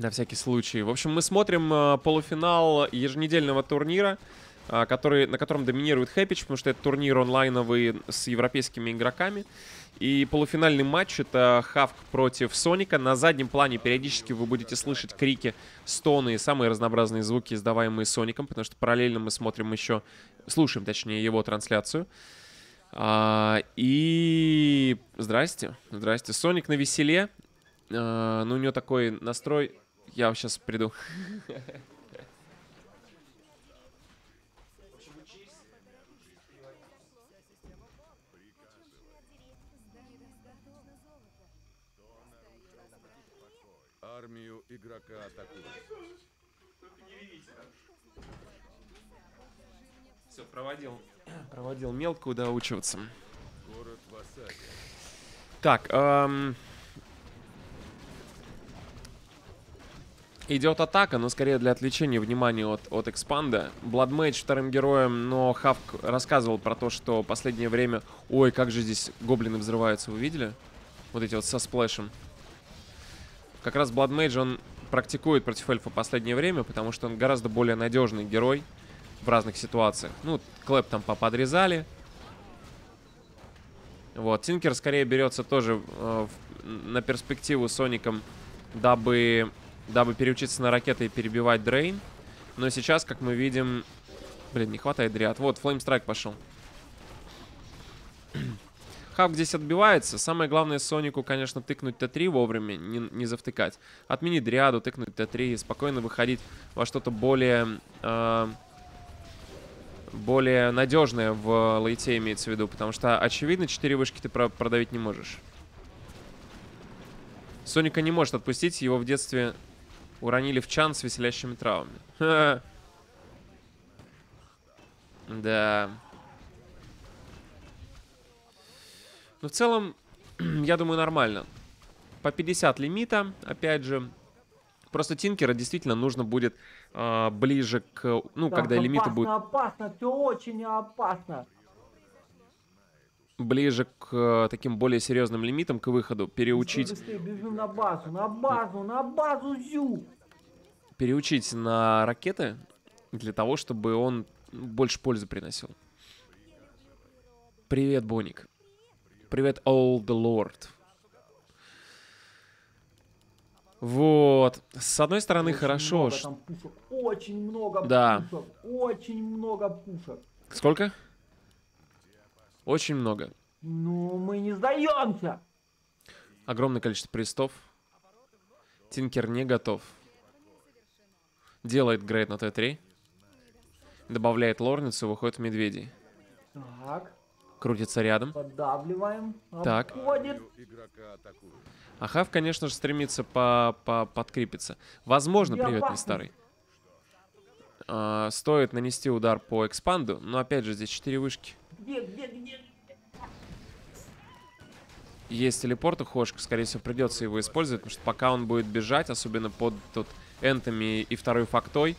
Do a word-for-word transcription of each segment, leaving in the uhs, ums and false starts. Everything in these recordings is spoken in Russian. на всякий случай. В общем, мы смотрим полуфинал еженедельного турнира, который, на котором доминирует Хэппич, потому что это турнир онлайновый с европейскими игроками. И полуфинальный матч — это Хавк против Соника. На заднем плане периодически вы будете слышать крики, стоны и самые разнообразные звуки, издаваемые Соником, потому что параллельно мы смотрим еще, слушаем, точнее, его трансляцию. А, и... Здрасте, здрасте. Соник на веселе. А, ну, у него такой настрой... Я сейчас приду. Армию игрока атакуют. Все, проводил, проводил мелкую доучиваться. Так, эм... идет атака, но скорее для отвлечения внимания от, от экспанда. Бладмейдж вторым героем, но Хавк рассказывал про то, что последнее время... Ой, как же здесь гоблины взрываются, вы видели? Вот эти вот со сплэшем. Как раз Бладмейдж он практикует против эльфа в последнее время, потому что он гораздо более надежный герой в разных ситуациях. Ну, Клэп там поподрезали. Вот, Тинкер скорее берется тоже э, в, на перспективу Соником, дабы, дабы переучиться на ракеты и перебивать Дрейн. Но сейчас, как мы видим... Блин, не хватает Дриад. Вот, Флеймстрайк пошел. Хавк здесь отбивается. Самое главное Сонику, конечно, тыкнуть Т три вовремя, не, не завтыкать. Отменить Дриаду, тыкнуть Т три, спокойно выходить во что-то более, э, более надежное в лейте, имеется в виду. Потому что, очевидно, четыре вышки ты про продавить не можешь. Соника не может отпустить, его в детстве уронили в чан с веселящими травмами. Да... Но в целом, я думаю, нормально. По пятьдесят лимита, опять же. Просто Тинкера действительно нужно будет э, ближе к... Ну, так, когда лимиты будет... опасно, опасно, все очень опасно. Ближе к э, таким более серьезным лимитам, к выходу, переучить... Быстрее, быстрее, бежим на базу, на базу, на базу, зю! Переучить на ракеты для того, чтобы он больше пользы приносил. Привет, Боник. Привет, Old Lord. Вот. С одной стороны, очень хорошо. Много ш... там пушек. Очень много да. пушек. Очень много пушек. Сколько? Очень много. Ну, мы не сдаемся. Огромное количество престов. Тинкер не готов. Делает грейд на Т три. Добавляет лорницу, выходит в медведей. Так. Крутится рядом. Поддавливаем. Так. Обходит. А Хав, конечно же, стремится по -по подкрепиться. Возможно, привет, не старый. А, стоит нанести удар по экспанду, но опять же здесь четыре вышки. Где, где, где? Есть телепорт у Хошка, скорее всего, придется его использовать, потому что пока он будет бежать, особенно под тут энтами и второй фактой,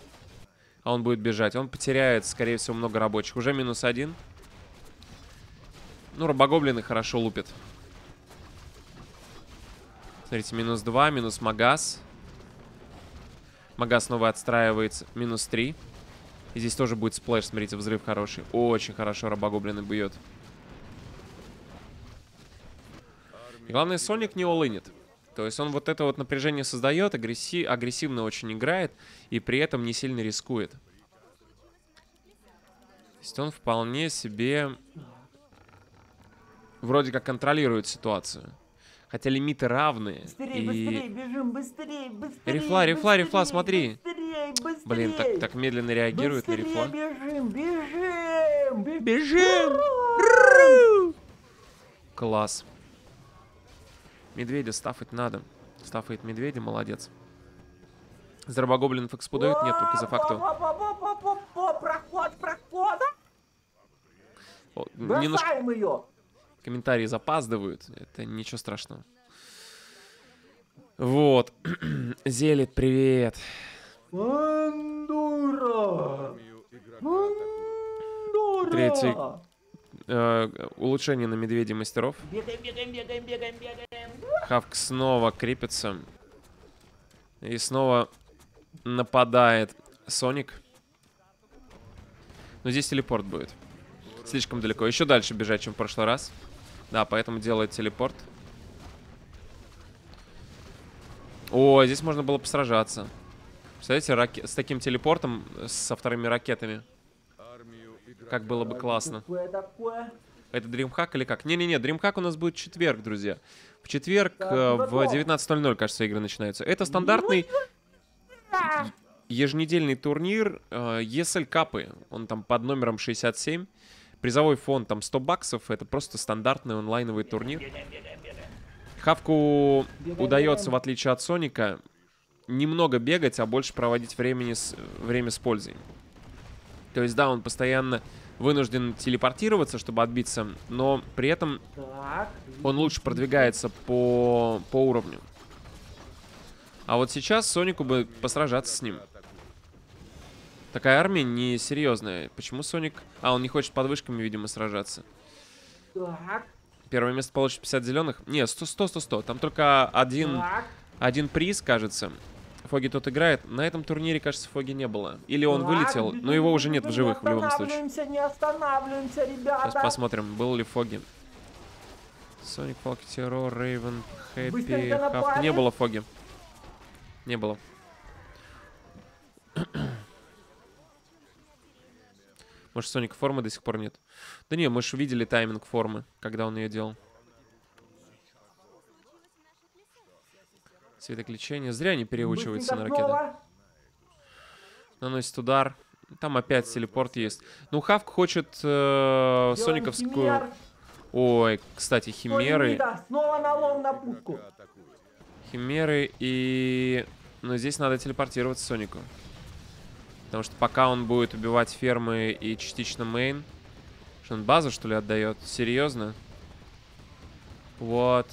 а он будет бежать, он потеряет, скорее всего, много рабочих. Уже минус один. Ну, робогоблины хорошо лупят. Смотрите, минус два, минус Магас. Магас снова отстраивается. Минус три. И здесь тоже будет сплэш, смотрите, взрыв хороший. Очень хорошо робогоблины бьет. И главное, Соник не олынет. То есть он вот это вот напряжение создает, агрессив, агрессивно очень играет и при этом не сильно рискует. То есть он вполне себе... Вроде как контролирует ситуацию. Хотя лимиты равные. Быстрее, и... быстрее, бежим, быстрее, быстрее. Рифла, рифла, рифла, смотри. Быстрее, быстрее. Блин, так, так медленно реагирует быстрее, на рифла. Бежим, бежим, бежим. бежим. Ру! Класс. Медведя стафать надо. Стафает медведя, молодец. Зробогоблинов экспу дают? Нет, только за факту. Проход, проход. О, бросаем немножко... ее. Комментарии запаздывают. Это ничего страшного. Вот. Зелит, привет. Мандура! Мандура! Третье э, улучшение на медведей мастеров. Бегаем, бегаем, бегаем, бегаем, бегаем. Хавк снова крепится. И снова нападает Соник. Но здесь телепорт будет. Слишком далеко. Еще дальше бежать, чем в прошлый раз. Да, поэтому делает телепорт. О, здесь можно было посражаться. Представляете, раке... с таким телепортом, со вторыми ракетами. Как было бы классно. Это DreamHack или как? Не-не-не, DreamHack у нас будет в четверг, друзья. В четверг э, в девятнадцать ноль ноль, кажется, игры начинаются. Это стандартный еженедельный турнир э, и эс эль Капы. Он там под номером шестьдесят семь. Призовой фонд там сто баксов. Это просто стандартный онлайновый турнир. Хавку удается, в отличие от Соника, немного бегать, а больше проводить времени с, время с пользой. То есть, да, он постоянно вынужден телепортироваться, чтобы отбиться, но при этом он лучше продвигается по, по уровню. А вот сейчас Сонику бы посражаться с ним. Такая армия несерьезная. Почему Соник... А, он не хочет под вышками, видимо, сражаться. Первое место получит пятьдесят зеленых. Не, сто сто сто сто. Там только один, один приз, кажется. Фоги тут играет. На этом турнире, кажется, Фоги не было. Или он вылетел, но его уже нет в живых в любом случае. Не останавливаемся, ребята. Сейчас посмотрим, был ли Фоги. Соник, Фоги, Террор, Рейвен, Хэппи, Хавк. Не было Фоги. Не было. Может, Соника формы до сих пор нет? Да не, мы же видели тайминг формы, когда он ее делал. Светоключение. Зря не переучивается на ракеты. Наносит удар. Там опять телепорт есть. Ну, Хавк хочет э, сониковскую... Ой, кстати, химеры. Химеры и... Но здесь надо телепортироваться Сонику. Потому что пока он будет убивать фермы и частично мейн. Что он базу, что ли, отдает? Серьезно? Вот.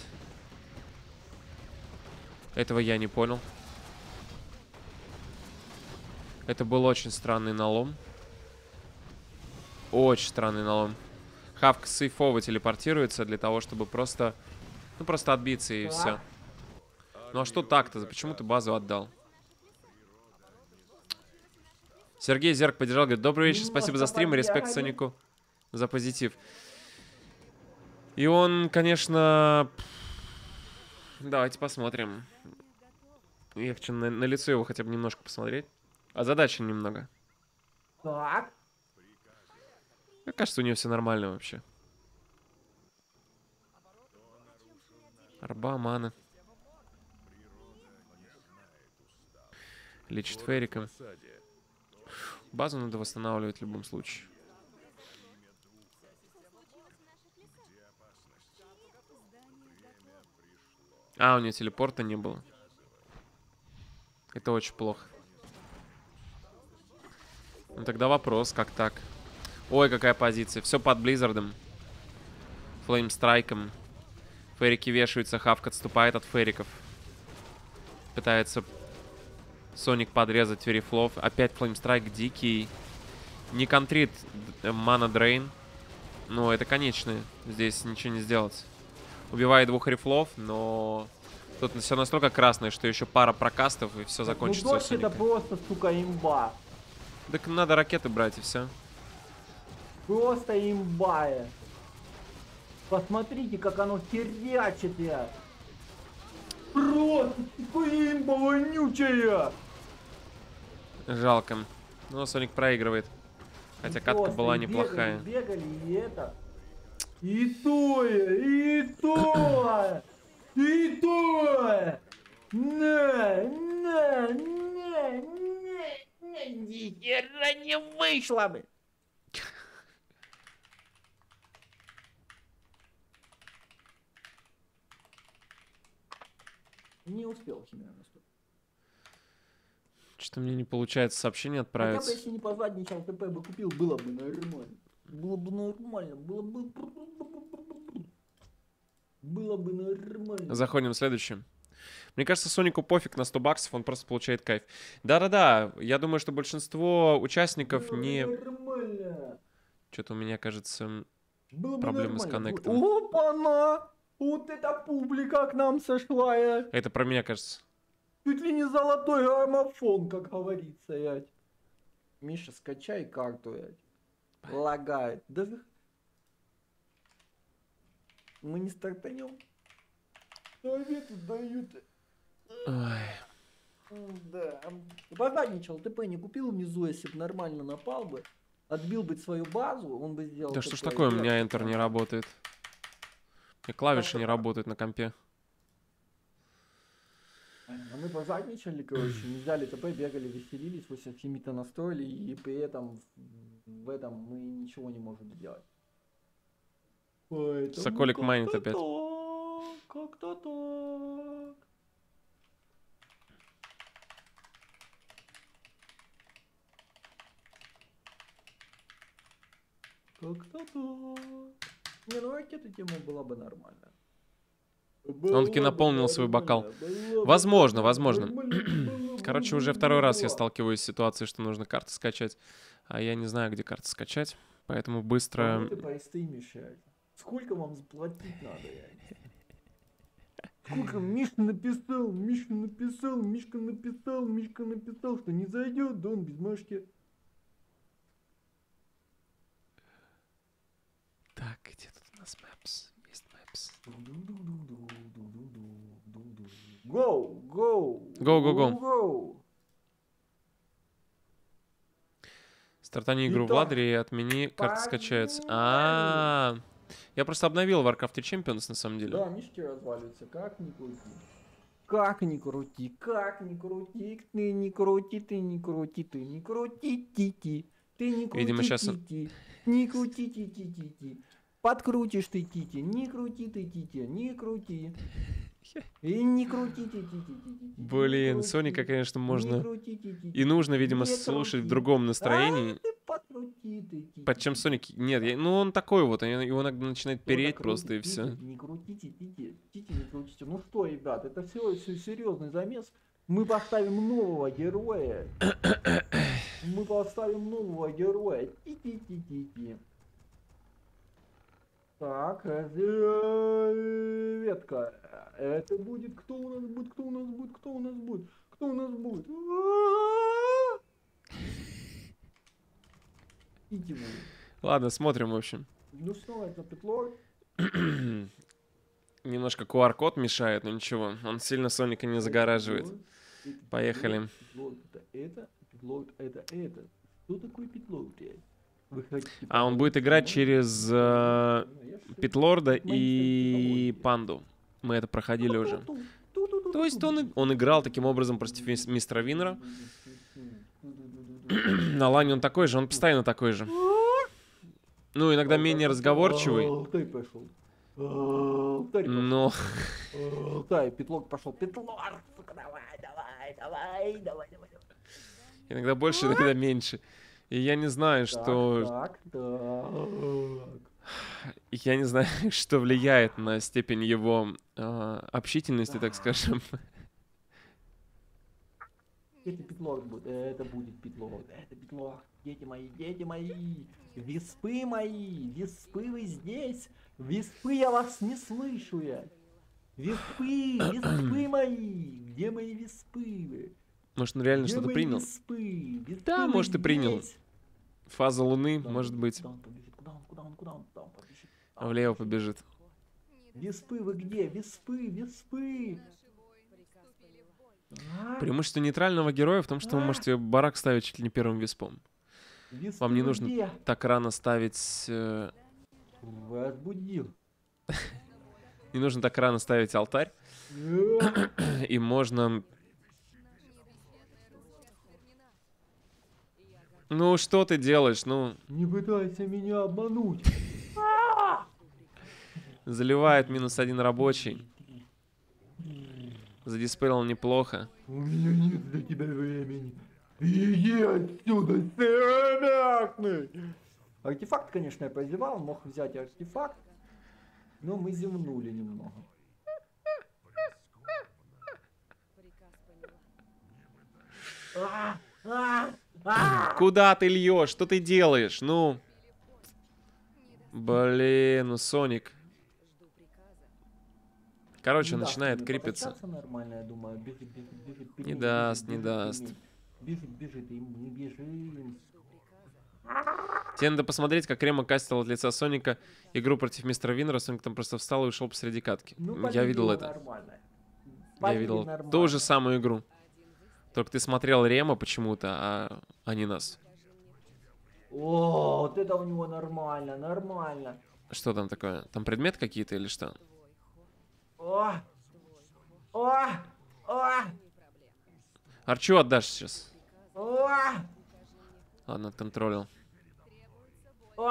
Этого я не понял. Это был очень странный налом. Очень странный налом. Хавк сейфово телепортируется для того, чтобы просто... Ну, просто отбиться и все. Ну а что так-то? Почему ты базу отдал? Сергей Зерк поддержал, говорит, добрый вечер, спасибо за стрим и респект Сонику за позитив. И он, конечно... Давайте посмотрим. Я хочу на, на лицо его хотя бы немножко посмотреть. А задача немного. Так. Кажется, у нее все нормально вообще. Арба, мана. Лечит фериком. Базу надо восстанавливать в любом случае. А, у нее телепорта не было. Это очень плохо. Ну тогда вопрос, как так? Ой, какая позиция. Все под Близзардом. Флеймстрайком. Ферики вешаются, Хавк отступает от фериков. Пытается... Соник подрезать верифлов. Опять флеймстрайк дикий. Не контрит мана дрейн. Но это конечные. Здесь ничего не сделать. Убивает двух рифлов, но... Тут все настолько красное, что еще пара прокастов и все закончится. Ну, дождь это просто, сука, имба. Так надо ракеты брать и все. Просто имба. Посмотрите, как оно херячит. Просто имба вонючая. Жалко. Но Соник проигрывает. Хотя катка была неплохая. Бегали, бегали, и это. И то, и то, и то. Не, не, не, не, не, хера не вышло бы. Не успел химера наступить. Что-то мне не получается сообщение отправить. Я бы, если не позвать, ничего ТП бы купил, было бы нормально. Было бы нормально, было бы... Было бы нормально. Заходим в следующее. Мне кажется, Сонику пофиг на сто баксов, он просто получает кайф. Да-да-да, я думаю, что большинство участников было не... Что-то у меня, кажется, было проблемы с коннектом. Опа-на! Вот эта публика к нам сошла. Это про меня, кажется. Чуть ли не золотой граммофон, как говорится, ять. Миша, скачай карту, ять. Лагает. Да мы не стартанем. Советы дают. Ой. Да. Богатничал, ТП не купил внизу, если бы нормально напал бы. Отбил бы свою базу, он бы сделал... Да что ж такое, у меня Enter не работает. И клавиши не работают на компе. А мы позадничали, короче, не взяли ТП, бегали, веселились, восемь семь-то настроили, и при этом в этом мы ничего не можем сделать. Поэтому Соколик майнит опять. Как-то так. Как-то так. Не, ну ракета тема была бы нормально. Он таки наполнил свой бокал. Возможно, возможно. Короче, уже второй раз я сталкиваюсь с ситуацией, что нужно карты скачать. А я не знаю, где карты скачать. Поэтому быстро... Ты поистримишь, сколько вам заплатить надо, я? Сколько Мишка написал, Мишка написал, Мишка написал, Мишка написал, что не зайдет, да он без Машки. Так, где тут у нас Maps? Есть Maps. Go, go, go, go, go, go. Стартани игру в ладре и отмени, карты скачаются. А, -а, -а, а, я просто обновил Warcraft Champions на самом деле. Да, мишки разваливаются, как ни крути, как ни крути, как ни крути, ты не крути, ты не крути, ты не крути, ти-ти, ты не крути, видимо сейчас. Не крути, ти-ти-ти-ти. Подкрутишь ты, тити, не крути ты, тити, не крути. И не крути ты, тити. Блин, Соника, конечно, можно и нужно, видимо, слушать в другом настроении. Почему Соник? Нет, я... ну он такой вот, его иногда начинает переть просто и все. Не крутите, тити, тити, не крутите. Ну что, ребят, это все серьезный замес. Мы поставим нового героя. Мы поставим нового героя. Тити-ти-ти-ти. Так, ветка. Это будет кто у нас будет, кто у нас будет, кто у нас будет, кто у нас будет. Иди, ладно, смотрим, в общем. Ну что, это петлор. Немножко ку ар-код мешает, но ничего. Он сильно Соника не загораживает. Поехали. Это, это, это. Кто такой петлор? А он будет играть через э, Питлорда и Панду. Мы это проходили уже. То есть он, он играл таким образом против мистера Виннера. На лане он такой же, он постоянно такой же. Ну, иногда менее разговорчивый. Но... Да, Питлорд пошел. Питлорд, давай, давай, давай, давай, давай. Иногда больше, иногда меньше. И я не знаю, так, что... Так, так. Я не знаю, что влияет на степень его э, общительности, так скажем. Это Питлорд будет, это будет Питлорд, это Питлорд. Дети мои, дети мои, виспы мои, виспы вы здесь. Виспы, я вас не слышу, я. Виспы, виспы мои, где мои виспы? Может, он реально что-то принял? Виспы, виспы да, может, и принял. Фаза Луны, куда может быть. Куда он побежит? Куда он, куда он, куда он, куда он побежит? А влево побежит. Виспы, вы где? Виспы, виспы. Преимущество нейтрального героя в том, что вы можете барак ставить чуть ли не первым виспом. Виспы, вам не нужно где? Так рано ставить... Э... Возбудил. Не нужно так рано ставить алтарь. И можно... Ну что ты делаешь, ну? Не пытайся меня обмануть. Заливает минус один рабочий. Задиспелил неплохо. У меня нет для тебя времени. Иди отсюда, серомятный. Артефакт, конечно, я прозевал, мог взять артефакт, но мы зевнули немного. Куда ты льешь? Что ты делаешь? Ну, блин, ну Соник. Короче, ну, начинает крепиться. Нормально, я думаю. Бежит, бежит, бежит, бежит, не даст, бежит, не даст. Бежит, бежит, и мы бежим. Тебе надо посмотреть, как Рема кастил от лица Соника игру против мистера Виннера. Соник там просто встал и ушел посреди катки. Ну, я видел это. Нормально. Я видел нормально. Ту же самую игру. Только ты смотрел Рема почему-то, а, а не нас. О, вот это у него нормально, нормально. Что там такое? Там предмет какие-то или что? О! О! О! Арчу отдашь сейчас. О! Ладно, отконтролил. О!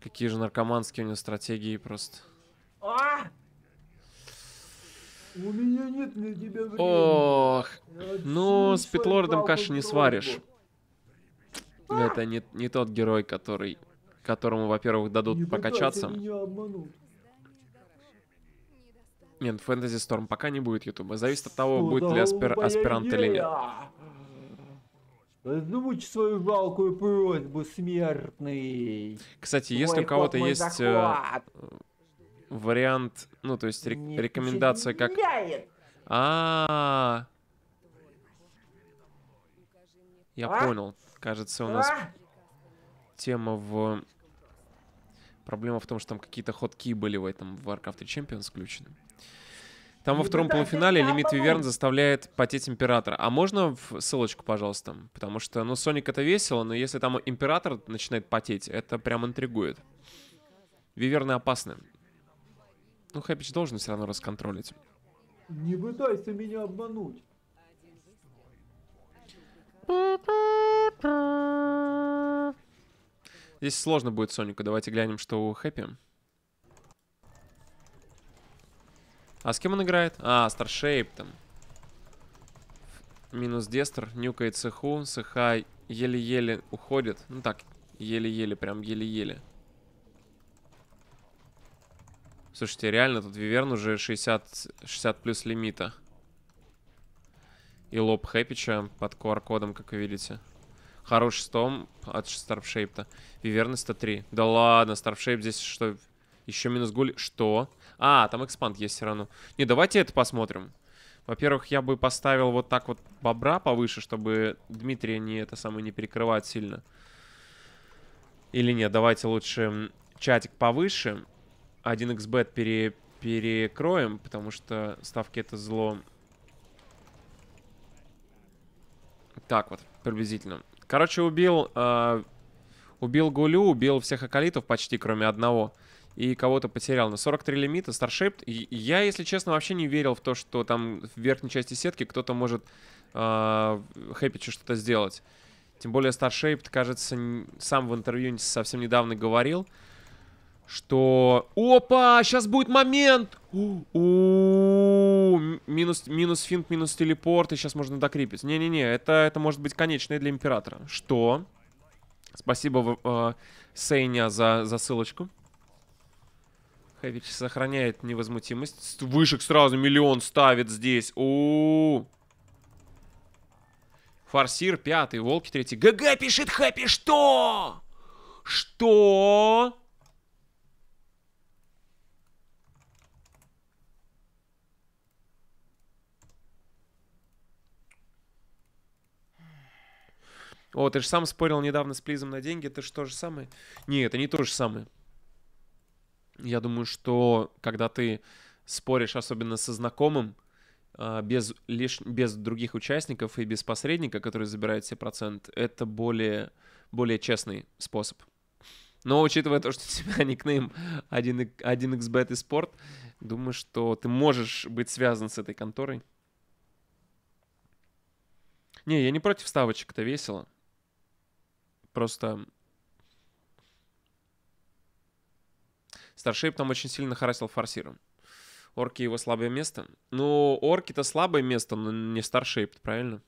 Какие же наркоманские у него стратегии просто. О! У меня нет для тебя времени. Ох, ну с Питлордом каши не сваришь. А! Это не, не тот герой, который, которому, во-первых, дадут не покачаться. Нет, Фэнтези Сторм пока не будет ютуба. Зависит от того, что будет ли аспир... аспирант идея? Или нет. Озвучь свою жалкую просьбу, смертный. Кстати, Мой если у кого-то есть захват. Вариант, ну то есть рек нет, рекомендация как... А-а-а. Я а? понял. Кажется, у нас а? тема в... Проблема в том, что там какие-то ходки были в этом в Warcraft Champions включены. Там во втором полуфинале лимит Виверн заставляет потеть Императора. А можно в ссылочку, пожалуйста? Потому что, ну, Соник это весело, но если там Император начинает потеть, это прям интригует. Виверны опасны. Ну, Хэппич должен все равно расконтролить. Не пытайся меня обмануть. Здесь сложно будет Сонику. Давайте глянем, что у Хэппи. А с кем он играет? А, Старшейп там. Минус Дестер. Нюкает Сеху. Сеха еле-еле уходит. Ну так, еле-еле, прям еле-еле. Слушайте, реально, тут Виверн уже шестьдесят, шестьдесят плюс лимита. И лоб Хэпича под ку ар-кодом, как вы видите. Хорош стом от Старшейпта. Виверны сто три. Да ладно, Старшейп здесь что? Еще минус гуль. Что? А, там экспанд есть все равно. Не, давайте это посмотрим. Во-первых, я бы поставил вот так вот бобра повыше, чтобы Дмитрия не, это самое, не перекрывать сильно. Или нет, давайте лучше чатик повыше. один икс бет пере, перекроем, потому что ставки это зло. Так вот, приблизительно. Короче, убил, э, убил Гулю, убил всех Акалитов почти, кроме одного. И кого-то потерял. На сорок три лимита Старшейп. Я, если честно, вообще не верил в то, что там в верхней части сетки кто-то может э, Хэпичу что-то сделать. Тем более Старшейп, кажется, сам в интервью совсем недавно говорил, что... Опа! Сейчас будет момент! У-у-у! Минус, минус финт, минус телепорт, и сейчас можно докрепить. Не-не-не, это, это может быть конечное для Императора. Что? Спасибо, э, Сейня, за, за ссылочку. Хэпич сохраняет невозмутимость. Вышек сразу миллион ставит здесь. У-у-у! Форсир пятый, Волки третий. ГГ пишет Хэппи, что? Что? О, ты же сам спорил недавно с Плизом на деньги. Это же то же самое? Не, это не то же самое. Я думаю, что когда ты споришь, особенно со знакомым, без, лиш... без других участников и без посредника, который забирает себе процент, это более, более честный способ. Но учитывая то, что у тебя никнейм один икс бет и спорт, думаю, что ты можешь быть связан с этой конторой. Не, я не против ставочек, это весело. Просто... Старшейп там очень сильно харасил форсиром. Орки его слабое место. Ну, орки-то слабое место, но не Старшейп, правильно?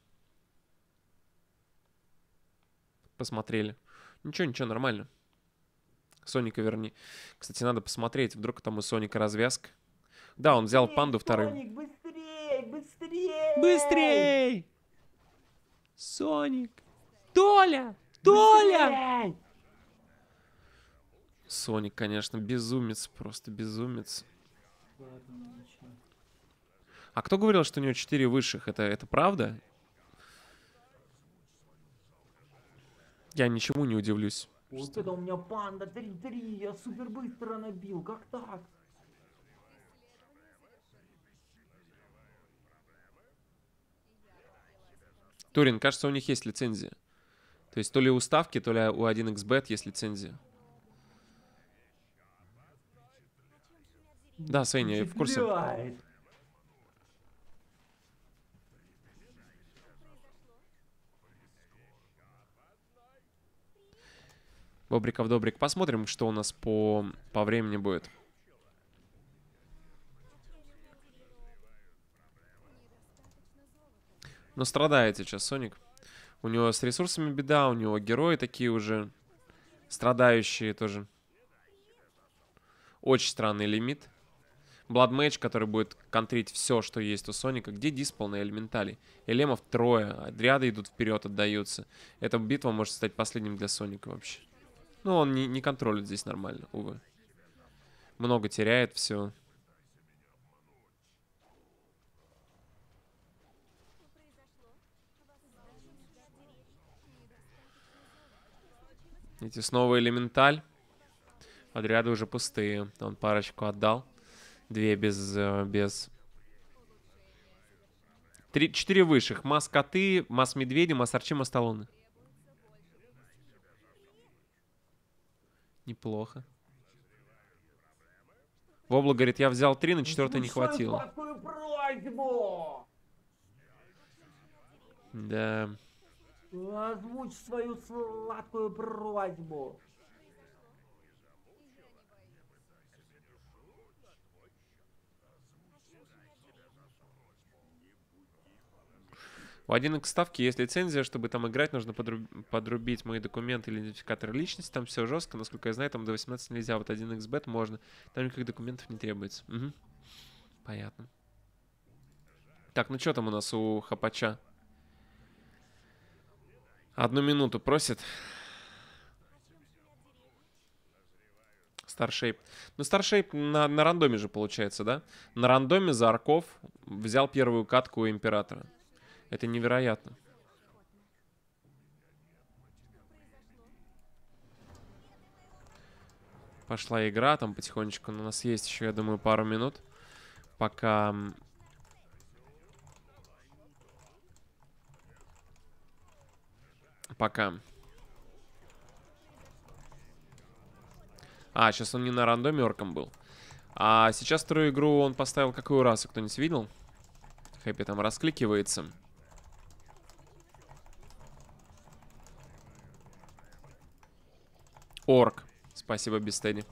Посмотрели. Ничего, ничего, нормально. Соника верни. Кстати, надо посмотреть, вдруг там у Соника развязка. Да, он взял панду вторым. Соник, быстрей, быстрей! Быстрей! Соник! Толя! Толя! Быстрей! Соник, конечно, безумец, просто безумец. А кто говорил, что у него четыре высших? Это, это правда? Я ничему не удивлюсь. Вот это у меня панда три три, я супер быстро набил, как так? Турин, кажется, у них есть лицензия. То есть то ли у ставки, то ли у один икс бет есть лицензия. Да, Свенни, я в курсе. Бобриков, Добрик, посмотрим, что у нас по, по времени будет. Но страдает сейчас Соник. У него с ресурсами беда, у него герои такие уже страдающие тоже. Очень странный лимит. Бладмэч, который будет контрить все, что есть у Соника. Где диспол на элементали? Элемов трое. Отряды идут вперед, отдаются. Эта битва может стать последним для Соника вообще. Ну, он не, не контролит здесь нормально, увы. Много теряет все. Эти снова элементаль. Отряды уже пустые. Он парочку отдал. Две без... без... Три, четыре высших. Мас коты, мас медведи, мас арчи, мас талоны. Неплохо. Вобла говорит, я взял три, на четвертое не хватило. Да... Озвучь свою сладкую просьбу. У один икс ставки есть лицензия, чтобы там играть, нужно подруб... подрубить мои документы или идентификатор личности. Там все жестко, насколько я знаю, там до восемнадцати нельзя, вот один икс бет можно. Там никаких документов не требуется. Угу. Понятно. Так, ну что там у нас у Хапача? Одну минуту просит. Старшейп. Ну, Старшейп на, на рандоме же получается, да? На рандоме за Арков взял первую катку у Императора. Это невероятно. Пошла игра там потихонечку. Но у нас есть еще, я думаю, пару минут. Пока... Пока. А, сейчас он не на рандоме орком был. А сейчас вторую игру он поставил какую расу, кто-нибудь видел? Хэппи там раскликивается. Орк. Спасибо, Бистеди.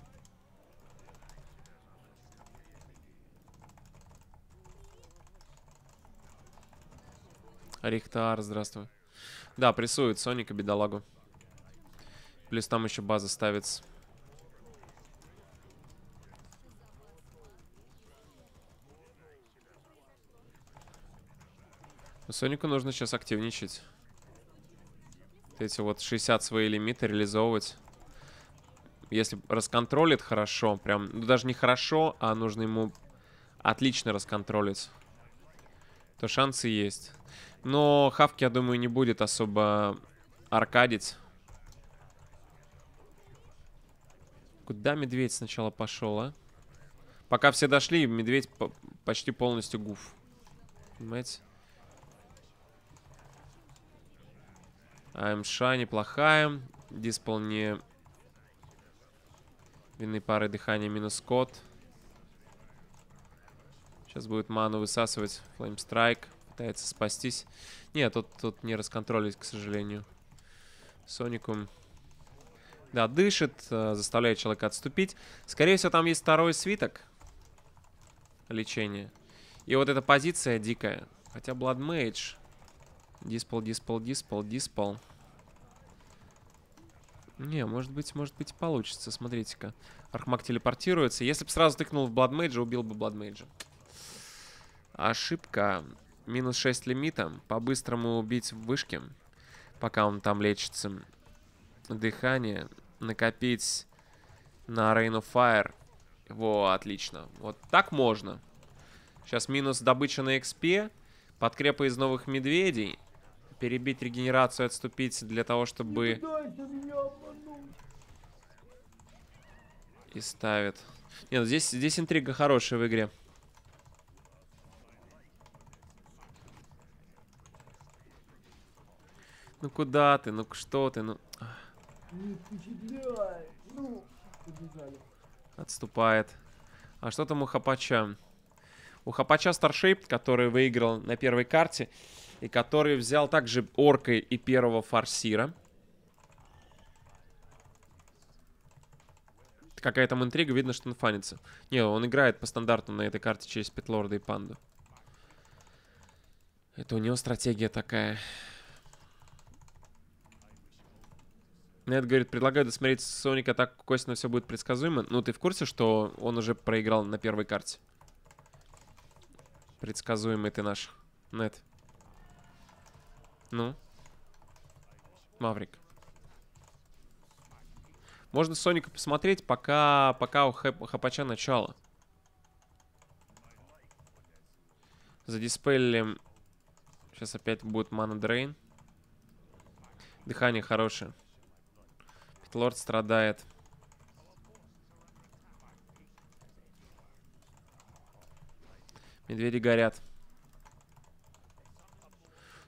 Рихтар, здравствуй. Да, прессует Соника, бедолагу. Плюс там еще база ставится. Сонику нужно сейчас активничать. Вот эти вот шестьдесят свои лимиты реализовывать. Если расконтролит хорошо, прям, ну даже не хорошо, а нужно ему отлично расконтролить, то шансы есть. Но хавки, я думаю, не будет особо аркадить. Куда медведь сначала пошел, а? Пока все дошли, медведь по- почти полностью гуф. Понимаете? АМШ неплохая. Диспол не... Винные пары дыхания минус код. Сейчас будет ману высасывать. Флеймстрайк. Пытается спастись. Нет, тут, тут не расконтролить, к сожалению. Соникум. Да, дышит. Заставляет человека отступить. Скорее всего, там есть второй свиток. Лечение. И вот эта позиция дикая. Хотя Бладмейдж. Диспол, диспол, диспол, диспол. Не, может быть, может быть, получится. Смотрите-ка. Архмаг телепортируется. Если бы сразу тыкнул в Бладмейджа, убил бы Бладмейджа. Ошибка. Минус шесть лимита. По-быстрому убить в вышке, пока он там лечится. Дыхание. Накопить на Rain of Fire. Во, отлично. Вот так можно. Сейчас минус добыча на экспе. Подкрепы из новых медведей. Перебить регенерацию, отступить для того, чтобы... И ставит. Нет, здесь, здесь интрига хорошая в игре. Ну куда ты, ну что ты, ну... Отступает. А что там у Хапача? У Хапача Старшейп, который выиграл на первой карте. И который взял также оркой и первого форсира. Какая там интрига, видно, что он фанится. Не, он играет по стандарту на этой карте через Питлорда и Панду. Это у него стратегия такая. Нет, говорит, предлагаю досмотреть Соника, так косвенно все будет предсказуемо. Ну, ты в курсе, что он уже проиграл на первой карте? Предсказуемый ты наш, Нет. Ну? Маврик. Можно Соника посмотреть, пока, пока у Хапача начало. За диспелем. Сейчас опять будет мана-дрейн. Дыхание хорошее. Питлорд страдает. Медведи горят.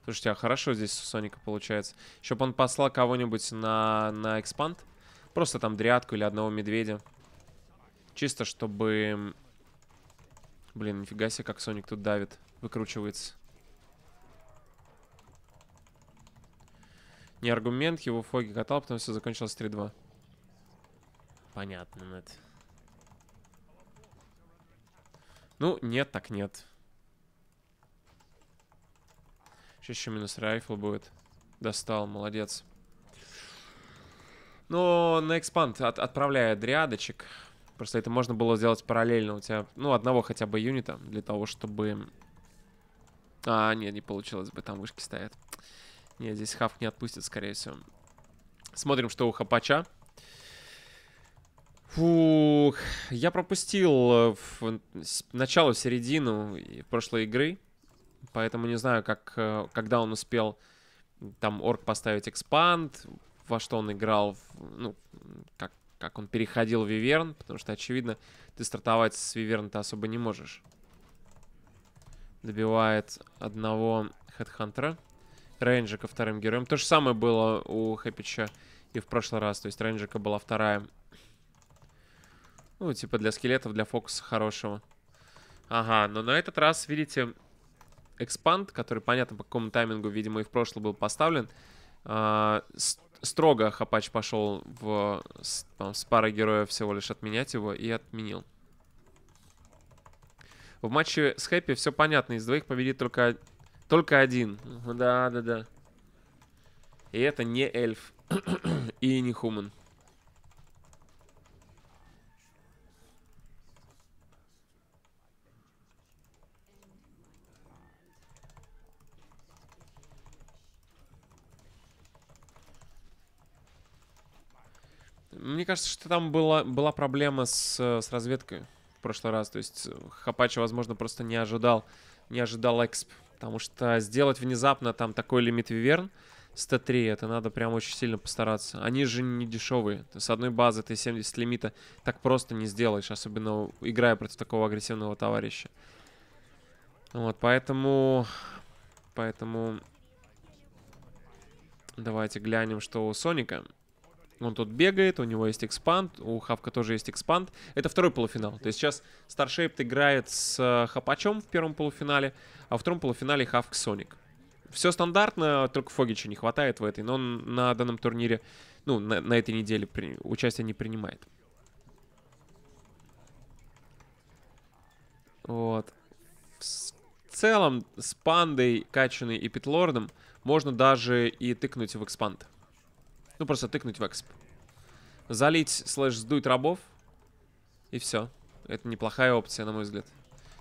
Слушайте, а хорошо здесь у Соника получается. Чтобы он послал кого-нибудь на, на экспанд. Просто там дрядку или одного медведя. Чисто, чтобы... Блин, нифига себе, как Соник тут давит. Выкручивается. Не аргумент, его фоги катал, потом все закончилось три-два. Понятно, нет. Ну, нет так нет. Сейчас еще минус райфл будет. Достал, молодец. Но на экспанд от, отправляя дриадочек. Просто это можно было сделать параллельно. У тебя, ну, одного хотя бы юнита. Для того, чтобы... А, нет, не получилось бы. Там вышки стоят. Нет, здесь хаф не отпустит, скорее всего. Смотрим, что у Хапача. Фух. Я пропустил в начало, в середину прошлой игры. Поэтому не знаю, как, когда он успел там орк поставить экспанд, во что он играл, ну, как, как он переходил в Виверн, потому что, очевидно, ты стартовать с Виверн ты особо не можешь. Добивает одного хедхантера. Рейнджика вторым героем. То же самое было у Хэпича и в прошлый раз. То есть Рейнджика была вторая. Ну, типа для скелетов, для фокуса хорошего. Ага, но на этот раз, видите, экспанд, который, понятно, по какому таймингу, видимо, и в прошлый был поставлен. А, строго Хапач пошел в, с, там, с парой героев всего лишь отменять его и отменил. В матче с Хэппи все понятно. Из двоих победит только... Только один. Да, да, да. И это не эльф. И не хуман. Мне кажется, что там была, была проблема с, с разведкой в прошлый раз. То есть Хапач, возможно, просто не ожидал, не ожидал эксп. Потому что сделать внезапно там такой лимит виверн с тэ три, это надо прям очень сильно постараться. Они же не дешевые. С одной базы ты семьдесят лимита так просто не сделаешь, особенно играя против такого агрессивного товарища. Вот, поэтому... Поэтому... Давайте глянем, что у Соника. Он тут бегает, у него есть экспанд, у Хавка тоже есть экспанд. Это второй полуфинал. То есть сейчас Старшейпт играет с Хапачом в первом полуфинале, а во втором полуфинале Хавк Соник. Все стандартно, только Фогича не хватает в этой, но он на данном турнире, ну, на, на этой неделе при, участие не принимает. Вот. В целом с Пандой, Качаной и Питлордом можно даже и тыкнуть в экспанд. Ну, просто тыкнуть в эксп. Залить слэш сдуть рабов. И все. Это неплохая опция, на мой взгляд.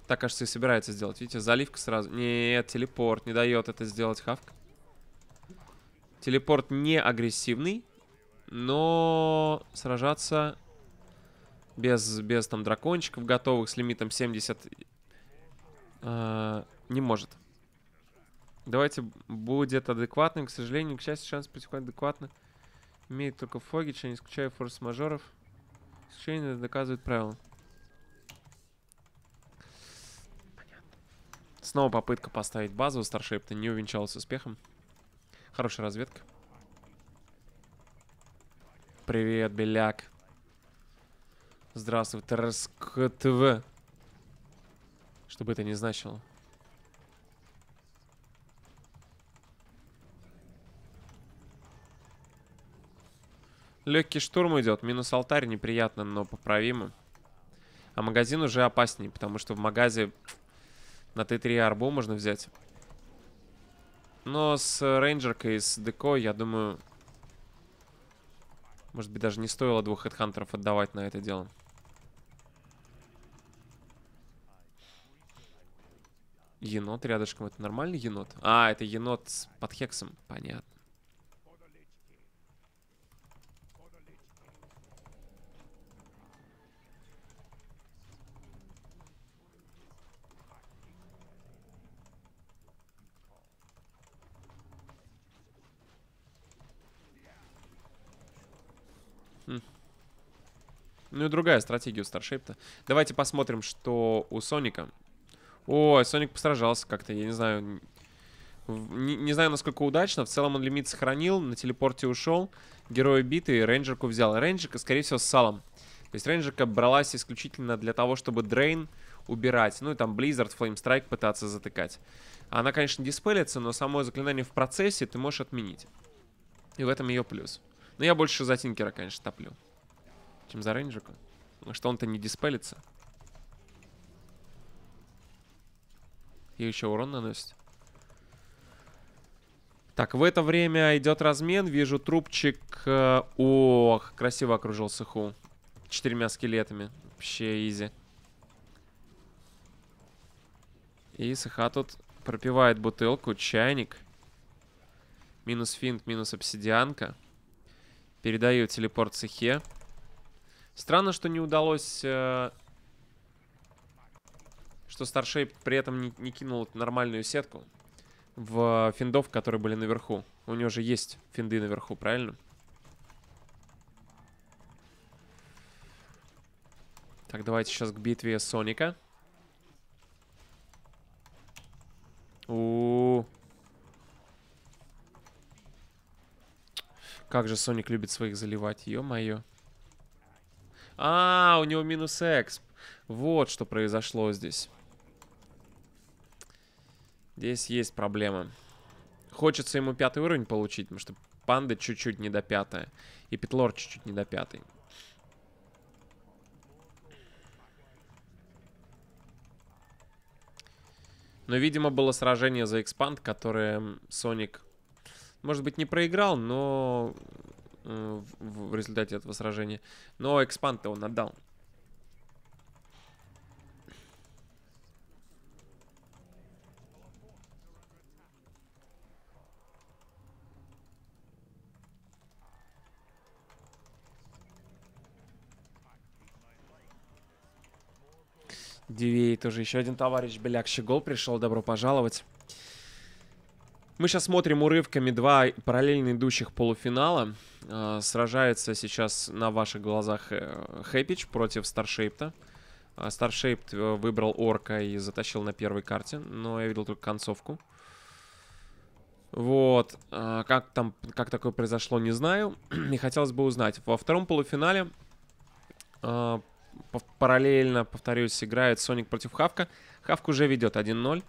Так, кажется, и собирается сделать. Видите, заливка сразу. Нет, телепорт не дает это сделать Хавк. Телепорт не агрессивный. Но сражаться Без, без там дракончиков готовых с лимитом семьдесят э, не может. Давайте будет адекватным. К сожалению, к счастью, шанс потихоньку адекватно. Имеет только Фогича, не исключаю форс-мажоров. Исключение доказывает правила. Снова попытка поставить базу. Старшепта не увенчалась успехом. Хорошая разведка. Привет, Беляк. Здравствуй, ТРСКТВ. Что бы это ни значило. Легкий штурм идет. Минус алтарь неприятно, но поправимо. А магазин уже опаснее, потому что в магазе на Т три арбу можно взять. Но с рейнджеркой и с деко, я думаю... Может быть, даже не стоило двух хедхантеров отдавать на это дело. Енот рядышком. Это нормальный енот? А, это енот под хексом. Понятно. Ну и другая стратегия у Старшейпта. Давайте посмотрим, что у Соника. Ой, Соник постражался как-то, я не знаю. Не, не знаю, насколько удачно. В целом он лимит сохранил, на телепорте ушел. Герой убитый, рейнджерку взял. Рейнджерка, скорее всего, с салом. То есть рейнджерка бралась исключительно для того, чтобы дрейн убирать. Ну и там Blizzard, Flamestrike пытаться затыкать. Она, конечно, диспелится, но само заклинание в процессе ты можешь отменить. И в этом ее плюс. Но я больше за Тинкера, конечно, топлю, чем за рейнджика. Потому что он-то не диспелится. И еще урон наносит. Так, в это время идет размен. Вижу трупчик. Ох, красиво окружился Ху. Четырьмя скелетами. Вообще изи. И Саха тут пропивает бутылку. Чайник. Минус финт, минус обсидианка. Передаю телепорт Сахе. Странно, что не удалось, э, что Старшейп при этом не, не кинул нормальную сетку в финдов, которые были наверху. У него же есть финды наверху, правильно? Так, давайте сейчас к битве Соника. У-у-у. Как же Соник любит своих заливать, ё-моё. А, у него минус эксп. Вот что произошло здесь. Здесь есть проблема. Хочется ему пятый уровень получить, потому что панда чуть-чуть не до пятая. И Питлор чуть-чуть не до пятой. Но, видимо, было сражение за экспанд, которое Соник, может быть, не проиграл, но... в результате этого сражения. Но экспанд-то он отдал. Дивей, тоже еще один товарищ Беляк Щегол пришел. Добро пожаловать. Мы сейчас смотрим урывками два параллельно идущих полуфинала. Э, сражается сейчас на ваших глазах Хэпич против Старшейпта. Старшейпт выбрал орка и затащил на первой карте, но я видел только концовку. Вот. Э, как там, как такое произошло, не знаю. И хотелось бы узнать. Во втором полуфинале э, параллельно, повторюсь, играет Соник против Хавка. Хавк уже ведет один ноль.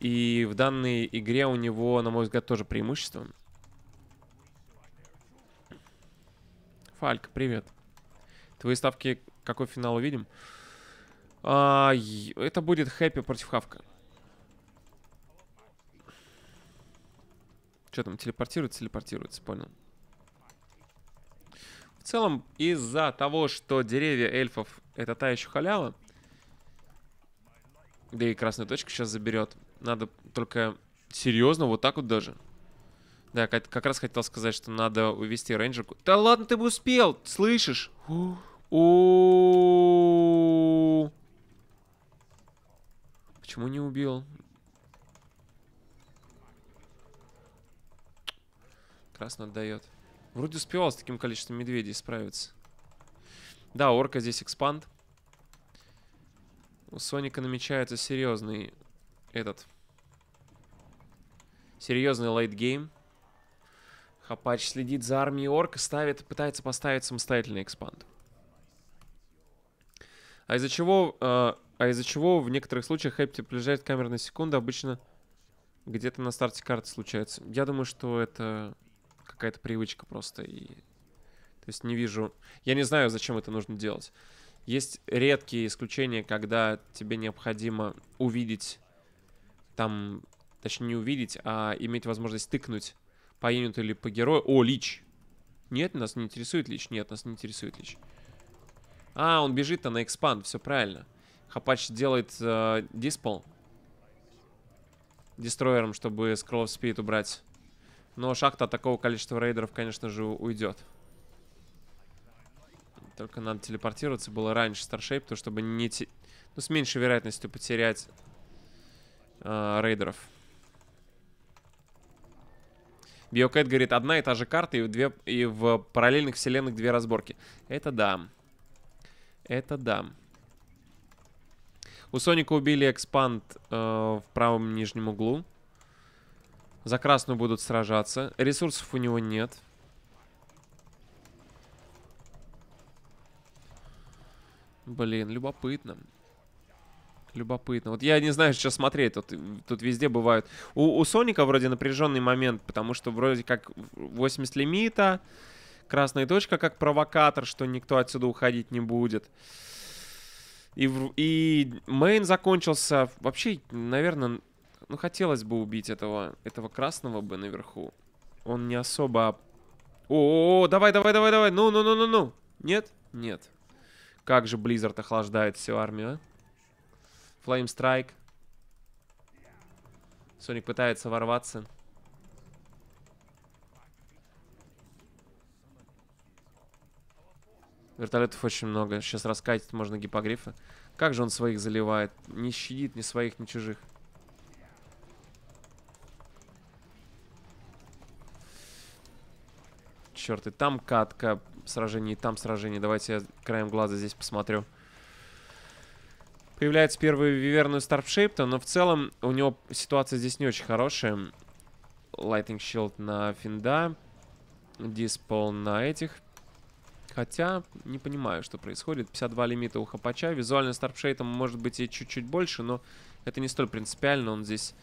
И в данной игре у него, на мой взгляд, тоже преимущество. Фальк, привет. Твои ставки какой финал увидим? А, это будет Хэппи против Хавка. Что там, телепортируется, телепортируется, понял. В целом, из-за того, что деревья эльфов — это та еще халява, да и красная точка сейчас заберет. Надо только серьезно, вот так вот даже. Да, как, как раз хотел сказать, что надо увести рейнджерку. Да ладно, ты бы успел, слышишь? Фу, О, почему не убил? Красно отдает. Вроде успевал с таким количеством медведей справиться. Да, орка здесь экспанд. У Соника намечается серьезный этот. Серьезный лайтгейм. Хапач следит за армией орка, ставит, пытается поставить самостоятельный экспанд. А из-за чего, э, а из-за чего в некоторых случаях Хэпти приезжает камера на секунду, обычно где-то на старте карты случается. Я думаю, что это какая-то привычка просто. И... То есть не вижу... Я не знаю, зачем это нужно делать. Есть редкие исключения, когда тебе необходимо увидеть там... Точнее, не увидеть, а иметь возможность тыкнуть по юниту или по герою. О, лич! Нет, нас не интересует лич. Нет, нас не интересует лич. А, он бежит-то на экспанд, все правильно. Хапач делает э, диспол. Дестройером, чтобы Scroll of Speed убрать. Но шахта от такого количества рейдеров, конечно же, уйдет. Только надо телепортироваться было раньше Старшейп, то чтобы не... Те... Ну, с меньшей вероятностью потерять э, рейдеров. Биокэт говорит, одна и та же карта, и, две... и в параллельных вселенных две разборки. Это да. Это да. У Соника убили экспанд э, в правом нижнем углу. За красную будут сражаться. Ресурсов у него нет. Блин, любопытно. Любопытно. Вот я не знаю, что смотреть. Тут, тут везде бывают. У, у Соника вроде напряженный момент, потому что вроде как восемьдесят лимита. Красная точка как провокатор, что никто отсюда уходить не будет. И, и мейн закончился. Вообще, наверное... Ну, хотелось бы убить этого, этого красного бы наверху. Он не особо... О-о-о, давай-давай-давай-давай, ну-ну-ну-ну-ну. Нет? Нет. Как же Blizzard охлаждает всю армию, а? Flame Strike. Соник пытается ворваться. Вертолетов очень много. Сейчас раскатить можно гипогрифа. Как же он своих заливает? Не щадит ни своих, ни чужих. Черт, и там катка, сражение, и там сражение. Давайте я краем глаза здесь посмотрю. Появляется первый виверную Старшейпта, но в целом у него ситуация здесь не очень хорошая. Lightning Shield на Финда. Диспол на этих. Хотя, не понимаю, что происходит. пятьдесят два лимита у Хапача. Визуально Старшейтом может быть и чуть-чуть больше, но это не столь принципиально. Он здесь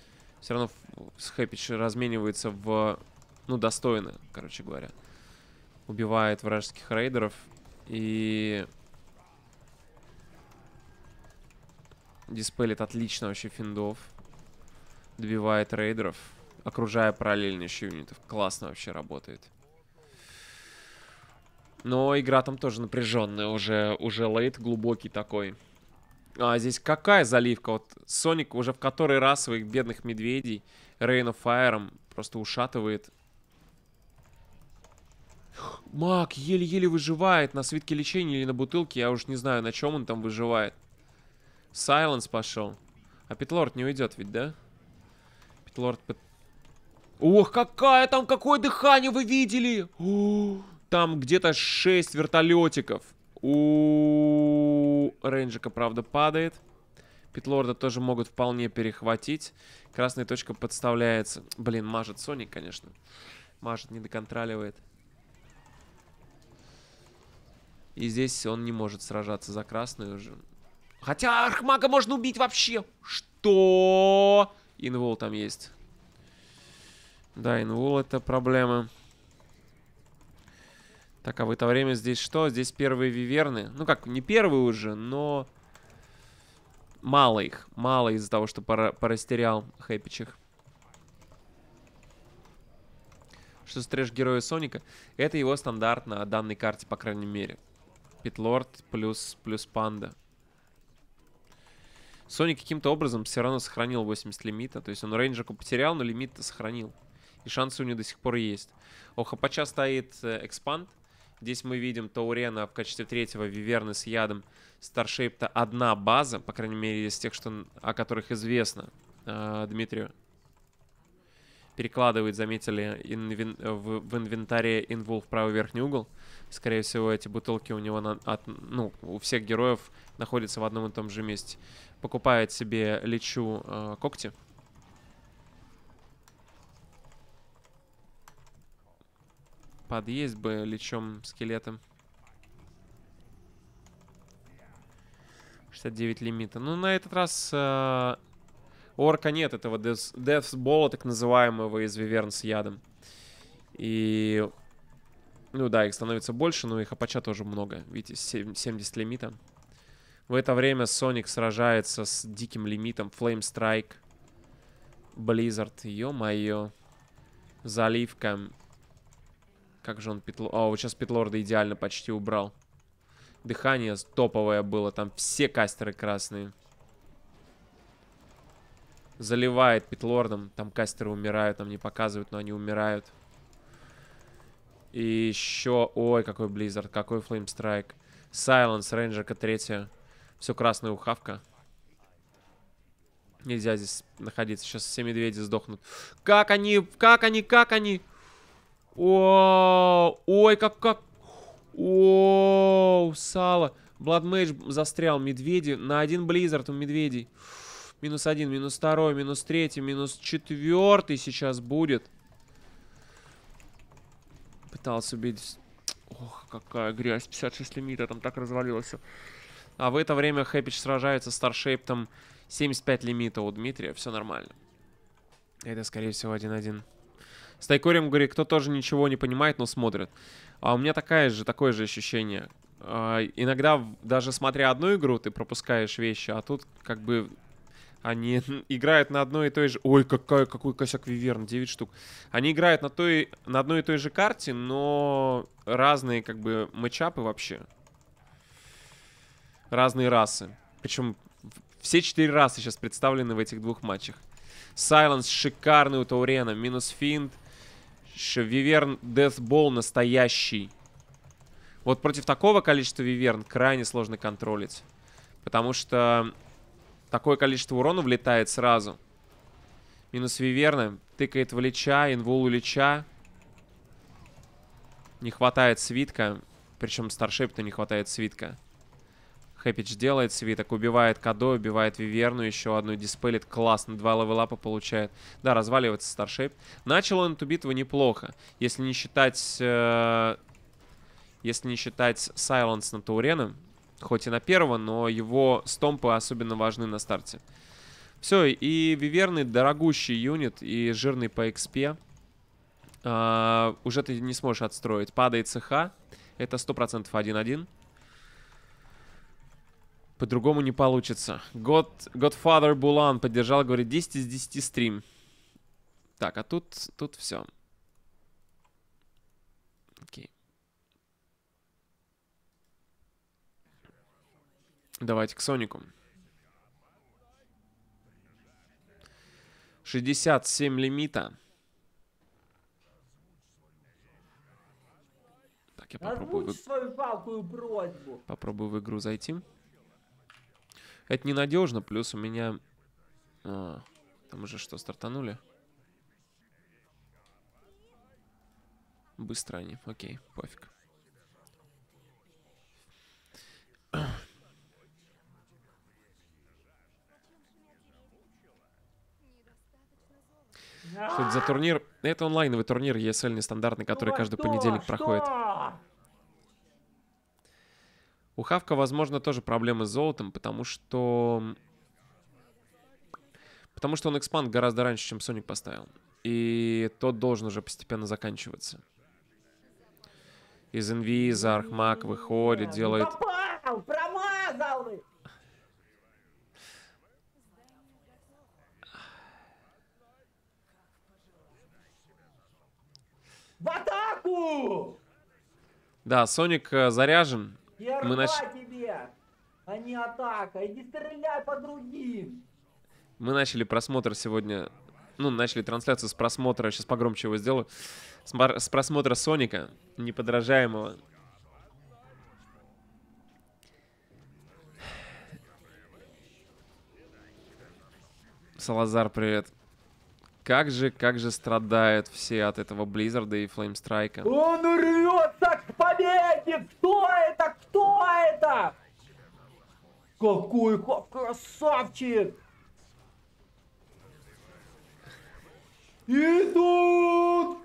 все равно с Хэппич разменивается в... Ну, достойно, короче говоря. Убивает вражеских рейдеров. И... Диспелит отлично вообще финдов. Добивает рейдеров, окружая параллельно еще юнитов. Классно вообще работает. Но игра там тоже напряженная. Уже, уже лейт глубокий такой. А здесь какая заливка? Вот Соник уже в который раз своих бедных медведей Rain of Fire просто ушатывает. Маг еле-еле выживает на свитке лечения или на бутылке. Я уж не знаю, на чем он там выживает. Сайленс пошел. А Питлорд не уйдет ведь, да? Питлорд... Пит... Ох, какая там, какое дыхание вы видели! О, там где-то шесть вертолетиков. У Рейнджика, правда, падает. Питлорда тоже могут вполне перехватить. Красная точка подставляется. Блин, мажет Соник, конечно. Мажет, не доконтроливает. И здесь он не может сражаться за красную уже. Хотя архмага можно убить вообще. Что? Инвул там есть. Да, инвул это проблема. Так, а в это время здесь что? Здесь первые виверны. Ну как, не первые уже, но... Мало их. Мало из-за того, что пора... порастерял Хэппичих. Что стрижь героя Соника? Это его стандарт на данной карте, по крайней мере. Питлорд плюс, плюс панда. Соник каким-то образом все равно сохранил восемьдесят лимита. То есть он рейнджерку потерял, но лимит сохранил. И шансы у него до сих пор есть. У Хапача стоит экспанд. Здесь мы видим Таурена в качестве третьего, Виверны с ядом. Старшейп-то одна база, по крайней мере, из тех, что, о которых известно э, Дмитрию. Перекладывает, заметили, инвен... в, в инвентаре инвул в правый верхний угол. Скорее всего, эти бутылки у него, на... от... ну, у всех героев находятся в одном и том же месте. Покупает себе Лечу э, когти. Подъесть бы Лечом скелетом. шестьдесят девять лимита. Ну, на этот раз... Э... У орка нет этого дефсбола, так называемого, из виверн с ядом. И... Ну да, их становится больше, но их апача тоже много. Видите, семьдесят лимита. В это время Соник сражается с диким лимитом. Flame Strike. Blizzard. Ё-моё. Заливка. Как же он петло... О, вот сейчас петлорда идеально почти убрал. Дыхание топовое было. Там все кастеры красные. Заливает питлордом. Там кастеры умирают. Там не показывают, но они умирают. И еще... Ой, какой Blizzard. Какой Flame Strike. Silence. Рейнджерка третья. Все красная ухавка. Нельзя здесь находиться. Сейчас все медведи сдохнут. Как они? Как они? Как они? О, ой, как... как. О, сало. Bloodmage застрял. Медведи. На один Blizzard у медведей. Минус один, минус второй, минус третий, минус четвертый сейчас будет. Пытался убить. Ох, какая грязь. пятьдесят шесть лимита, там так развалилось. А в это время Хэпич сражается с Старшейптом. семьдесят пять лимита у Дмитрия, все нормально. Это, скорее всего, один-один. С Тайкорием, говорит, кто тоже ничего не понимает, но смотрит. А у меня такая же, такое же ощущение. А, иногда, даже смотря одну игру, ты пропускаешь вещи, а тут как бы... Они играют на одной и той же... Ой, какая, какой косяк виверн, девять штук. Они играют на, той, на одной и той же карте, но разные как бы матчапы вообще. Разные расы. Причем все четыре расы сейчас представлены в этих двух матчах. Сайленс шикарный у Таурена. Минус финт. Виверн Deathball настоящий. Вот против такого количества виверн крайне сложно контролить. Потому что... Такое количество урона влетает сразу. Минус Виверна. Тыкает в Лича, инвул у Лича. Не хватает свитка. Причем Старшейп-то не хватает свитка. Хэпич делает свиток. Убивает Кадо, убивает Виверну. Еще одну диспелит. Классно. Два левелапа получает. Да, разваливается Старшейп. Начал он эту битву неплохо. Если не считать... Э, если не считать Сайленс на Тауреном. Хоть и на первого, но его стомпы особенно важны на старте. Все, и Виверны дорогущий юнит и жирный по экспе. А, уже ты не сможешь отстроить. Падает ЦХ. Это сто процентов один-один. По-другому не получится. God, Godfather Булан поддержал, говорит, десять из десяти стрим. Так, а тут, тут все. Окей. Okay. Давайте к Сонику. шестьдесят семь лимита. Так, я попробую... В... Попробую в игру зайти. Это ненадежно, плюс у меня... А, там уже что, стартанули? Быстро они, окей, пофиг. Что это за турнир? Это онлайновый турнир и эс эль нестандартный, который каждый понедельник проходит. У Хавка, возможно, тоже проблемы с золотом, потому что... Потому что он экспанд гораздо раньше, чем Соник поставил. И тот должен уже постепенно заканчиваться. Из инвиза Архмаг выходит, делает... Попал! Промазал! В атаку! Да, Соник э, заряжен. Я Мы нач... тебе, а не атака. Иди стреляй по другим. Мы начали просмотр сегодня. Ну, начали трансляцию с просмотра. Сейчас погромче его сделаю. С, с просмотра Соника, неподражаемого. Салазар, привет. Как же, как же страдают все от этого Близзарда и Флеймстрайка. Он рвется к победе! Кто это? Кто это? Какой красавчик! Идут!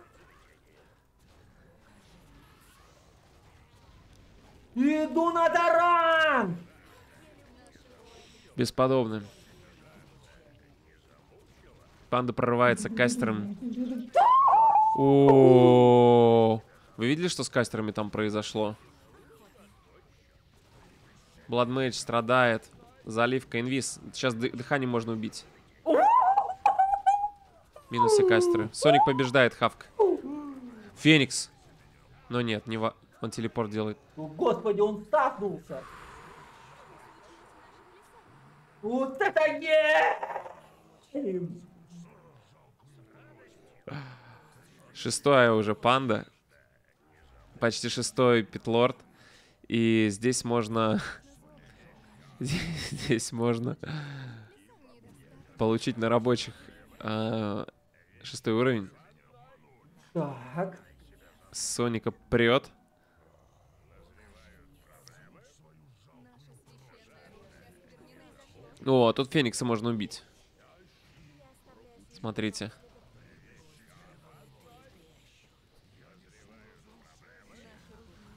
Иду на таран! Бесподобно. Панда прорывается кастером. О-о-о-о. Вы видели, что с кастерами там произошло? Бладмейдж страдает. Заливка, инвиз. Сейчас дыхание можно убить. Минусы кастеры. Соник побеждает, хавк. Феникс. Но нет, не во... он телепорт делает. О, господи, он стакнулся. Вот это нет! Шестая уже панда. Почти шестой питлорд. И здесь можно... здесь можно получить на рабочих э, шестой уровень. Так. Соника прет. О, тут Феникса можно убить. Смотрите.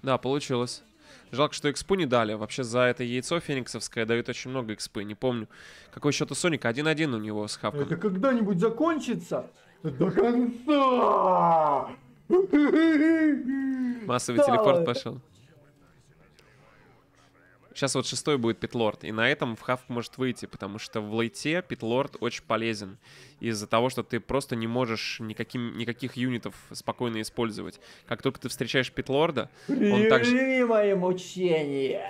Да, получилось. Жалко, что экспу не дали. Вообще за это яйцо фениксовское дают очень много экспы. Не помню, какой счет у Соника. один-один у него с хавком. Это когда-нибудь закончится? До конца! Массовый телепорт пошел. Сейчас вот шестой будет питлорд. И на этом в хавк может выйти, потому что в лейте питлорд очень полезен. Из-за того, что ты просто не можешь никаким, никаких юнитов спокойно использовать. Как только ты встречаешь питлорда, он также... мучение.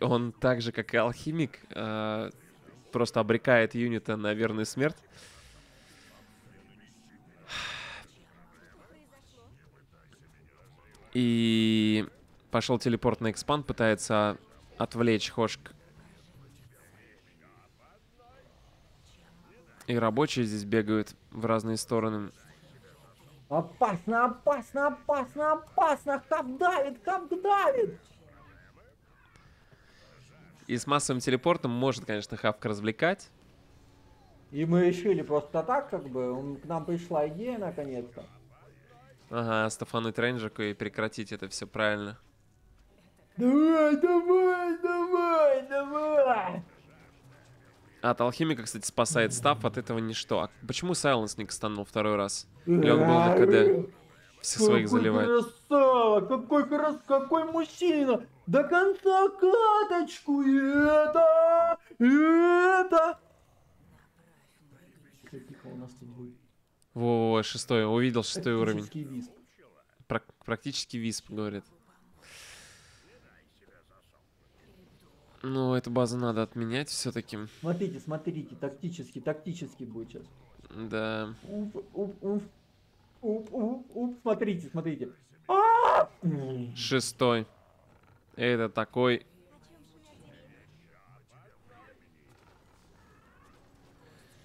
Он так же, как и алхимик, просто обрекает юнита на верную смерть. И... пошел телепорт на экспанд, пытается отвлечь Хошк. И рабочие здесь бегают в разные стороны. Опасно, опасно, опасно, опасно. Хап давит, хап давит. И с массовым телепортом может, конечно, хавка развлекать. И мы решили просто так, как бы. К нам пришла идея, наконец-то. Ага, стафануть рейнджерку и прекратить это все правильно. Давай, давай, давай, давай! От алхимика, кстати, спасает став, от этого ничто. А почему Сайленс не кстанул второй раз? Или он был на КД? Всех своих заливает. Красава, какой красава, какой мужчина! До конца каточку! И это! И это! Тихо, у нас тут будет. Во-во-во, шестой, увидел шестой уровень. Висп. Практически висп, говорит. Ну, эту базу надо отменять все-таки. Смотрите, смотрите, тактически, тактически будет сейчас. Да. Уп, уп, уп, уп, уп, уп, смотрите, смотрите. Шестой. Это такой...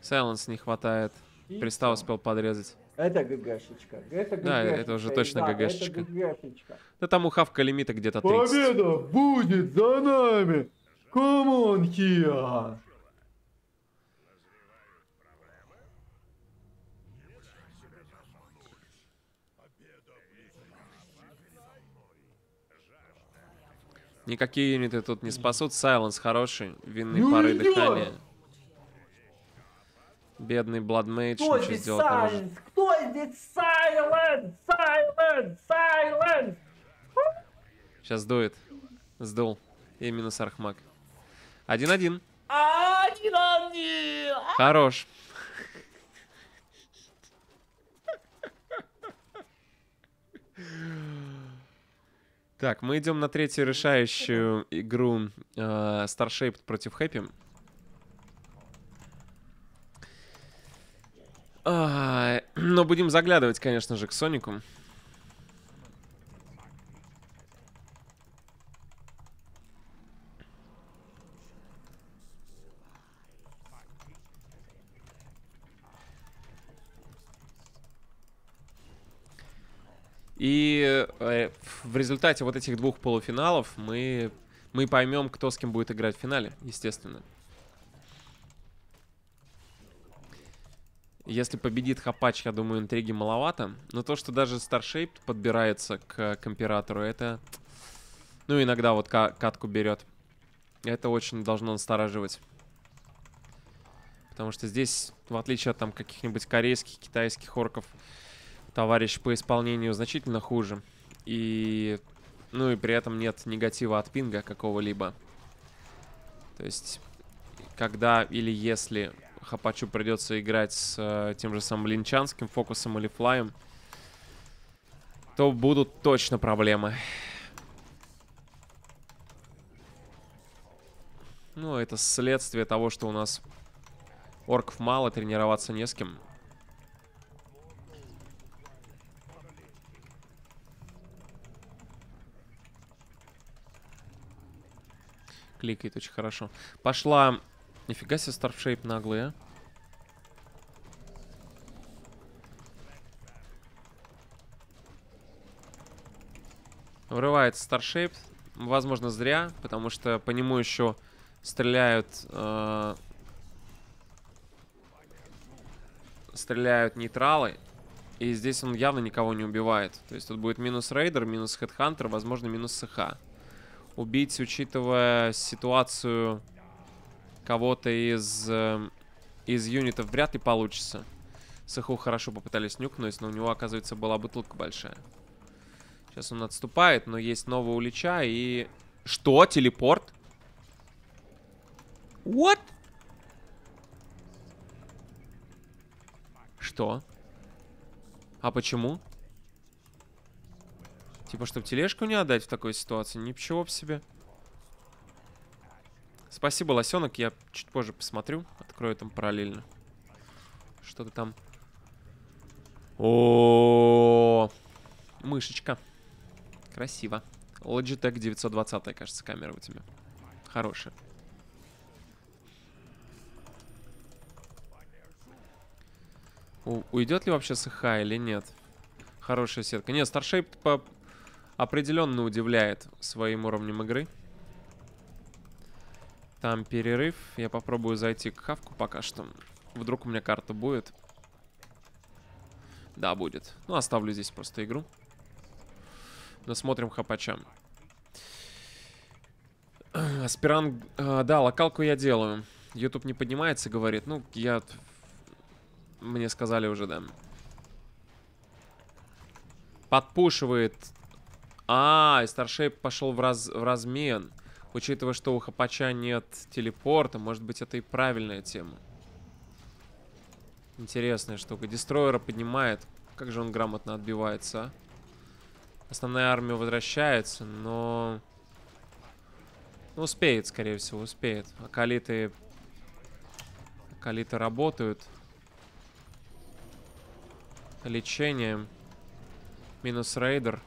Сайленс не хватает. Пристав успел подрезать. Это ГГшечка. Это ГГшечка. Да, это уже точно да, ГГшечка. ГГшечка. Да там у хавка лимита где-то тридцать. Победа будет за нами! Come on, Kia! Никакие юниты тут не спасут. Сайленс хороший. Винные ну пары дыхания. Бедный Бладмейдж ничего сделать не может. Кто здесь Сайленс? Сайленс! Сайленс! Сейчас дует. Сдул. И минус Архмаг. один-один. один-один! Хорош. Так, мы идем на третью решающую игру Starshaped против Happy. Но будем заглядывать, конечно же, к Сонику. И э, в результате вот этих двух полуфиналов мы, мы поймем, кто с кем будет играть в финале, естественно. Если победит Хапач, я думаю, интриги маловато. Но то, что даже Starshaped подбирается к, к Императору, это... Ну, иногда вот катку берет. Это очень должно настораживать. Потому что здесь, в отличие от там каких-нибудь корейских, китайских орков, товарищ по исполнению значительно хуже. И... Ну и при этом нет негатива от пинга какого-либо. То есть, когда или если... Хапачу придется играть с э, тем же самым линчанским фокусом или флаем, то будут точно проблемы. Ну, это следствие того, что у нас орков мало, тренироваться не с кем. Кликает очень хорошо. Пошла... Нифига себе, Starshaped наглые. Врывается Starshaped. Возможно, зря, потому что по нему еще стреляют... Э, стреляют нейтралы. И здесь он явно никого не убивает. То есть тут будет минус рейдер, минус хедхантер, возможно, минус СХ. Убить, учитывая ситуацию... Кого-то из, из юнитов вряд ли получится. Сэху хорошо попытались нюкнуть, но у него, оказывается, была бутылка большая. Сейчас он отступает, но есть новая улича и... Что? Телепорт? What? Что? А почему? Типа, чтобы тележку не отдать в такой ситуации? Ничего себе. Спасибо, лосенок, я чуть позже посмотрю. Открою там параллельно. Что ты там? О-о-о-о! Мышечка. Красиво. Logitech девятьсот двадцать, кажется, камера у тебя. Хорошая. Уйдет ли вообще СХ или нет? Хорошая сетка. Нет, Starshaped по... определенно удивляет своим уровнем игры. Там перерыв. Я попробую зайти к хавку пока что. Вдруг у меня карта будет. Да, будет. Ну, оставлю здесь просто игру. Но смотрим хапача. Аспирант... Да, локалку я делаю. YouTube не поднимается, говорит. Ну, я... Мне сказали уже, да. Подпушивает. А, и Starshaped пошел в, раз... в размен. Учитывая, что у Хапача нет телепорта, может быть, это и правильная тема. Интересная штука. Дестройера поднимает. Как же он грамотно отбивается, а? Основная армия возвращается, но... Ну, успеет, скорее всего, успеет. Акалиты... Акалиты работают. Лечение. Минус рейдер.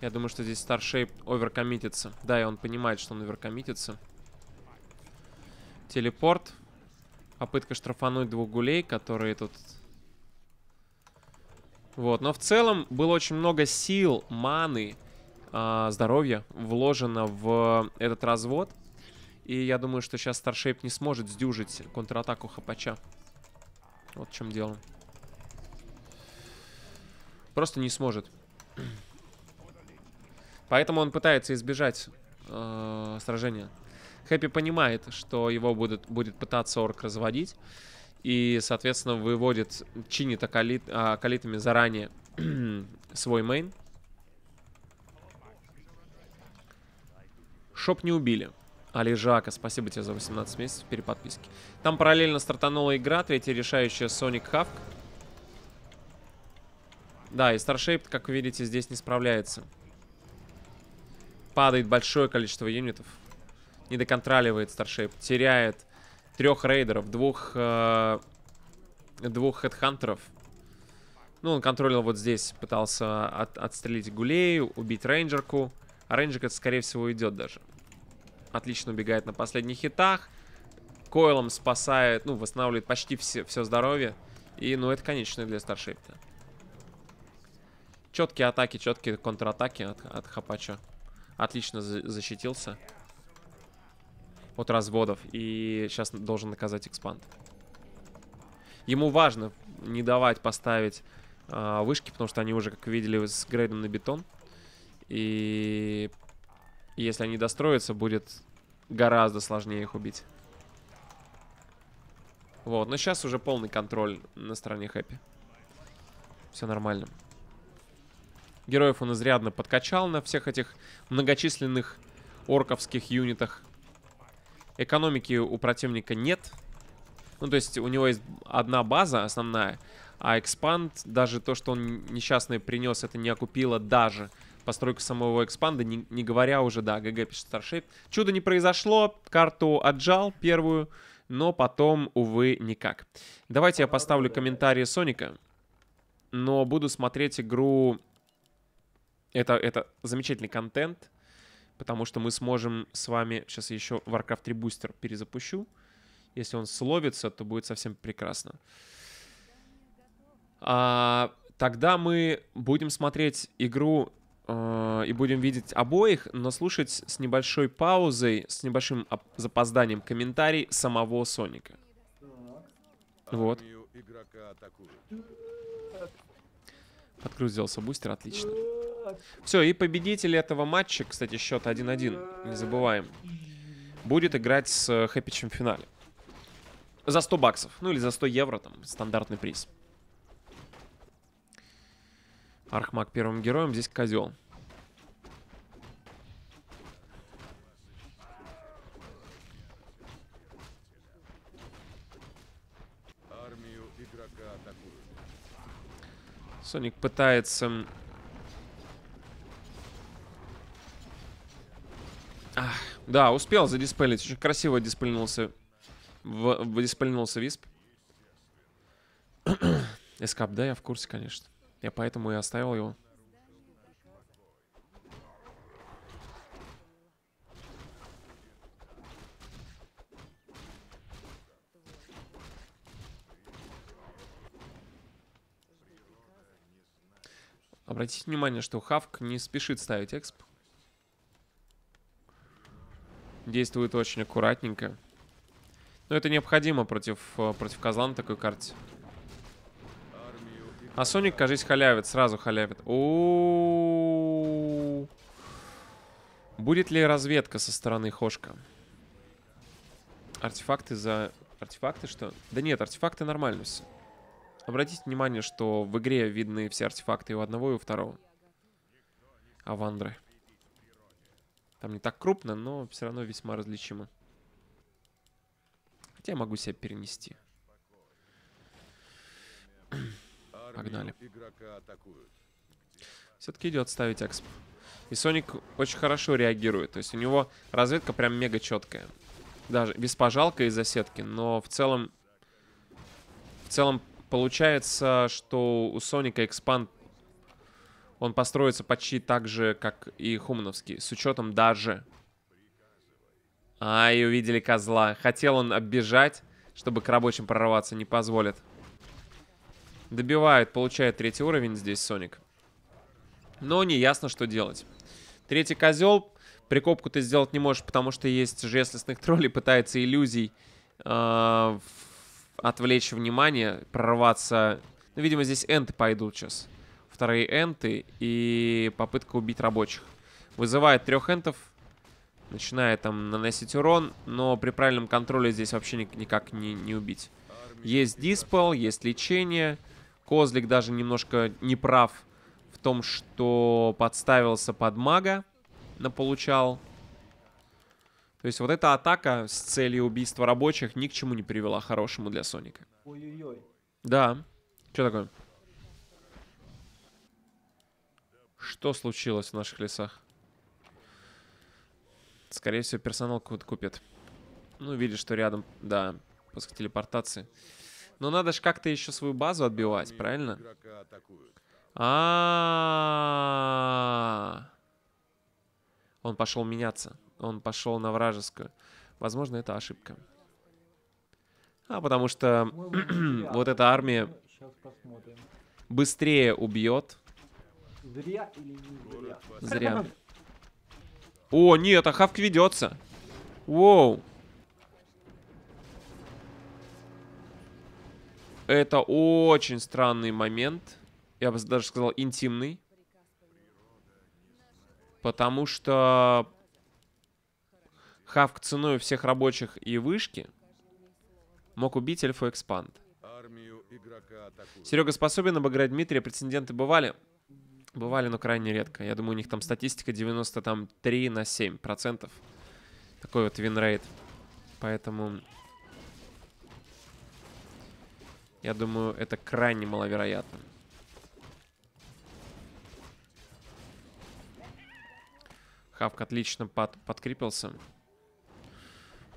Я думаю, что здесь Starshaped оверкоммитится. Да, и он понимает, что он оверкоммитится. Телепорт. Попытка штрафануть двух гулей, которые тут... Вот, но в целом было очень много сил, маны, э, здоровья вложено в этот развод. И я думаю, что сейчас Starshaped не сможет сдюжить контратаку Хапача. Вот в чем дело. Просто не сможет. Поэтому он пытается избежать э, сражения. Хэппи понимает, что его будет, будет пытаться орк разводить. И, соответственно, выводит, чинит акалит, акалитами заранее свой мейн. Шоп не убили. Алижака, спасибо тебе за восемнадцать месяцев переподписки. Там параллельно стартанула игра, третья решающая Sonic Hawk. Да, и Starshaped, как вы видите, здесь не справляется. Падает большое количество юнитов. Не доконтроливает Starshaped. Теряет трех рейдеров, двух, э, двух хедхантеров. Ну, он контролил вот здесь. Пытался от, отстрелить гулей, убить рейнджерку. А рейнджерка, скорее всего, идет даже. Отлично убегает на последних хитах. Койлом спасает, ну, восстанавливает почти все, все здоровье. И, ну, это конечное для Starshaped. Четкие атаки, четкие контратаки от, от Хапача. Отлично защитился от разводов. И сейчас должен наказать экспанд. Ему важно не давать поставить э, вышки, потому что они уже, как видели, с грейдом на бетон. И если они достроятся, будет гораздо сложнее их убить. Вот, но сейчас уже полный контроль на стороне Хэппи. Все нормально. Героев он изрядно подкачал на всех этих многочисленных орковских юнитах. Экономики у противника нет. Ну, то есть у него есть одна база основная, а экспанд, даже то, что он несчастный принес, это не окупило даже постройку самого экспанда, не, не говоря уже, да, ГГ пишет Старшейп. Чудо не произошло, карту отжал первую, но потом, увы, никак. Давайте я поставлю комментарии Соника, но буду смотреть игру... Это, это замечательный контент, потому что мы сможем с вами... Сейчас я еще Warcraft три бустер перезапущу. Если он словится, то будет совсем прекрасно. А, тогда мы будем смотреть игру э, и будем видеть обоих, но слушать с небольшой паузой, с небольшим запозданием комментарий самого Соника. Вот. Подгрузился бустер, отлично. Все, и победитель этого матча, кстати, счет один один, не забываем, будет играть с Хэппичем в финале. За сто баксов, ну или за сто евро, там, стандартный приз. Архмаг первым героем, здесь козел. Армию игрока атакуют. Соник пытается... Ах, да, успел задиспелить, очень красиво диспельнулся. В, в диспельнулся Висп. Эскап, да, я в курсе, конечно. Я поэтому и оставил его. Обратите внимание, что Хавк не спешит ставить эксп. Действует очень аккуратненько. Но это необходимо против, против козла на такой карте. А Соник, кажись, халявит. Сразу халявит. О-о-о-о. Будет ли разведка со стороны Хошка? Артефакты за... Артефакты что? Да нет, артефакты нормально все. Обратите внимание, что в игре видны все артефакты и у одного, и у второго. Авандры. Там не так крупно, но все равно весьма различимо. Я могу себя перенести. Погнали. Все-таки идет ставить эксп. И Соник очень хорошо реагирует. То есть у него разведка прям мега четкая. Даже виспа жалко из-за сетки, но в целом... В целом получается, что у Соника экспанд... Он построится почти так же, как и хумановский. С учетом даже... А, и увидели козла. Хотел он оббежать, чтобы к рабочим прорваться. Не позволит. Добивает, получает третий уровень здесь Соник. Но не ясно, что делать. Третий козел. Прикопку ты сделать не можешь, потому что есть жест лесных троллей. Пытается иллюзий э, отвлечь внимание, прорваться. Ну, видимо, здесь энты пойдут сейчас. Вторые энты и попытка убить рабочих. Вызывает трех энтов. Начинает там наносить урон, но при правильном контроле здесь вообще никак не, не убить. Есть диспел, есть лечение. Козлик даже немножко неправ в том, что подставился под мага, наполучал. То есть вот эта атака с целью убийства рабочих ни к чему не привела хорошему для Соника. Ой-ой-ой. Да. Что такое? Что случилось в наших лесах? Скорее всего, персонал кого-то купит. Ну, видишь, что рядом, да, после телепортации. Но надо же как-то еще свою базу отбивать, правильно? А-а-а-а. Он пошел меняться. Он пошел на вражескую. Возможно, это ошибка. А, потому что вот эта армия быстрее убьет Зря или не зря? Зря. О, нет, а хавк ведется. Воу. Это очень странный момент. Я бы даже сказал, интимный. Потому что хавк ценой всех рабочих и вышки мог убить эльфу экспанд. Серега способен обыграть Дмитрия. Прецеденты бывали? Бывали, но крайне редко. Я думаю, у них там статистика девяносто три на семь процентов. Такой вот винрейт. Поэтому я думаю, это крайне маловероятно. Хавк отлично под, подкрепился.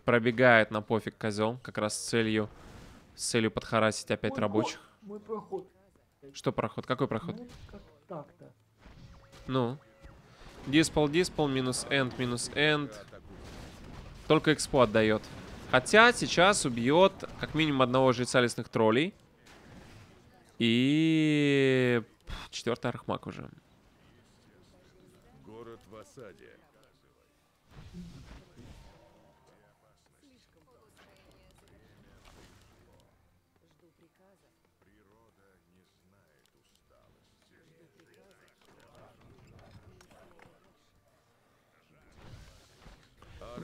Пробегает на пофиг козел. Как раз с целью, с целью подхарасить опять мой рабочих. Ход, мой проход. Что проход? Какой проход? Ну, как так-то. Ну. Диспол, диспол, минус энд, минус энд. Только экспо отдает. Хотя сейчас убьет как минимум одного жреца лесных троллей. И... четвертый архмаг уже. Город в осаде.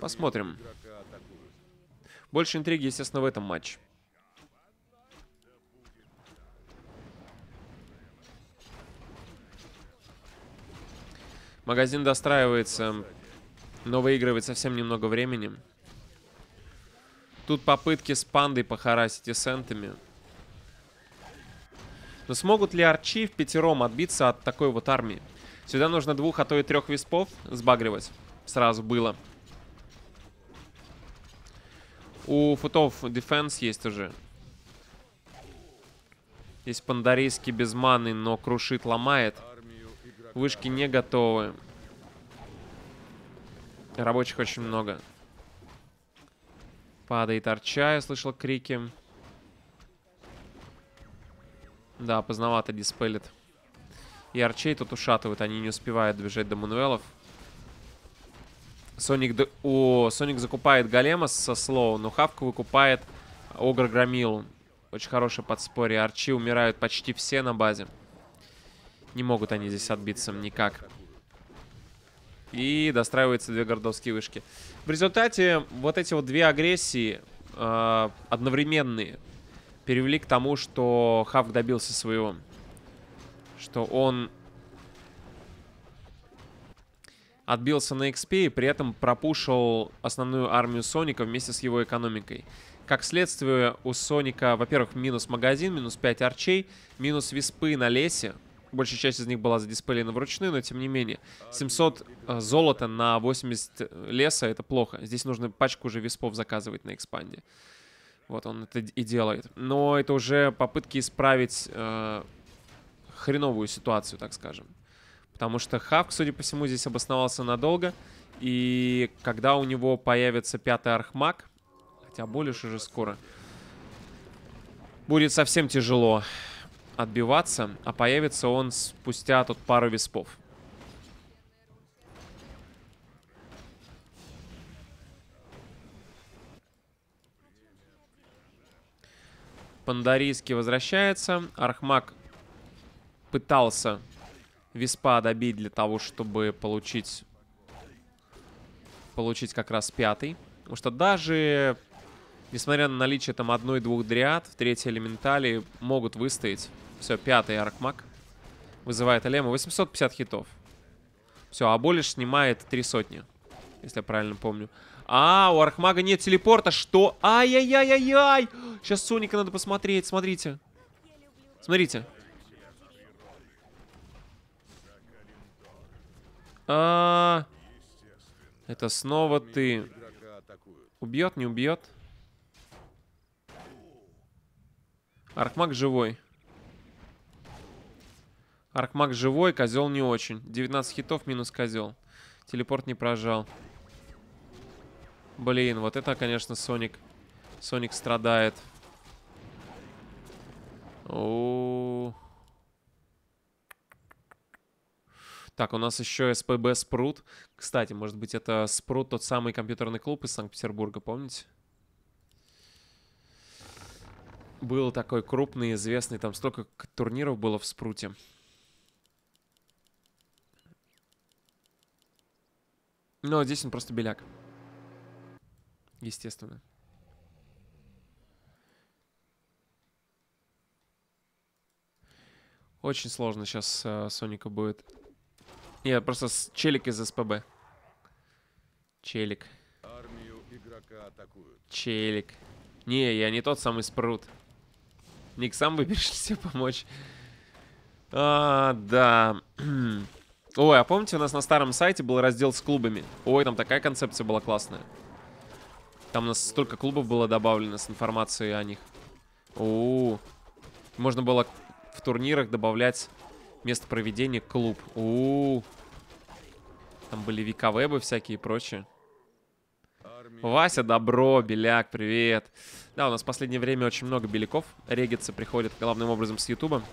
Посмотрим. Больше интриги, естественно, в этом матче. Магазин достраивается, но выигрывает совсем немного времени. Тут попытки с пандой похарасить и сентами. Но смогут ли арчи в пятером отбиться от такой вот армии? Сюда нужно двух, а то и трех виспов сбагривать. Сразу было. У футов дефенс есть уже. Здесь пандарийский без маны, но крушит, ломает. Вышки не готовы. Рабочих очень много. Падает арча, я слышал крики. Да, поздновато диспелит. И арчей тут ушатывают, они не успевают бежать до мануэлов. Соник, до... О, Соник закупает голема со слоу, но хавка выкупает Огр Громилу. Очень хорошее подспорье. Арчи умирают почти все на базе. Не могут они здесь отбиться никак. И достраиваются две городовские вышки. В результате вот эти вот две агрессии э, одновременные перевели к тому, что хавк добился своего. Что он... отбился на экспе и при этом пропушил основную армию Соника вместе с его экономикой. Как следствие, у Соника, во-первых, минус магазин, минус пять арчей, минус виспы на лесе. Большая часть из них была задиспелена вручную, но тем не менее. семьсот золота на восемьдесят леса — это плохо. Здесь нужно пачку уже виспов заказывать на экспанде. Вот он это и делает. Но это уже попытки исправить э, хреновую ситуацию, так скажем. Потому что хавк, судя по всему, здесь обосновался надолго. И когда у него появится пятый архмаг, хотя Болиш уже скоро, будет совсем тяжело отбиваться. А появится он спустя тут пару виспов. Пандарийский возвращается. Архмаг пытался... виспа добить для того, чтобы получить получить как раз пятый. Потому что даже, несмотря на наличие там одной-двух дриад, в третьей элементали могут выстоять. Все, пятый архмаг вызывает Алема. восемьсот пятьдесят хитов. Все, а Болиш снимает три сотни, если я правильно помню. А, у архмага нет телепорта. Что? Ай-яй-яй-яй-яй! Сейчас Соника надо посмотреть. Смотрите. Смотрите. А, это снова ты. Убьет, не убьет? Архмаг живой. Архмаг живой, козел не очень. девятнадцать хитов минус козел. Телепорт не прожал. Блин, вот это, конечно, Соник. Соник страдает. О-о-о. Так, у нас еще СПБ «Спрут». Кстати, может быть, это «Спрут» тот самый компьютерный клуб из Санкт-Петербурга, помните? Был такой крупный, известный. Там столько турниров было в «Спруте». Но здесь он просто беляк. Естественно. Очень сложно сейчас э, Соника будет. Я просто с... челик из СПБ. Челик. Армию игрока атакуют. Челик. Не, я не тот самый Спрут. Ник, сам выберешь себе помочь. А, да. Ой, а помните, у нас на старом сайте был раздел с клубами? Ой, там такая концепция была классная. Там у нас столько клубов было добавлено с информацией о них. У-у-у. Можно было... в турнирах добавлять место проведения клуб. У-у-у. Там были вековебы всякие и прочее. Армия. Вася, добро, беляк, привет. Да, у нас в последнее время очень много беляков. Регицы приходят главным образом с Ютуба.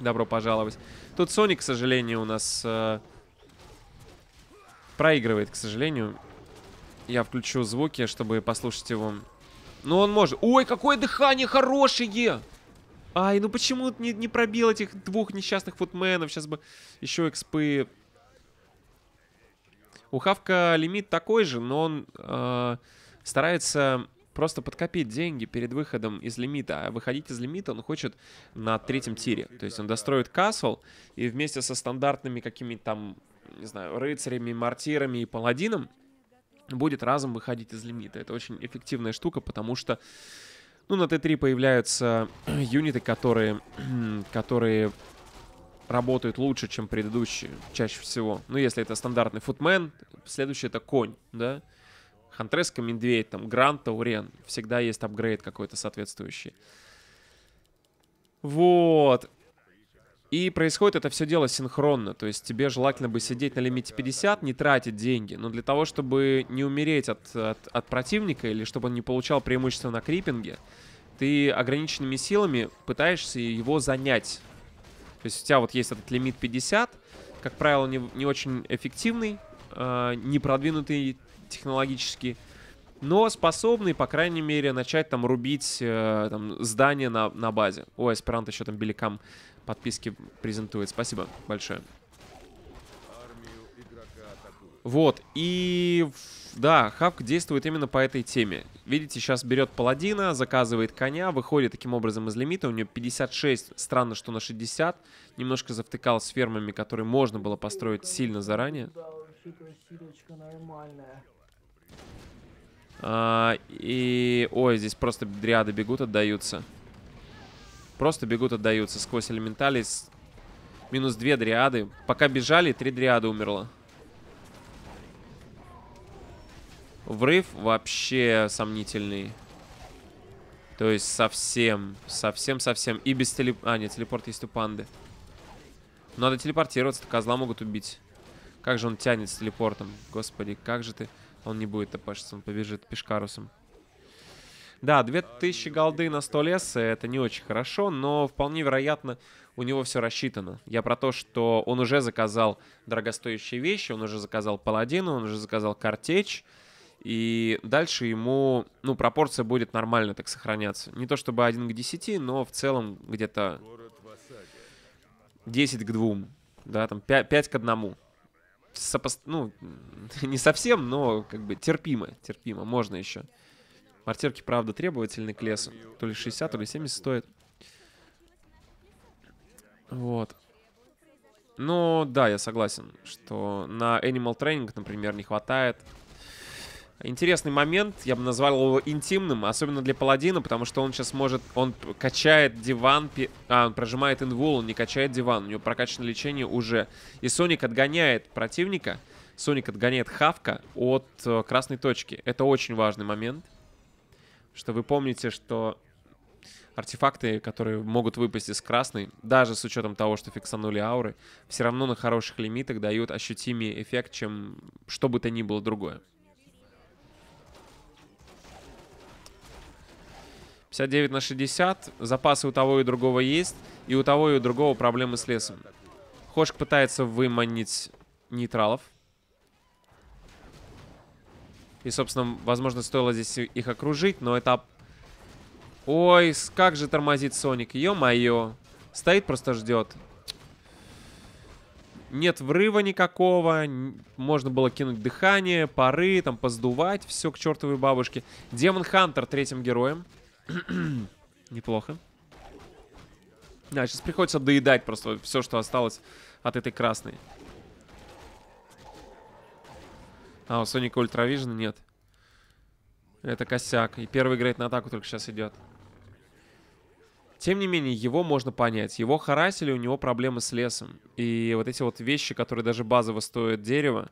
Добро пожаловать. Тут Соник, к сожалению, у нас э, проигрывает, к сожалению. Я включу звуки, чтобы послушать его. Ну, он может... Ой, какое дыхание хорошее! Ай, ну почему не, не пробил этих двух несчастных футменов? Сейчас бы еще экспы. У Хавка лимит такой же, но он э, старается просто подкопить деньги перед выходом из лимита. А выходить из лимита он хочет на третьем тире. То есть он достроит касл и вместе со стандартными какими-то там, не знаю, рыцарями, мортирами и паладином будет разом выходить из лимита. Это очень эффективная штука, потому что... Ну, на тэ три появляются юниты, которые, которые работают лучше, чем предыдущие, чаще всего. Ну, если это стандартный футмен, следующий это конь, да? Хантреска, медведь, там, Грант, Таурен. Всегда есть апгрейд какой-то соответствующий. Вот. И происходит это все дело синхронно. То есть тебе желательно бы сидеть на лимите пятьдесят, не тратить деньги. Но для того, чтобы не умереть от, от, от противника или чтобы он не получал преимущество на крипинге, ты ограниченными силами пытаешься его занять. То есть у тебя вот есть этот лимит пятьдесят. Как правило, не, не очень эффективный, э, не продвинутый технологически. Но способный, по крайней мере, начать там рубить э, там, здание на, на базе. Ой, аспирант еще там белякам подписки презентует. Спасибо большое. Вот. И да, Хавк действует именно по этой теме. Видите, сейчас берет паладина, заказывает коня, выходит таким образом из лимита. У нее пятьдесят шесть. Странно, что на шестьдесят. Немножко завтыкал с фермами, которые можно было построить сильно заранее. А, и... Ой, здесь просто дриады бегут, отдаются. Просто бегут, отдаются сквозь элементали. Минус две дриады. Пока бежали, три дриады умерло. Врыв вообще сомнительный. То есть совсем, совсем-совсем. И без телепорта... А, нет, телепорт есть у панды. Надо телепортироваться, козла могут убить. Как же он тянет с телепортом? Господи, как же ты... Он не будет тпшиться, он побежит пешкарусом. Да, две тысячи голды на сто леса, это не очень хорошо, но вполне вероятно, у него все рассчитано. Я про то, что он уже заказал дорогостоящие вещи, он уже заказал паладину, он уже заказал картечь. И дальше ему, ну, пропорция будет нормально так сохраняться. Не то чтобы один к десяти, но в целом где-то десять к двум, да, там пять к одному. Сопос... Ну, не совсем, но как бы терпимо, терпимо, можно еще. Мортирки, правда, требовательны к лесу. То ли шестьдесят, то ли семьдесят стоит. Вот. Ну, да, я согласен, что на Animal Training, например, не хватает. Интересный момент, я бы назвал его интимным, особенно для паладина, потому что он сейчас может... Он качает диван... Пи, а, он прожимает инвул, он не качает диван. У него прокачано лечение уже. И Соник отгоняет противника. Соник отгоняет Хавка от э, красной точки. Это очень важный момент. Что вы помните, что артефакты, которые могут выпасть из красной, даже с учетом того, что фиксанули ауры, все равно на хороших лимитах дают ощутимый эффект, чем что бы то ни было другое. пятьдесят девять на шестьдесят. Запасы у того и другого есть. И у того и у другого проблемы с лесом. Хошк пытается выманить нейтралов. И, собственно, возможно, стоило здесь их окружить, но это... Ой, как же тормозит Соник, ё-моё. Стоит, просто ждет. Нет врыва никакого. Можно было кинуть дыхание, пары, там, поздувать. Все к чертовой бабушке. Демон Хантер третьим героем. Неплохо. Да, сейчас приходится доедать просто все, что осталось от этой красной. А, у Соника ультравижена нет. Это косяк. И первый играет на атаку только сейчас идет. Тем не менее, его можно понять. Его харасили, у него проблемы с лесом. И вот эти вот вещи, которые даже базово стоят дерева,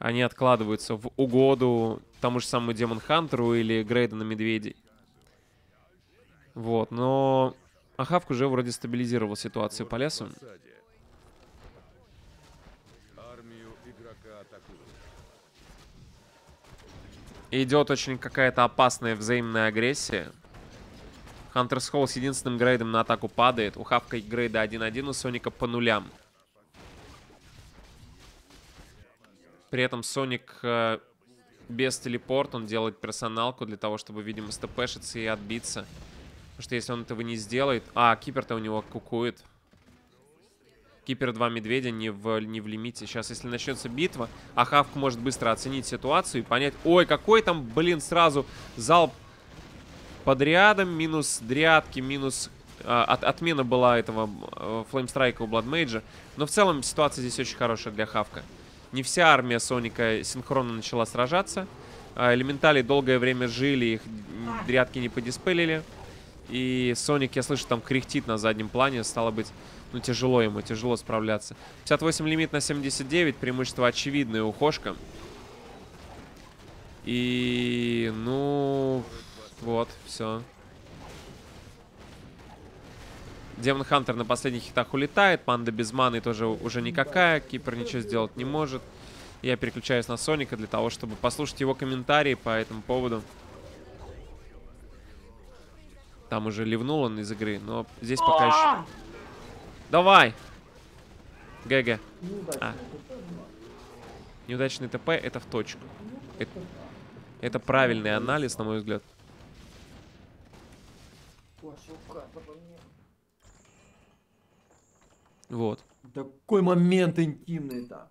они откладываются в угоду тому же самому Демон Хантеру или Грейдену Медведей. Вот, но Ахавк уже вроде стабилизировал ситуацию по лесу. Идет очень какая-то опасная взаимная агрессия. Хантерс Холл с единственным грейдом на атаку падает. У Хавка грейда один один, у Соника по нулям. При этом Соник э, без телепорта, он делает персоналку для того, чтобы, видимо, стпшиться и отбиться. Потому что если он этого не сделает... А, Кипер-то у него кукует. Кипер два медведя не в, не в лимите. Сейчас, если начнется битва, Ахавк может быстро оценить ситуацию и понять... Ой, какой там, блин, сразу залп под рядом. Минус дрядки, минус... Э, от, отмена была этого э, флеймстрайка у Бладмейджа. Но в целом ситуация здесь очень хорошая для Хавка. Не вся армия Соника синхронно начала сражаться. Э, элементали долгое время жили, их дрядки не подиспелили. И Соник, я слышу, там кряхтит на заднем плане. Стало быть, ну тяжело ему, тяжело справляться. пятьдесят восемь лимит на семьдесят девять. Преимущество очевидное у Хошка. И... ну... вот, все. Демон Хантер на последних хитах улетает. Панда без маны тоже уже никакая. Кипер ничего сделать не может. Я переключаюсь на Соника для того, чтобы послушать его комментарии по этому поводу. Там уже ливнул он из игры, но здесь пока еще... Давай! ГГ. А. Неудачный ТП — это в точку. Это, это правильный анализ, на мой взгляд. Вот. Такой момент интимный-то.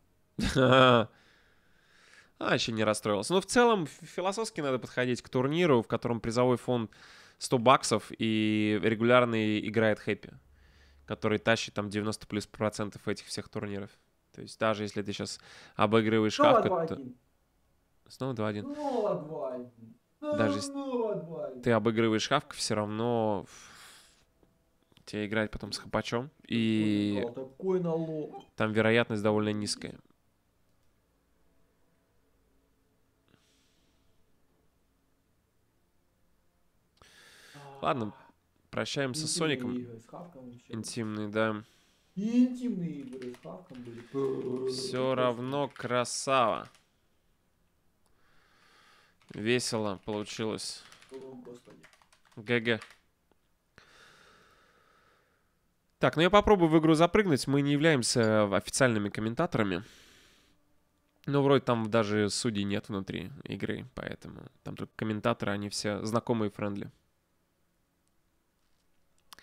А, еще не расстроился. Но в целом философски надо подходить к турниру, в котором призовой фонд... сто баксов, и регулярно играет Хэппи, который тащит там девяносто плюс процентов этих всех турниров. То есть даже если ты сейчас обыгрываешь Хавка, то... Снова два один. Даже если ты обыгрываешь Хавка, все равно тебе играть потом с Хапачом. И там вероятность довольно низкая. Ладно, прощаемся с Соником. Интимные, да. Интимные игры с Хавком были. Все равно красава. Весело получилось. ГГ. Так, ну я попробую в игру запрыгнуть. Мы не являемся официальными комментаторами. Ну, вроде там даже судей нет внутри игры, поэтому там только комментаторы, они все знакомые и френдли.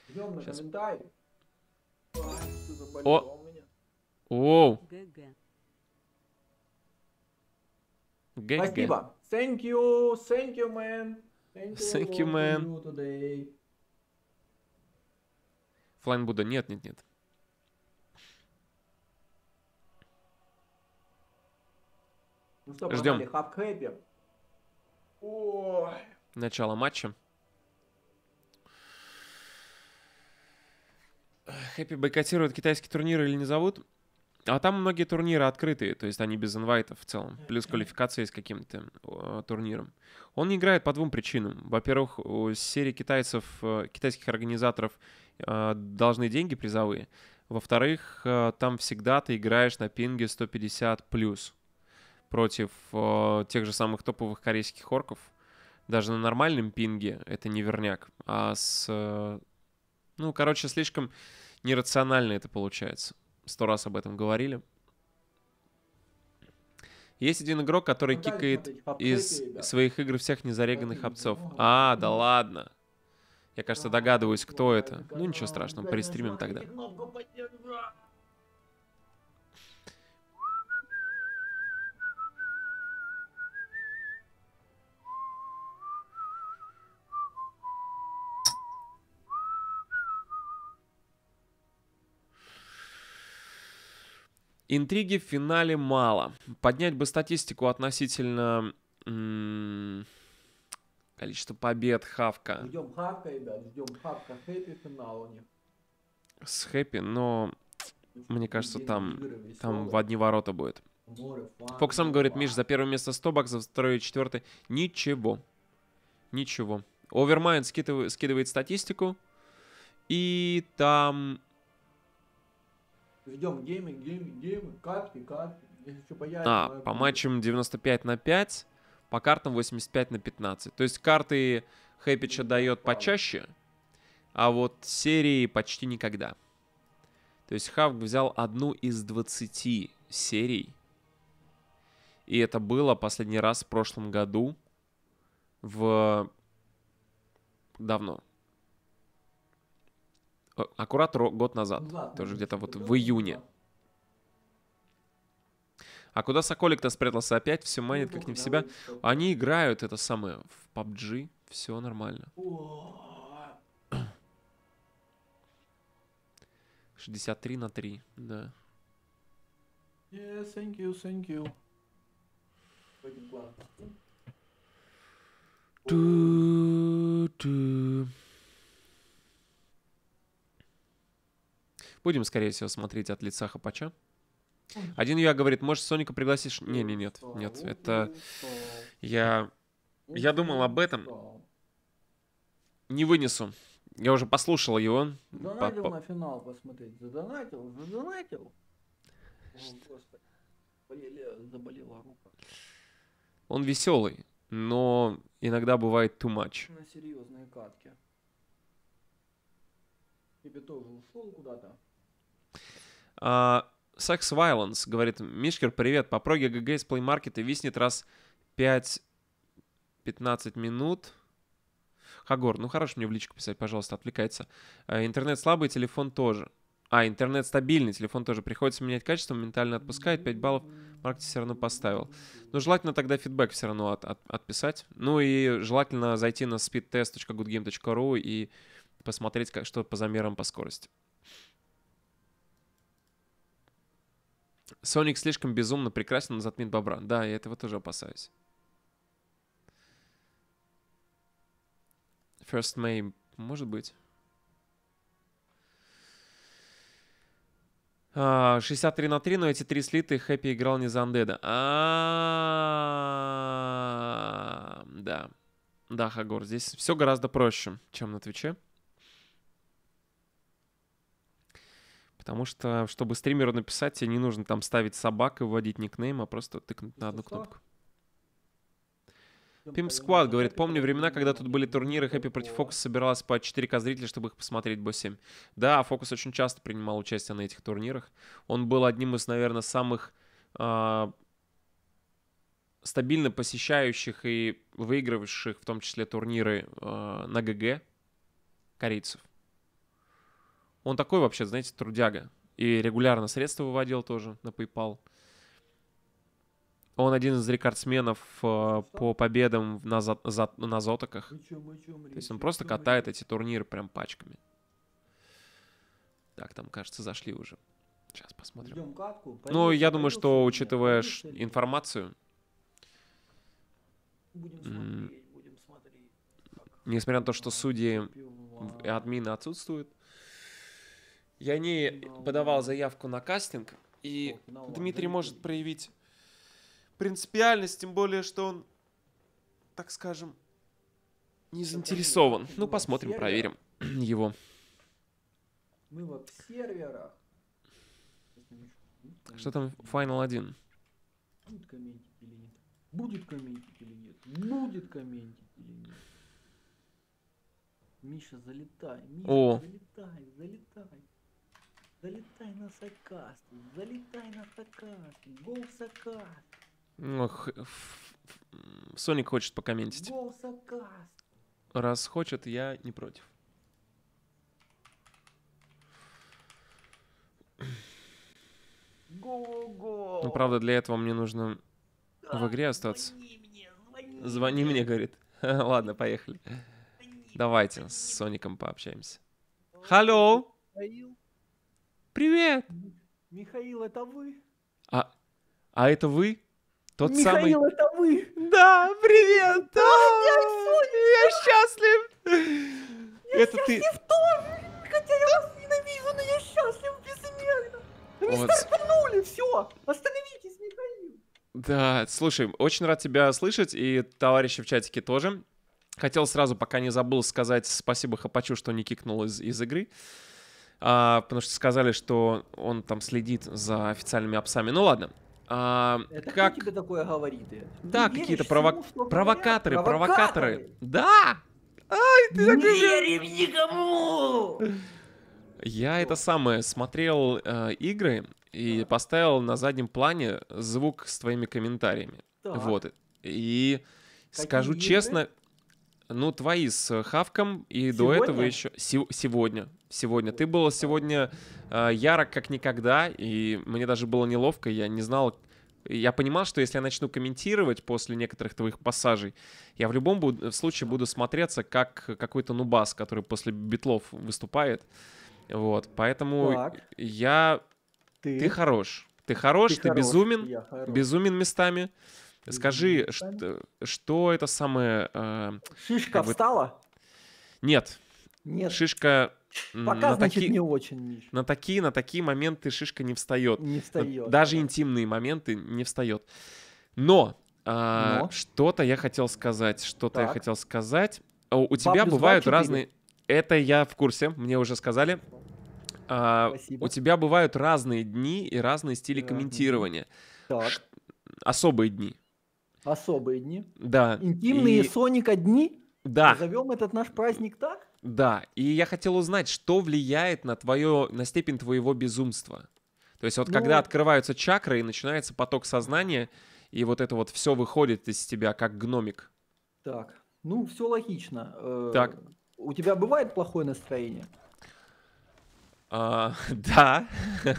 Идем на комментарий. О! Оу! Спасибо. Thank you, thank you, man. Thank you, man. Флайн Будда, нет, нет, нет. Ну что, погнали, хап-хэппи. Начало матча. Хэппи бойкотируют китайские турниры или не зовут? А там многие турниры открытые, то есть они без инвайтов в целом. Плюс квалификация с каким-то э, турниром. Он не играет по двум причинам. Во-первых, у серии китайцев, э, китайских организаторов э, должны деньги призовые. Во-вторых, э, там всегда ты играешь на пинге сто пятьдесят плюс против э, тех же самых топовых корейских орков. Даже на нормальном пинге это не верняк. А с... Э, Ну, короче, слишком нерационально это получается. сто раз об этом говорили. Есть один игрок, который кикает из своих игр всех незареганных опцов. А, да ладно. Я, кажется, догадываюсь, кто это. Ну, ничего страшного, пристримим тогда. Интриги в финале мало. Поднять бы статистику относительно количества побед Хавка. Ждем Хавка, ребят, ждем Хавка. Хэппи финал у них. С Хэппи, но мне кажется, там, там в одни ворота будет. Фоксом говорит, Миш, за первое место сто баксов, за второе и четвертое. Ничего. Ничего. Овермайнд скидывает, скидывает статистику. И там... Ждем геймы, геймы, геймы, катки, катки. Если появится, а, по будет. Матчам девяносто пять на пять, по картам восемьдесят пять на пятнадцать. То есть карты Хэппича и дает почаще, а вот серии почти никогда. То есть Хавк взял одну из двадцати серий. И это было последний раз в прошлом году. В... Давно. Аккурат год назад, ладно, тоже где-то вот в июне. А куда Соколик-то спрятался опять? Все манит как не в себя. Они играют это самое в пабг, все нормально. шестьдесят три на три, да. Yeah, thank you, thank you. Ту-ту. Будем, скорее всего, смотреть от лица Хапача. Один я говорит, может, Соника пригласишь? Не, не, нет, нет. Это я, я думал об этом. Не вынесу. Я уже послушал его. Задонатил на финал посмотреть. Задонатил, задонатил. Заболела рука. Он веселый, но иногда бывает too much. На серьезные катки. Тебе тоже ушел куда-то. Uh, Sex Violence говорит, Мишкер, привет, по проге ГГ из Play Market виснет раз пять-пятнадцать минут. Хагор, ну хорош мне в личку писать, пожалуйста, отвлекается. Uh, интернет слабый, телефон тоже. А, интернет стабильный, телефон тоже. Приходится менять качество, ментально отпускает. пять баллов маркете все равно поставил. Но желательно тогда фидбэк все равно от, от, отписать. Ну и желательно зайти на speedtest точка goodgame точка ru и посмотреть, как, что по замерам по скорости. Соник слишком безумно прекрасен, затмит бобра. Да, я этого тоже опасаюсь. ферст мэй, может быть. шестьдесят три на три, но эти три слиты Хэппи играл не за Андеда. А, да. Да, Хагор, здесь все гораздо проще, чем на Твиче. Потому что, чтобы стримеру написать, тебе не нужно там ставить собак и вводить никнейм, а просто тыкнуть на одну кнопку. Pimp Squad говорит, помню времена, когда тут были турниры, Хэппи против Фокуса собиралась по четыре ка зрителей, чтобы их посмотреть бо семь. Да, Фокус очень часто принимал участие на этих турнирах. Он был одним из, наверное, самых э, стабильно посещающих и выигрывавших, в том числе, турниры э, на ГГ корейцев. Он такой вообще, знаете, трудяга. И регулярно средства выводил тоже на PayPal. Он один из рекордсменов э, по победам на, за, за, на зотоках. То есть он просто катает эти турниры прям пачками. Так, там, кажется, зашли уже. Сейчас посмотрим. Ну, я думаю, что, учитывая информацию... Несмотря на то, что судьи и админы отсутствуют, я не подавал заявку на кастинг, и Дмитрий может проявить принципиальность, тем более, что он, так скажем, не заинтересован. Ну, посмотрим, проверим его. Мы вот в серверах. Что там файнал один? Будет комментить или нет? Будет комментить или нет? Будет комментить или нет? Миша, залетай. Миша, залетай, залетай. Залетай на сакаст, залетай на сакаст, гол сакаст. Ох, Соник хочет покомментить. Гол сакаст. Раз хочет, я не против. Гол, гол. Ну, правда, для этого мне нужно да, в игре остаться. Звони мне, звони, звони мне, говорит. Ладно, поехали. Звони, давайте звони. С Соником пообщаемся. Hello. Михаил? Привет. Михаил, это вы? А, а это вы? Тот Михаил, самый... Михаил, это вы? Да, привет. Да, а, я, я счастлив. Я это счастлив ты... тоже. Хотя я вас ненавижу, но я счастлив безмерно. Они вот. Стартанули, все. Остановитесь, Михаил. Да, слушай, очень рад тебя слышать. И товарищи в чатике тоже. Хотел сразу, пока не забыл, сказать спасибо Хапачу, что не кикнул из, из игры. А, потому что сказали, что он там следит за официальными апсами. Ну ладно. А, это как... кто тебе такое говорит? Да, какие-то прово... всему, провокаторы, говорят? провокаторы, провокаторы. Да! Ай, ты так не верим никому! Я это самое смотрел э, игры и а. поставил на заднем плане звук с твоими комментариями. Так. Вот. И какие скажу игры? Честно... Ну, твои с Хавком и сегодня? До этого еще... Се сегодня. Сегодня. Ты был сегодня э, ярок как никогда, и мне даже было неловко, я не знал... Я понимал, что если я начну комментировать после некоторых твоих пассажей, я в любом буд- случае буду смотреться как какой-то нубас, который после битлов выступает. Вот, поэтому так. я... Ты? ты хорош. Ты хорош, ты, ты хорош. безумен. Я хорош. Безумен местами. Скажи, что, что это самое... Э, шишка как бы... встала? Нет. Нет. Шишка... Пока, на значит, таки... не очень. На такие, на такие моменты шишка не встает. Не встает. Даже да. интимные моменты не встает. Но, э, Но. что-то я хотел сказать. Что-то я хотел сказать. О, у тебя бывают разные... Это я в курсе, мне уже сказали. Э, у тебя бывают разные дни и разные стили да. комментирования. Так. Особые дни. Особые дни. Да. Интимные и... Соника дни. Да. Назовем этот наш праздник так? Да. И я хотел узнать, что влияет на твое, на степень твоего безумства. То есть вот ну... когда открываются чакры и начинается поток сознания, и вот это вот все выходит из тебя как гномик. Так. Ну, все логично. Так. У тебя бывает плохое настроение? А, да.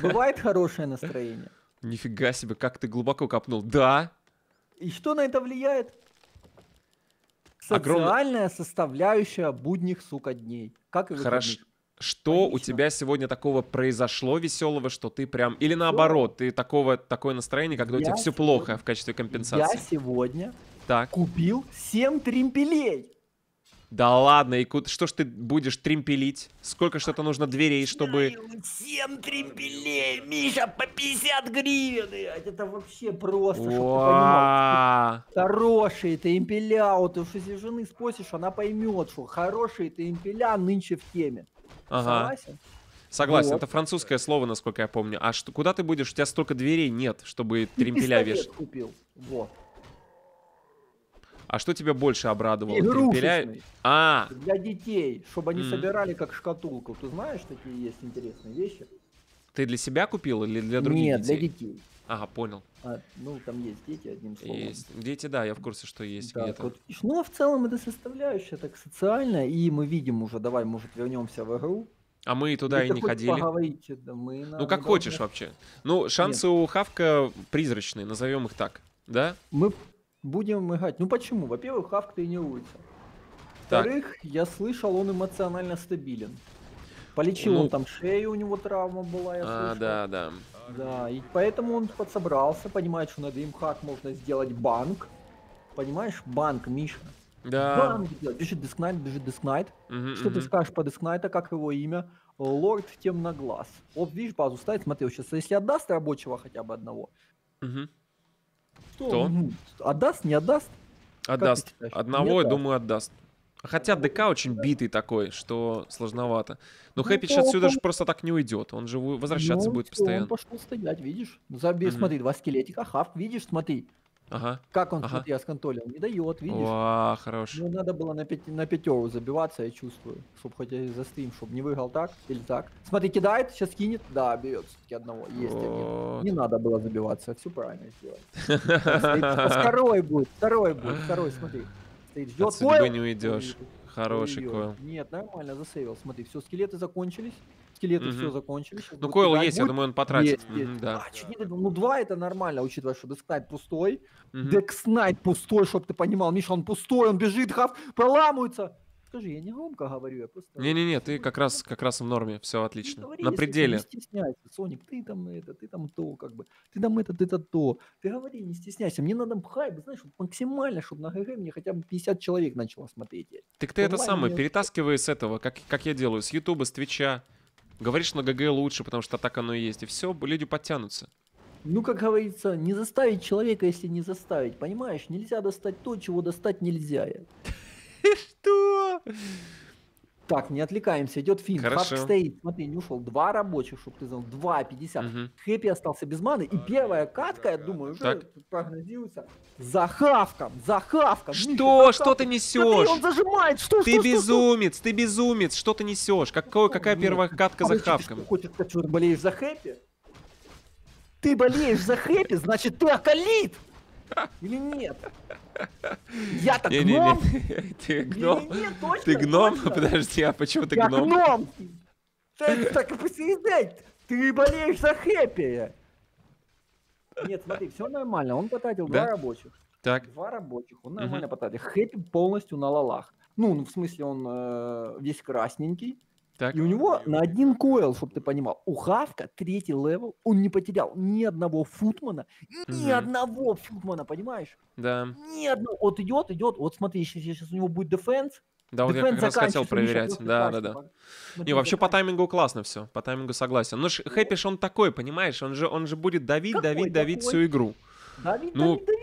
Бывает хорошее настроение? Нифига себе, как ты глубоко копнул. Да. И что на это влияет? Социальная Огромная... составляющая будних, сука, дней. Как и Хорошо. Что Конечно. У тебя сегодня такого произошло веселого, что ты прям... Или наоборот, ты такого, такое настроение, когда я у тебя сегодня... все плохо в качестве компенсации. Я сегодня так. купил семь тримпелей. Да ладно, и что ж ты будешь тримпелить? Сколько что-то нужно дверей, чтобы... семь тримпелей, Миша, по пятьдесят гривен! Это вообще просто, чтобы ты понимал. Хорошие ты импеля, вот уж если жены спросишь, она поймет, что хорошие ты импеля нынче в теме. Согласен? Согласен, это французское слово, насколько я помню. А куда ты будешь? У тебя столько дверей нет, чтобы тримпеля вешать. Купил, вот. А что тебя больше обрадовало? Игрушечный. А. Для детей, чтобы они mm. собирали как шкатулку. Ты знаешь, такие есть интересные вещи? Ты для себя купил или для других Нет, детей? Нет, для детей. Ага, понял. А, ну, там есть дети, одним словом. Есть. Дети, да, я в курсе, что есть да, где-то. Вот. Ну, а в целом это составляющая так социальная. И мы видим уже, давай, может, вернемся в игру. А мы туда и не ходили. Да, мы ну, как хочешь должны... вообще. Ну, шансы Нет. у Хавка призрачные, назовем их так, да? Мы... Будем играть. Ну почему? Во-первых, Хавк тренируется. Во-вторых, я слышал, он эмоционально стабилен. Полечил ну... он там шею, у него травма была, я а, слышал. Да, да. Да, и поэтому он подсобрался, понимает, что на DreamHack можно сделать банк. Понимаешь, банк, Миша. Да. Банк делать. Бежит Дискнайт, бежит Дискнайт. Угу, что угу. ты скажешь по Дискнайта, как его имя? Лорд Темноглаз. Вот, видишь, базу ставит, смотри, сейчас, если отдаст рабочего хотя бы одного... Угу. Что? То? Отдаст, не отдаст? Отдаст. Одного, я думаю, отдаст. Хотя ДК очень битый такой, что сложновато. Но ну, Хэппи сейчас сюда же просто так не уйдет. Он же возвращаться ну, будет постоянно. Он пошел стоять, видишь? Забей, mm-hmm. смотри, два скелетика. Хавк, видишь, смотри. Ага. Как он, ага. смотри, Асконтоле, он не дает, видишь? О, хорош. Ну, надо было на, пяти, на пятеру забиваться, я чувствую. Чтобы хотя и за стрим, чтобы не выиграл так или так. Смотри, кидает, сейчас кинет. Да, берет все-таки одного. Есть вот. Один. Не надо было забиваться, все правильно сделать. Второй будет, второй будет, второй, смотри. От судьбы не уйдешь. Хороший койл. Нет, нормально, засейвил. Смотри, все, скелеты закончились. Скелеты все закончились. Ну, койл есть, я думаю, он потратит. Ну, два это нормально, учитывая, что декснайт пустой. Декснайт пустой, чтобы ты понимал. Миша, он пустой, он бежит, хаф, проламывается. Скажи, я не громко говорю, я просто... Не-не-не, ты как раз как раз в норме, все отлично. Говори, на пределе. Не стесняйся, Соник, ты там это, ты там то, как бы, ты там это, ты-то то. Ты говори, не стесняйся, мне надо хайп, знаешь, максимально, чтобы на ГГ мне хотя бы пятьдесят человек начало смотреть. Так ты это самое, перетаскивай с этого, как, как я делаю, с Ютуба, с Твича. Говоришь, на ГГ лучше, потому что так оно и есть, и все, люди подтянутся. Ну, как говорится, не заставить человека, если не заставить, понимаешь? Нельзя достать то, чего достать нельзя. Что? Так, не отвлекаемся, идет фильм. Хорошо. Хаб стоит, смотри, не ушел. Два рабочих, чтобы ты знал, два пятьдесят. Угу. Хэппи остался без маны. И первая катка, я думаю, уже так. прогнозируется. За хавком, за хавком. Что? Миша, за что хавком. Ты несешь? Он зажимает. Что, ты что, безумец, что? Ты безумец. Что ты несешь? Какое, какая первая катка а за хавком? Ты что, хочешь сказать, что ты болеешь за хэппи? Ты болеешь за хэппи, значит ты околит. Или нет? Я так гном? Ты гном? Ты гном? Подожди, а почему ты гном? Я гном! Так и посередать! Ты болеешь за хэппи! Нет, смотри, все нормально. Он потратил два рабочих. Так. Два рабочих. Он нормально потратил. Хэппи полностью на лалах. Ну, в смысле, он весь красненький. Так. И у него на один койл, чтобы ты понимал, у Хавка третий левел, он не потерял ни одного футмана, ни угу. одного футмана, понимаешь? Да. Ни одного. Вот идет, идет, вот смотри, сейчас, сейчас у него будет дефенс. Да, вот я как раз хотел проверять. Да, да, да. Не, вообще по таймингу классно все, по таймингу согласен. Но Хэппиш он такой, понимаешь, он же, он же будет давить, давить, давить всю игру. Давить, давить, давить.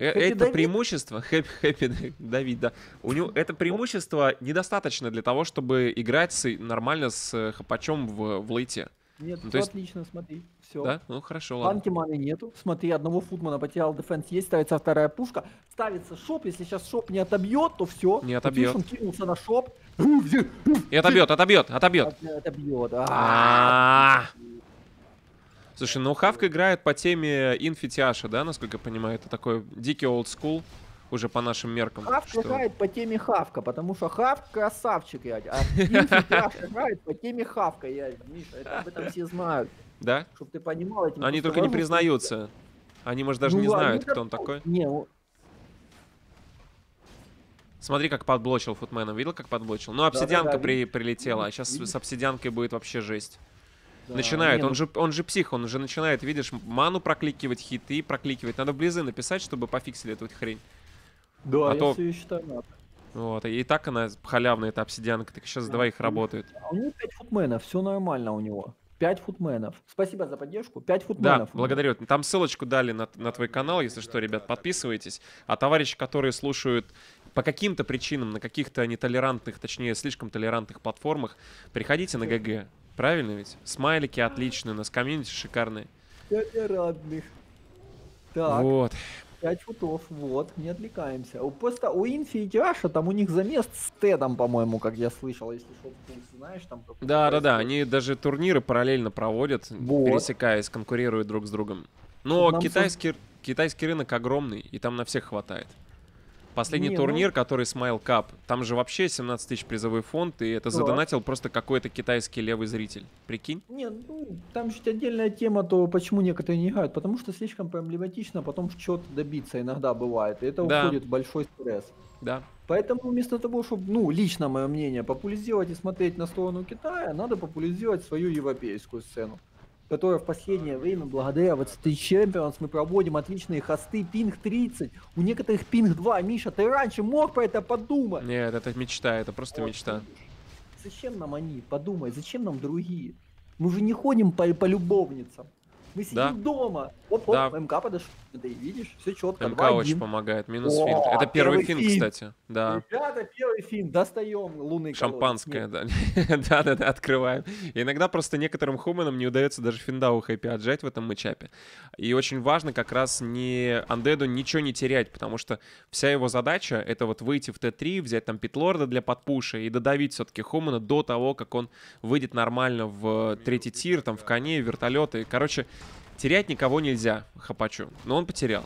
Это преимущество, хэппи, хэппи, Давид, да. У него это преимущество недостаточно для того, чтобы играть с, нормально с хапачом в, в лейте. Нет, ну, все есть... отлично, смотри, все. Да? Ну хорошо, ладно. Банки маны нету, смотри, одного футмана потерял, дефенс есть, ставится вторая пушка, ставится шоп, если сейчас шоп не отобьет, то все. Не отобьет. Он кинулся на шоп. И отобьет, отобьет, отобьет. Отобьет, а. Слушай, ну Хавка играет по теме инфитиаша, да, насколько я понимаю? Это такой дикий олдскул, уже по нашим меркам. Хавка что... играет по теме Хавка, потому что Хавка красавчик, я. А инфитиаш играет по теме Хавка, я, Миша, это, об этом все знают. Да? Чтоб ты понимал, этим. Они только не признаются. Они, может, даже ну, не знают, кто он такой. Не, он... Смотри, как подблочил футмена. Видел, как подблочил? Ну, обсидианка да, да, да, при... прилетела, а сейчас видишь? С обсидианкой будет вообще жесть. Да, начинает, не, он, ну... же, он же псих, он уже начинает, видишь, ману прокликивать, хиты прокликивать. Надо близы написать, чтобы пофиксили эту хрень. Да, а я то... все считаю, надо. Вот, и так она халявная, эта обсидианка, так сейчас да, два их работает. У него пять футменов, все нормально у него. пять футменов. Спасибо за поддержку, пять футменов. Да, благодарю. Там ссылочку дали на, на твой канал, если что, ребят, подписывайтесь. А товарищи, которые слушают по каким-то причинам, на каких-то нетолерантных, точнее, слишком толерантных платформах, приходите на ГГ. Правильно ведь? Смайлики отличные, у нас комьюнити шикарные. Толерантных. Так. Вот. пять футов, вот, не отвлекаемся. Просто у Инфи и Тиаша, там у них замес с Тедом, по-моему, как я слышал, если что, знаешь, там... Да-да-да, они даже турниры параллельно проводят, вот. Пересекаясь, конкурируют друг с другом. Но китайский, со... китайский рынок огромный, и там на всех хватает. Последний не, турнир, ну... который Smile Cup, там же вообще семнадцать тысяч призовой фонд, и это да. задонатил просто какой-то китайский левый зритель. Прикинь? Не, ну, там же отдельная тема, то почему некоторые не играют, потому что слишком проблематично потом что-то добиться иногда бывает, и это да. уходит в большой стресс. Да. Поэтому вместо того, чтобы, ну, лично мое мнение, популяризировать и смотреть на сторону Китая, надо популяризировать свою европейскую сцену, которая в последнее время, благодаря вот Street Champions, мы проводим отличные хосты, пинг тридцать, у некоторых пинг два. Миша, ты раньше мог про это подумать? Нет, это мечта, это просто вот, мечта. Зачем нам они? Подумай, зачем нам другие? Мы же не ходим по, по любовницам. Мы сидим да. дома. Оп-оп, да. МК подошел. да и видишь, все четко. МК очень помогает, минус О, финт. Это первый, первый финт, финт, кстати. Да. Ребята, первый финт, достаем лунный колодец. Шампанское, да. Да-да-да, открываем. И иногда просто некоторым хуменам не удается даже финда у хэппи отжать в этом матчапе. И очень важно как раз не Андеду ничего не терять, потому что вся его задача — это вот выйти в тэ три, взять там питлорда для подпуша и додавить все-таки хумена до того, как он выйдет нормально в третий тир, там в коне, вертолеты. Короче, терять никого нельзя Хапачу, но он потерял.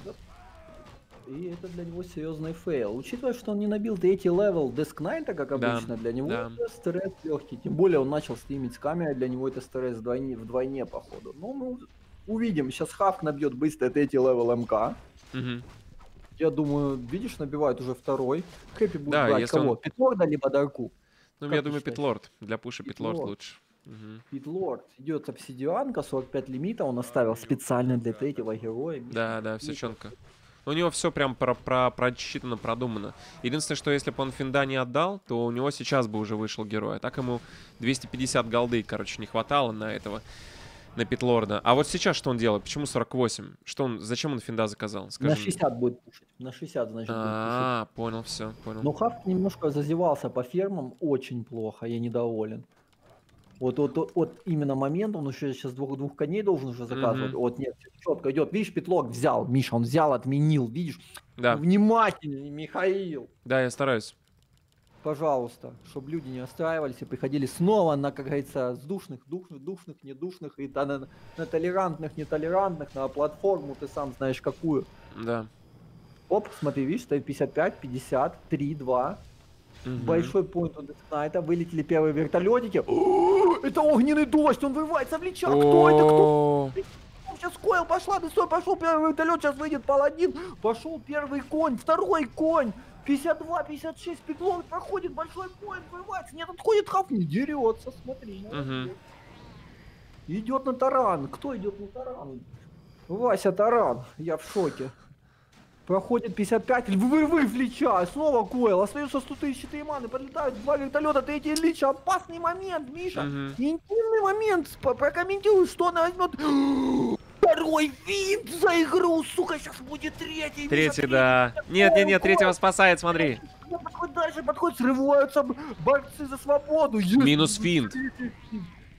И это для него серьезный фейл. Учитывая, что он не набил третий левел Дескнайта, как обычно, да, для него да. это стресс легкий. Тем более он начал стримить с камерой, для него это стресс вдвойне, вдвойне походу. Но мы увидим, сейчас Хавк набьет быстро третий левел МК. Угу. Я думаю, видишь, набивает уже второй. Хэппи будет да, брать кого? Он... Питлорда либо Дарку? Ну, как я думаю, считаешь? Питлорд. Для пуша Питлорд, Питлорд лучше. Угу. Питлорд. Идет обсидианка, сорок пять лимита он оставил специально для третьего героя. Да, да, все четко. У него все прям про про прочитано, продумано. Единственное, что если бы он финда не отдал, то у него сейчас бы уже вышел герой. А так ему двести пятьдесят голды, короче, не хватало на этого, на Питлорда. А вот сейчас что он делает? Почему сорок восемь? Что он, зачем он финда заказал? Скажи на шестьдесят мне. Будет пушить. На шестьдесят, значит, а -а -а, будет пушить. Понял, все, понял. Но Хавк немножко зазевался по фермам, очень плохо, я недоволен. Вот, вот, вот именно момент, он еще сейчас двух, двух коней должен уже заказывать. Mm-hmm. Вот, нет, четко идет. Видишь, Питлорд взял, Миша, он взял, отменил, видишь? Да. Внимательнее, Михаил. Да, я стараюсь. Пожалуйста, чтобы люди не расстраивались и приходили снова на, как говорится, с душных, душных, душных, недушных, и на, на, на толерантных, нетолерантных, на платформу, ты сам знаешь какую. Да. Оп, смотри, видишь, стоит пятьдесят пять, пятьдесят, три, два. Mm-hmm. Большой пункт у Дескнайта. Вылетели первые вертолетики. О, это огненный дождь, он вырывается в лича. Кто это? Кто? Сейчас койл пошла, да стой, пошел первый вертолет, сейчас выйдет паладин. Пошел первый конь, второй конь. пятьдесят два, пятьдесят шесть, Питлорд проходит, большой пункт вырывается. Нет, отходит Хавк, не дерется, смотри. Mm-hmm. Идет на таран. Кто идет на таран? Вася таран, я в шоке. Проходит пятьдесят пять, львы, львы в лича, снова койл, остается сто тысяч маны, подлетают два вертолета, третий лича, опасный момент, Миша, угу. интимный момент, прокомментируй, что она возьмет, второй вид за игру, сука, сейчас будет третий, третий, Миша, да, нет-нет-нет, третьего спасает, смотри, подходит дальше, подходит, срываются борцы за свободу, есть. Минус финт,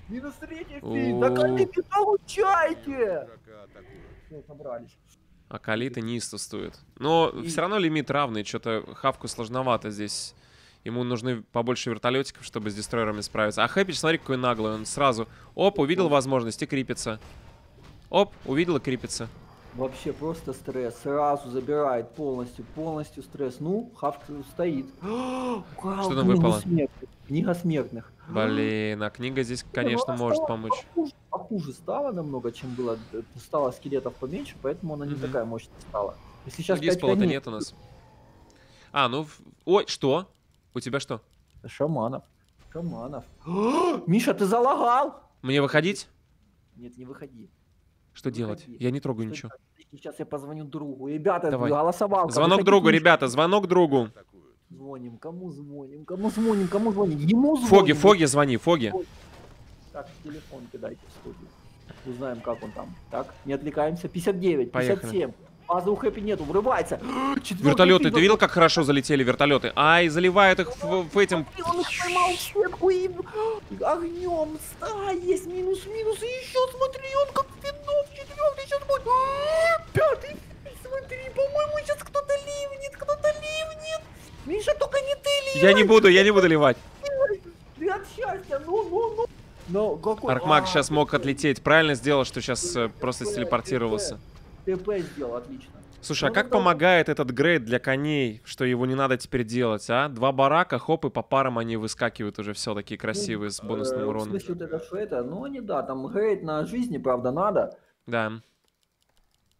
минус третий финт, да как ты не получаете, все, собрались. А Калита неистовствует. Но и... все равно лимит равный. Что-то Хавку сложновато здесь. Ему нужны побольше вертолетиков, чтобы с дестройерами справиться. А Хэппич, смотри, какой наглый. Он сразу, оп, увидел возможность и крипится. Оп, увидел и крипится. Вообще просто стресс. Сразу забирает полностью, полностью стресс. Ну, Хавк стоит. Что там выпало? Смертных. Книга смертных. Блин, а книга здесь, конечно, может стало, помочь. Похуже, похуже стало намного, чем было. Стало скелетов поменьше, поэтому она не mm-hmm. такая мощная стала. Если сейчас ну, диспола-то нет у нас. А, ну... Ой, что? У тебя что? Шаманов. Шаманов. Миша, ты залагал! Мне выходить? Нет, не выходи. Что не делать? Выходи. Я не трогаю что ничего. Сейчас я позвоню другу. Ребята, давай. Голосовал. Звонок другу, ничего? Ребята, звонок другу. Звоним, кому звоним, кому звоним, кому звоним, ему звоним. Фоги, Фоги, звони, Фоги. Так, телефон кидайте в студию. Узнаем, как он там. Так, не отвлекаемся. пятьдесят девять, пятьдесят семь. База у Хэппи нету, врывается. Четвертый вертолеты, ты видел, как хорошо залетели вертолеты? Ай, заливают их в, в этим... Он их поймал в сетку и огнем. А, есть минус, минус. И еще, смотри, он как финов. Четвертый сейчас будет. Пятый, смотри, по-моему, сейчас кто-то ливнет, кто-то ливнет. Миша, только не ты ливай! Я не буду, я не буду ливать. Ты от счастья, ну, ну, ну. Какой... Аркмаг а, сейчас мог ты отлететь. Правильно сделал, что сейчас ты просто стелепортировался. ТП сделал, отлично. Слушай, ну, а как ну, помогает да. этот грейд для коней, что его не надо теперь делать, а? Два барака, хоп, и по парам они выскакивают уже все такие красивые ну, с бонусным э, уроном. В смысле, вот это, что это? Ну, не да, там грейд на жизни, правда, надо. Да.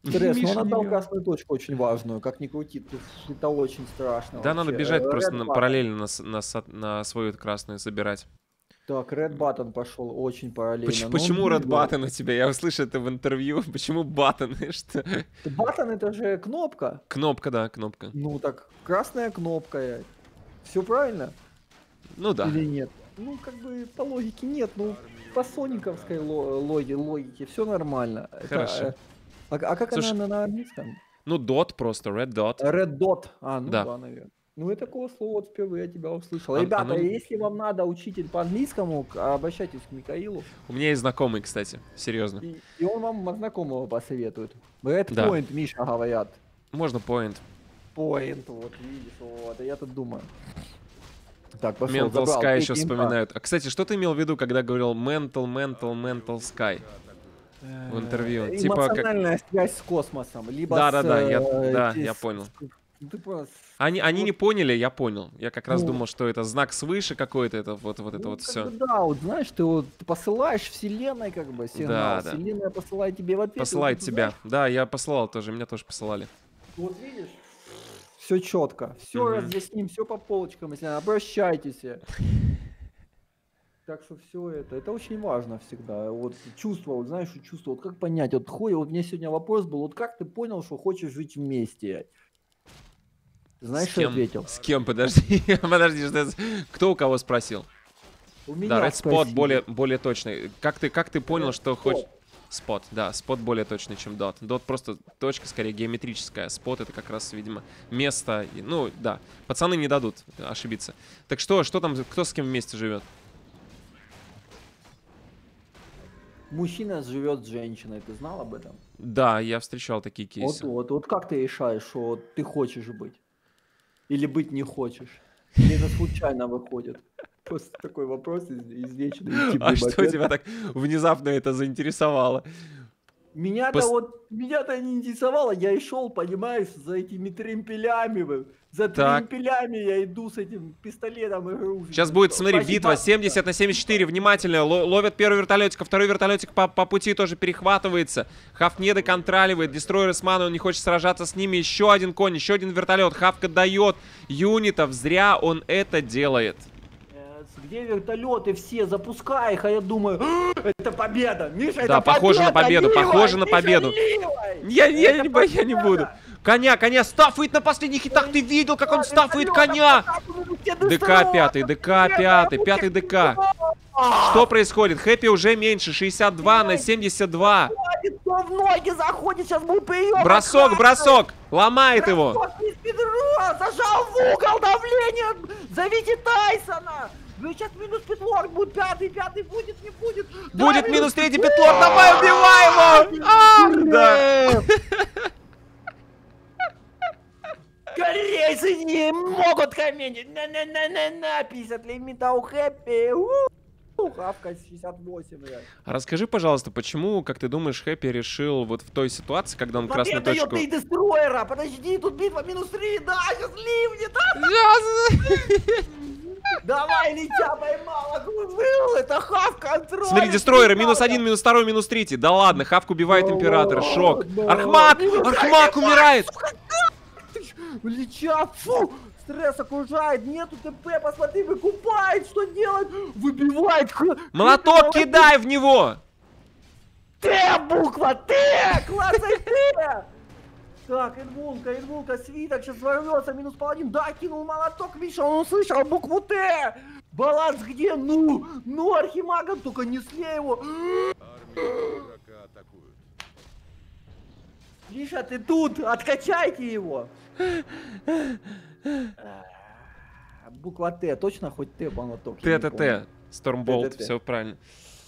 Стресс, но он отдал красную точку очень важную, как ни крути, это очень страшно. Да, вообще. Надо бежать Red просто на, параллельно на, на, на свою красную собирать. Так, Red Button пошел очень параллельно. Почему, почему Red Button у тебя? Я услышал это в интервью. Почему Button? Что? Button это же кнопка. Кнопка, да, кнопка. Ну так, красная кнопка. Все правильно? Ну да. Или нет? Ну, как бы по логике нет, ну по сониковской логике все нормально. Хорошо. Это, А, а как Слушай, она на английском? Ну, dot просто, red dot. Red dot. А, ну да, да наверное. Ну, я такого слова вот впервые я тебя услышал. Ребята, а, а ну... если вам надо учитель по английскому, обращайтесь к Михаилу. У меня есть знакомый, кстати, серьезно. И, и он вам знакомого посоветует. Red да. point, Миша, говорят. Можно point. Point, вот, видишь, вот, я тут думаю. Так, пошел, Mental забрал. Sky еще вспоминают. А, кстати, что ты имел в виду, когда говорил mental, mental, mental sky? В интервью. Эмоциональная типа, как... связь с космосом. Либо да, с, да, да, я, э, да, я понял. Ты просто... Они, они вот... не поняли, я понял. Я как раз ну... думал, что это знак свыше какой-то, это вот, вот это ну, вот все. Да, вот знаешь, ты вот посылаешь вселенной как бы сигнал. Да, да. Вселенная посылает тебе в ответ. Посылает вот, тебя. Знаешь? Да, я посылал тоже, меня тоже посылали. Вот видишь, все четко. Все mm-hmm. разъясним, все по полочкам, если обращайтесь. Так что все это, это очень важно всегда. Вот чувство, вот знаешь, чувство, вот как понять, вот хуй, вот мне сегодня вопрос был, вот как ты понял, что хочешь жить вместе? Знаешь, что ответил? С кем, подожди, подожди, что... кто у кого спросил? У меня да, Red Spot более, более точный. Как ты, как ты понял, Red что хочешь... Spot, да, Spot более точный, чем Dot. Dot просто точка, скорее, геометрическая. Spot это как раз, видимо, место, ну, да. Пацаны не дадут ошибиться. Так что, что там, кто с кем вместе живет? Мужчина живет с женщиной, ты знал об этом? Да, я встречал такие кейсы. Вот, вот, вот как ты решаешь, что ты хочешь быть? Или быть не хочешь? Или это случайно выходит? Просто такой вопрос извечный. А что тебя так внезапно это заинтересовало? Меня-то Пос... вот, меня-то не интересовало, я и шел, понимаешь, за этими тремпелями, за так. тремпелями я иду с этим пистолетом игру. Сейчас будет, смотри, спасибо. Битва семьдесят на семьдесят четыре, внимательно, ловят первый вертолетик, а второй вертолетик по, по пути тоже перехватывается. Хафнеда контроливает, Дестройер с маной, он не хочет сражаться с ними, еще один конь, еще один вертолет, Хавка дает юнитов, зря он это делает. Где вертолеты все, запускай их, а я думаю, это победа, Миша, это да, победа, похоже на победу, ливай, похоже на победу. Ливай. Я, я, я, не, я не буду. Коня, коня, стафует на последних хитах, ты видел, как он стафует коня? ДК пятый, ДК пятый, пятый ДК. Что происходит? Хэппи уже меньше, шестьдесят два на семьдесят два. В ноги заходит, сейчас был прием. Бросок, бросок, ломает его. Зажал в угол, давление, зовите Тайсона. Ну сейчас минус петлорд будет, пятый, пятый будет, не будет. Будет минус третий петлорд, давай убиваем его! Корейцы не могут каменить! На-на-на-на-на, пятьдесят лимита у Хэппи! Хавка шестьдесят восемь. Расскажи, пожалуйста, почему, как ты думаешь, Хэппи решил вот в той ситуации, когда он красную точку... Победа идет от Дестройера! Подожди, тут битва минус три, да, сейчас ливнет! Давай, Литя, поймала, кружил, это Хавк контроль. Смотри, Дестройеры, минус один, минус два, минус три. Да ладно, Хавк убивает Императора, шок. Архмат, Архмат умирает. Литя, фу, стресс окружает, нету ТП, посмотри, выкупает, что делает, выбивает. Молоток кидай в него. Т, буква Т, классный Т. Так, Эдвулка, Эдвулка, свиток, сейчас взорвется, минус по один, да, кинул молоток, Миша, он услышал букву Т, баланс где, ну, ну, Архимагом, только не слей его. Миша, ты тут, откачайте его. Буква Т, точно хоть Т, молоток? Т, Т, Т, Стормболт, все правильно.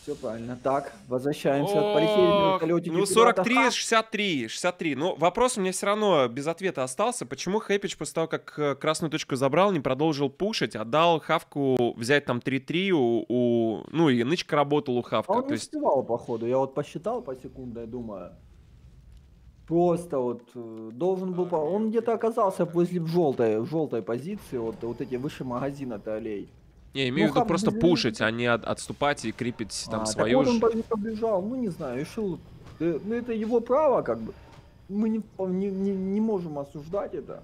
Все правильно. Так, возвращаемся от полетели. Ну, сорок три, шестьдесят три, шестьдесят три. Но вопрос у меня все равно без ответа остался. Почему Хэппич после того, как красную точку забрал, не продолжил пушить, отдал Хавку взять там три-три у, у... Ну, и нычка работал у Хавка. А он то не успевал, есть... походу. Я вот посчитал по секунду, я думаю. Просто вот должен был... Он где-то оказался возле желтой, желтой позиции. Вот, вот эти выше магазина-то аллей. Не, имею ну, в виду просто без... пушить, а не от, отступать и крепить там а, свою... Так вот он побежал, ну не знаю, решил... Ну это его право, как бы. Мы не, не, не, не можем осуждать это.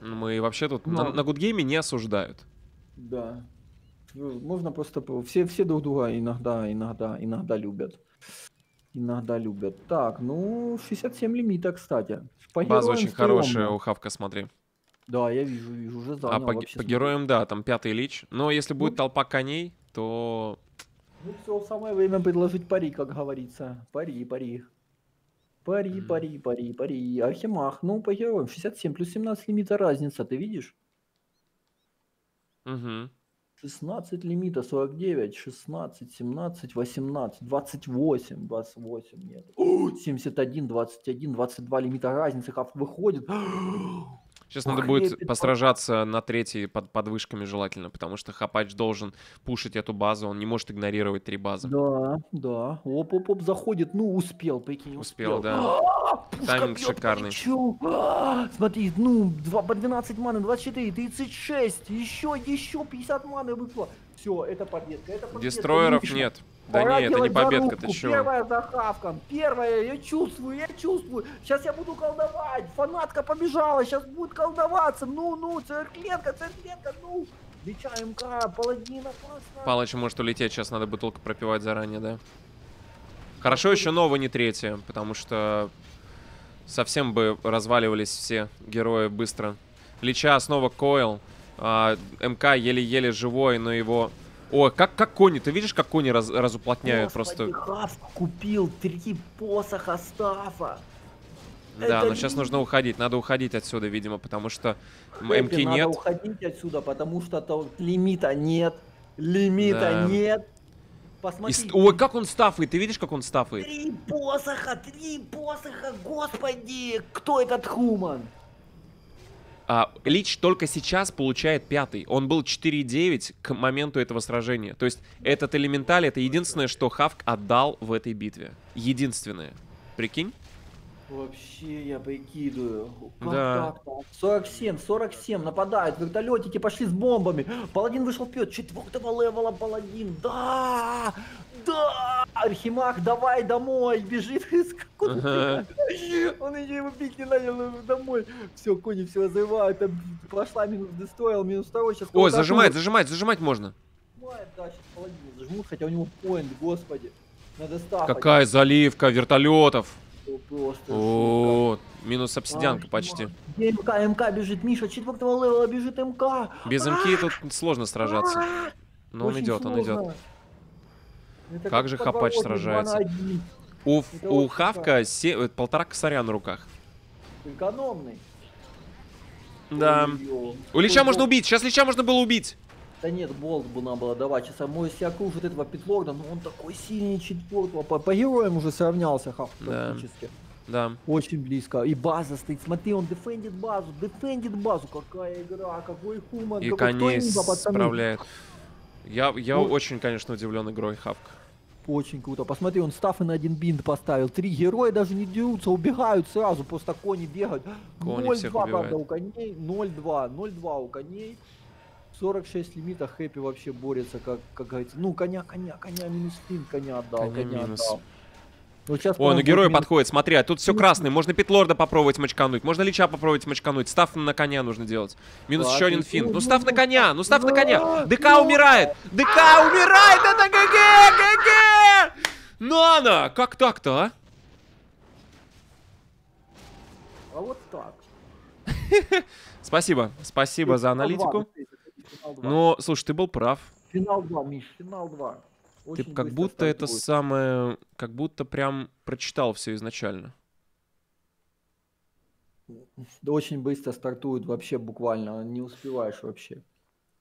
Мы вообще тут Но... на, на Гудгейме не осуждают. Да. Можно просто... Все, все друг друга иногда, иногда, иногда любят. Иногда любят. Так, ну шестьдесят семь лимита, кстати. По База очень хорошая у Хавка, смотри. Да, я вижу, вижу, уже занял. А по, по героям, да, там пятый лич. Но если будет ну, толпа коней, то... Ну все, самое время предложить пари, как говорится. Пари, пари. Пари, пари, пари, пари. Ахимах, ну по героям. шестьдесят семь плюс семнадцать лимита разница, ты видишь? Угу. шестнадцать лимита, сорок девять, шестнадцать, семнадцать, восемнадцать, двадцать восемь, двадцать восемь, нет. семьдесят один, двадцать один, двадцать два лимита разницы, как выходит. Сейчас надо будет посражаться на третьей под подвышками желательно, потому что Хапач должен пушить эту базу, он не может игнорировать три базы. Да, да. Оп-оп-оп, заходит, ну успел, прикинь, успел. Успел, да. Тайминг шикарный. Смотри, ну, двенадцать маны, двадцать четыре, тридцать шесть, еще, еще пятьдесят маны вышло. Все, это победка, это победка. Дестройеров нет. Да пора нет, это не победка, ты чё? Первая захавка, первая, я чувствую, я чувствую. Сейчас я буду колдовать, фанатка побежала, сейчас будет колдоваться. Ну, ну, церкленка, церкленка, ну. Лича МК, паладина классно. Палыч может улететь, сейчас надо бутылку пропивать заранее, да? Хорошо, еще нового не третья, потому что совсем бы разваливались все герои быстро. Лича снова койл, а, МК еле-еле живой, но его... О, как, как кони, ты видишь, как кони раз, разуплотняют. Господи, просто. Хавку купил, три посоха Стафа. Да, это но сейчас нужно уходить, надо уходить отсюда, видимо, потому что Хэппи, МК надо нет. Надо уходить отсюда, потому что то, лимита нет, лимита да. нет. Посмотри. И, ой, как он стафает, ты видишь, как он стафает? Три посоха, три посоха, господи, кто этот Хуман? А, Лич только сейчас получает пятый. Он был четыре девять к моменту этого сражения. То есть этот элементаль — это единственное, что Хавк отдал в этой битве. Единственное. Прикинь? Вообще я прикидываю. Да. сорок семь, сорок семь, нападают, вертолетики пошли с бомбами. Паладин вышел вперед, четвертого левела Паладин. Да! Да! Архимаг, давай домой! Бежит из куда? Он еще его пить не надел домой. Все, кони все разрывают. Прошла минус дестроил, минус второй. Сейчас. Ой, зажимает, зажимать, зажимать можно. Да, сейчас Паладин зажмут, хотя у него поинт, господи. Надо ставить. Какая заливка вертолетов! О, минус обсидианка почти. МК, МК бежит, Миша, четвертого левела бежит МК. Без МК тут сложно сражаться. Но он идет, он идет. Как, как же Хапач сражается. У, у Хавка се... полтора косаря на руках. Экономный. Да. Ой, у Лича можно убить. Сейчас Лича можно было убить. Да нет, болт бы надо было давать. Сейчас мой себя кружит этого питлорда, но он такой сильный четвертого. По, по героям уже сравнялся Хавк практически. Да. да. Очень близко. И база стоит. Смотри, он дефендит базу. Дефендит базу. Какая игра, какой Хуман. И коней справляет. Я, я ну, очень, конечно, удивлен игрой Хавка. Очень круто. Посмотри, он стафы на один бинт поставил. Три героя даже не дерутся, убегают сразу. Просто кони бегают. ноль-два, правда, у коней. ноль-два у коней. сорок шесть лимита. Хэппи вообще борется, как, как говорится. Ну, коня, коня, коня, минус финт, коня отдал, коня, коня отдал. Вот сейчас, о, ну герой минус... подходит, смотри, а тут все красный. Можно питлорда попробовать мочкануть, можно Лича попробовать мочкануть. Став на коня нужно делать. Минус еще один финт. Ну став на коня, ну став на коня. ДК умирает, ДК умирает, это ГГ, ГГ! Нана, как так-то, а? А вот так. Спасибо, спасибо за аналитику. Но, слушай, ты был прав. Финал два, Миш, финал два. Ты очень как будто это будет. Самое... Как будто прям прочитал все изначально. Да очень быстро стартует вообще буквально. Не успеваешь вообще.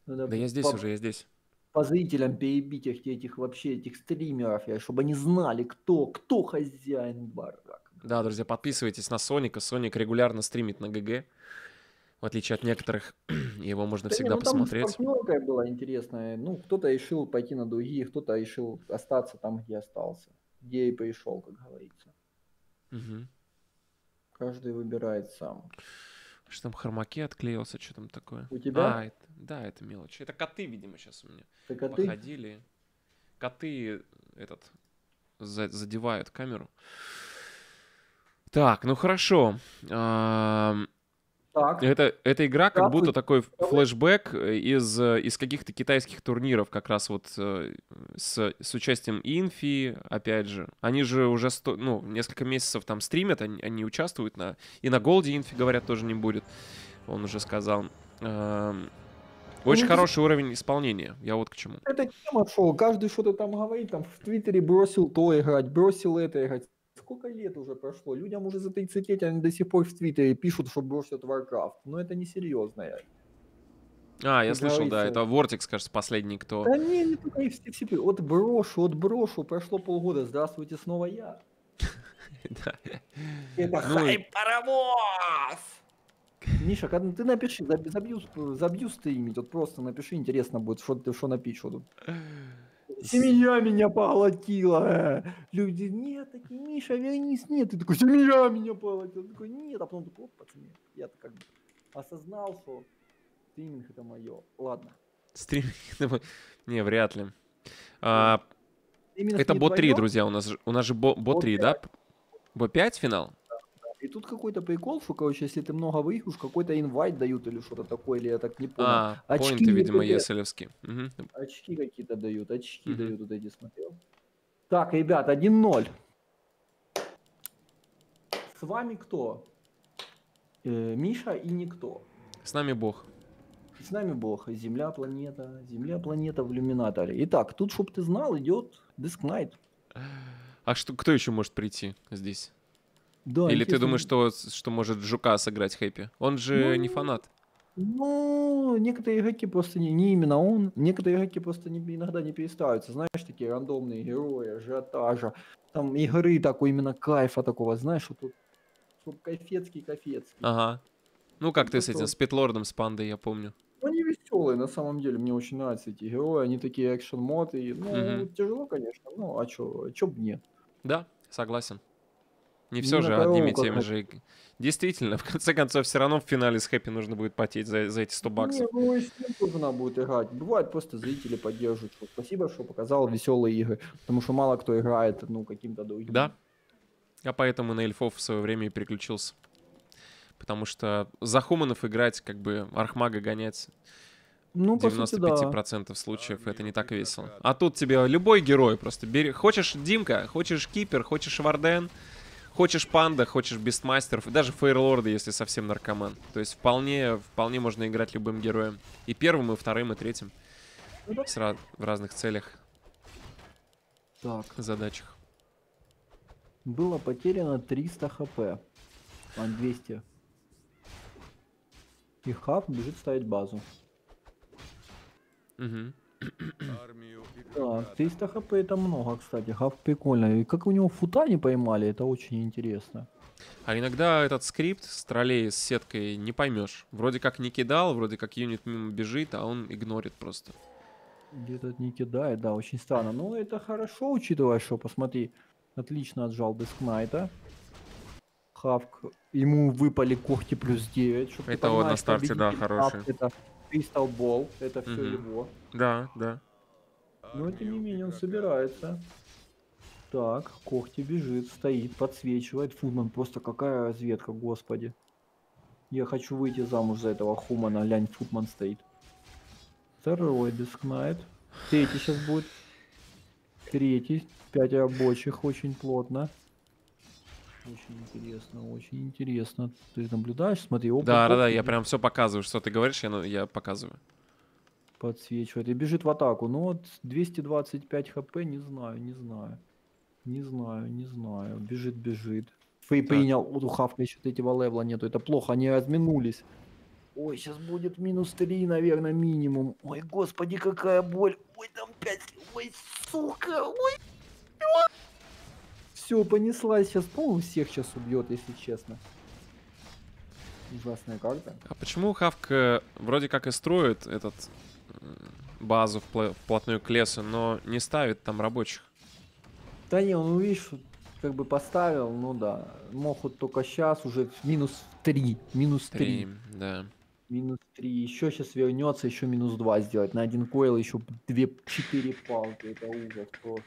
Надо да я здесь по, уже, я здесь. По зрителям перебить их, этих вообще, этих стримеров, я, чтобы они знали, кто, кто хозяин барака. Да, друзья, подписывайтесь на Соника. Соник регулярно стримит на ГГ. В отличие от некоторых, его можно да всегда не, ну, посмотреть. Там партнерка была интересная. Ну, кто-то решил пойти на другие, кто-то решил остаться там, где остался. Где и пришел, как говорится. Угу. Каждый выбирает сам. Что там, Хармаки отклеился, что там такое? У тебя? А, это, да, это мелочь. Это коты, видимо, сейчас у меня. Это коты? Походили. Коты этот, за, задевают камеру. Так, ну хорошо. А Так. Это, эта игра как будто такой флешбэк из, из каких-то китайских турниров, как раз вот с, с участием Инфи, опять же. Они же уже сто, ну, несколько месяцев там стримят, они, они участвуют. На, и на Голде Инфи, говорят, тоже не будет. Он уже сказал. Очень хороший уровень исполнения. Я вот к чему. Это тема шоу. Каждый что-то там говорит, там в Твиттере бросил то играть, бросил это играть. сколько лет уже прошло, людям уже за тридцать лет, они до сих пор в Твиттере пишут, что бросят Warcraft, но это несерьезно. А, я слышал, да, это Vortex, кажется, последний, кто... Да не, не только и все, отброшу, отброшу, прошло полгода, здравствуйте, снова я. Это хайп-паровоз! Миша, когда ты напиши, забью стримить, вот просто напиши, интересно будет, что ты что напишешь. Семья меня поглотила. Люди, нет, такие, Миша, вернись, нет. Ты такой, семья меня поглотила. Ты такой, нет, а потом такой, опа, нет. Я как бы осознал, что стриминг это мое. Ладно. Стриминг это мое. Не, вряд ли. А, это бо три, друзья, у нас, у нас же бо три, да? бо пять финал? Да, да. И тут какой-то прикол, что, короче, если ты много выиграешь, какой-то инвайт дают или что-то такое, или я так не помню. А, очки, поинты, видимо, еселевские. Угу. Очки какие-то дают, очки угу. дают, вот эти смотрел. Так, ребят, один ноль. С вами кто? Э, Миша и никто. С нами Бог. С нами Бог. Земля, планета. Земля, планета в иллюминаторе. Итак, тут, чтоб ты знал, идет Диск Найт. А что, кто еще может прийти здесь? Да, или интересно. Ты думаешь, что, что может Жука сыграть Хэппи? Он же ну, не фанат. Ну, некоторые игроки просто не, не именно он. Некоторые игроки просто не, иногда не перестраиваются. Знаешь, такие рандомные герои, ажиотажа. Там игры такой, именно кайфа такого. Знаешь, что тут кайфецкий, кайфецкий. Ага. Ну, как ты с этим, с Питлордом, с Пандой, я помню. Они веселые, на самом деле, мне очень нравятся эти герои. Они такие экшн-моды. Ну, угу. тяжело, конечно. Ну, а чё, чё б нет? Да, согласен. Не все же одними теми же. Действительно, в конце концов, все равно в финале с Хэппи нужно будет потеть за, за эти сто баксов. Не, ну и с ним тоже надо будет играть. Бывает, просто зрители поддерживают. Спасибо, что показал веселые игры. Потому что мало кто играет, ну, каким-то другим. Да. Я поэтому на эльфов в свое время и переключился. Потому что за хуманов играть, как бы, архмага гонять... Ну, девяносто пять процентов да. случаев да, это не так весело. Да. А тут тебе любой герой просто бери. Хочешь Димка, хочешь Кипер, хочешь Варден, хочешь Панда, хочешь Бестмастер, даже Фейерлорда, если совсем наркоман. То есть вполне, вполне можно играть любым героем. И первым, и вторым, и третьим. Сразу в разных целях. Так. Задачах. Было потеряно триста хп. А двести. И Хаб бежит ставить базу. Угу. Да, триста хп это много, кстати. Хав прикольно. И как у него фута не поймали, это очень интересно. А иногда этот скрипт с троллей с сеткой не поймешь. Вроде как не кидал, вроде как юнит мимо бежит, а он игнорит просто. Где-то не кидает, да, очень странно. Но это хорошо, учитывая, что, посмотри, отлично отжал Диск Найта. Хавк, ему выпали когти плюс девять. Это он вот на старте, да, хороший. Это... Кристал Болл, это все mm-hmm. его. Да, да. Но тем не менее он собирается. Так, когти бежит, стоит, подсвечивает. Фудман, просто какая разведка, господи. Я хочу выйти замуж за этого Хумана, лянь, Фудман стоит. Второй Диск Найт. Третий сейчас будет. Третий, пять рабочих, очень плотно. Очень интересно, очень интересно. Ты наблюдаешь, смотри. Опа, да, да, да, я прям все показываю, что ты говоришь, я, я показываю. Подсвечивает и бежит в атаку. Ну вот двести двадцать пять хп, не знаю, не знаю. Не знаю, не знаю. Бежит, бежит. Фей так. принял. Вот у Хавка еще третьего левла нету. Это плохо, они разминулись. Ой, сейчас будет минус три, наверное, минимум. Ой, господи, какая боль. Ой, там пять. Ой, сука. Ой, все, понеслась сейчас, по-моему, всех сейчас убьет, если честно. Ужасная карта. А почему Хавк вроде как и строит этот базу вплотную к лесу, но не ставит там рабочих? Да не, он, ну, видишь, как бы поставил, ну да. Мог вот только сейчас уже минус три. Минус три. Да. минус три. Еще сейчас вернется, еще минус два сделать. На один койл еще две, четыре палки. Это ужас просто.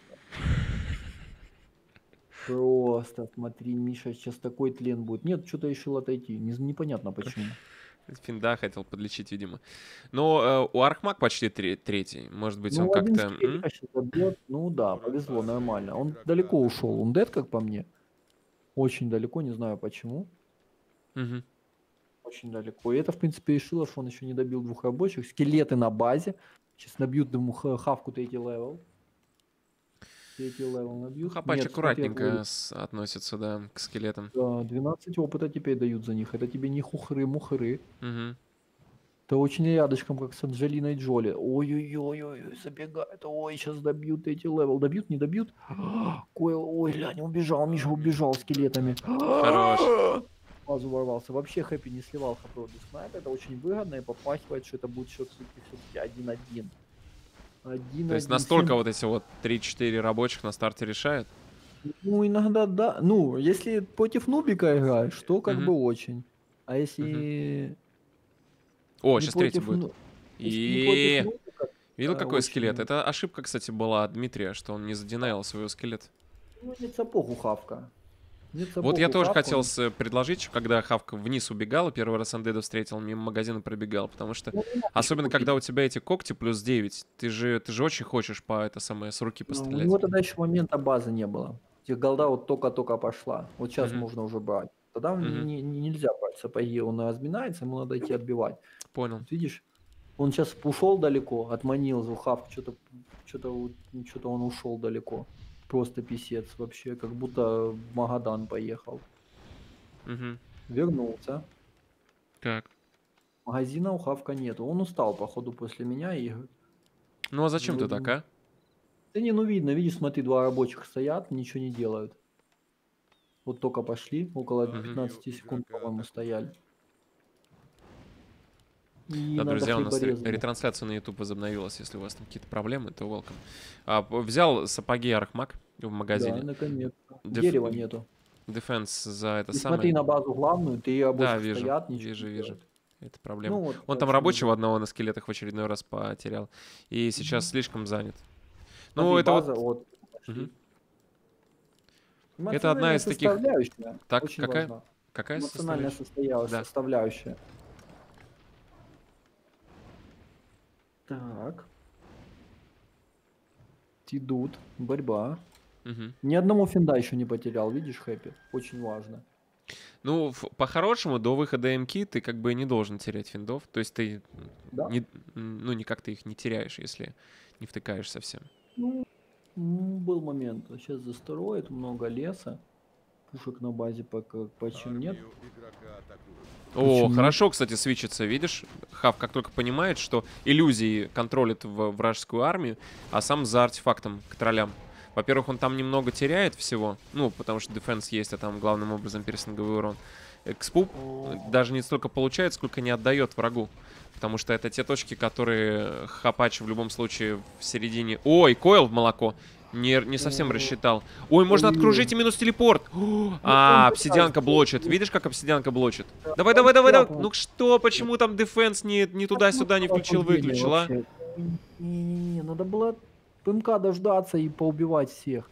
Просто смотри, Миша, сейчас такой тлен будет. Нет, что-то решил отойти. Не, непонятно почему. Финда хотел подлечить, видимо. Но э, у Архмаг почти три, третий. Может быть, ну, он как-то... Ну да, повезло, нормально. Он далеко ушел. Он дед, как по мне. Очень далеко, не знаю почему. Угу. Очень далеко. И это, в принципе, решило, что он еще не добил двух рабочих. Скелеты на базе. Сейчас набьют ему Хавку третий левел. Хапач аккуратненько относится, да, к скелетам. Да, двенадцать опыта теперь дают за них. Это тебе не хухры-мухры. Угу. Это очень рядышком, как с Анджелиной Джоли. Ой-ой-ой, забегает. Ой, сейчас добьют эти левел. Добьют, не добьют? Койл, ой, глянь, убежал, Миша убежал скелетами. Хорош. Базу ворвался. Вообще Хэппи не сливал Хапроду Снайп. Это очень выгодно и попахивает, что это будет все-таки один-один. один-один. То есть настолько вот эти вот три-четыре рабочих на старте решают? Ну, иногда да. Ну, если против Нубика играешь, то как mm-hmm. бы очень. А если... Mm-hmm. О, не сейчас третий будет. И... Нубика, видел, а, какой очень... скелет? Это ошибка, кстати, была от Дмитрия, что он не задинаил своего скелета. Ну, не сапогу хавка. Нет, вот я тоже хавку. хотел предложить, когда Хавка вниз убегала, первый раз Андеда встретил, мимо магазина пробегал, потому что, ну, особенно когда у тебя эти когти плюс девять, ты же, ты же очень хочешь по это самое с руки пострелять. Ну, вот тогда еще момента базы не было. Тех голда вот только-только пошла. Вот сейчас mm-hmm. можно уже брать. Тогда mm-hmm. не, нельзя брать сапоги, он разминается, ему надо идти отбивать. Понял. Вот, видишь, он сейчас ушел далеко, отманил за Хавку, что-то, что-то, что-то он ушел далеко. Просто писец вообще, как будто в Магадан поехал. Угу. Вернулся. Так. Магазина у Хавка нету. Он устал, походу, после меня и... Ну а зачем ну, ты так, а? Да не, ну видно, видишь, смотри, два рабочих стоят, ничего не делают. Вот только пошли, около угу. пятнадцати секунд, по-моему, стояли. И да, друзья, у нас порезали. Ретрансляция на YouTube возобновилась. Если у вас там какие-то проблемы, то welcome. А, взял сапоги Архмаг в магазине. Да, наконец-то. Деф... Дерева нету. Дефенс за это и самое. Смотри на базу главную, ты рабочих да, вижу, стоят, ничего вижу, вижу. Делают. Это проблема. Ну, вот, он там рабочего одного на скелетах в очередной раз потерял. И сейчас mm-hmm. слишком занят. Ну, смотри, это база, вот... вот. Угу. Это одна из таких... Так, очень какая? Важна. Какая эмоциональная составляющая? Да. составляющая. Так. Идут. Борьба. Угу. Ни одному финда еще не потерял, видишь, Хэппи? Очень важно. Ну, по-хорошему, до выхода эмки ты как бы не должен терять финдов. То есть ты да? не, ну, никак ты их не теряешь, если не втыкаешь совсем. Ну, был момент. Сейчас застроит, много леса. Пушек на базе пока почему нет. О, почему? Хорошо, кстати, свичится, видишь? Хав как только понимает, что иллюзии контролит в вражескую армию, а сам за артефактом к троллям. Во-первых, он там немного теряет всего, ну, потому что дефенс есть, а там главным образом пирсинговый урон. Экспу даже не столько получает, сколько не отдает врагу. Потому что это те точки, которые Хапач в любом случае в середине... Ой, Койл в молоко! Не, не совсем рассчитал. Ой, можно откружить и минус телепорт. А, обсидианка блочит. Видишь, как обсидианка блочит? Давай, давай, давай, давай. Ну что, почему там дефенс не, не туда-сюда не включил-выключил, а? Не-не-не, надо было ПМК дождаться и поубивать всех.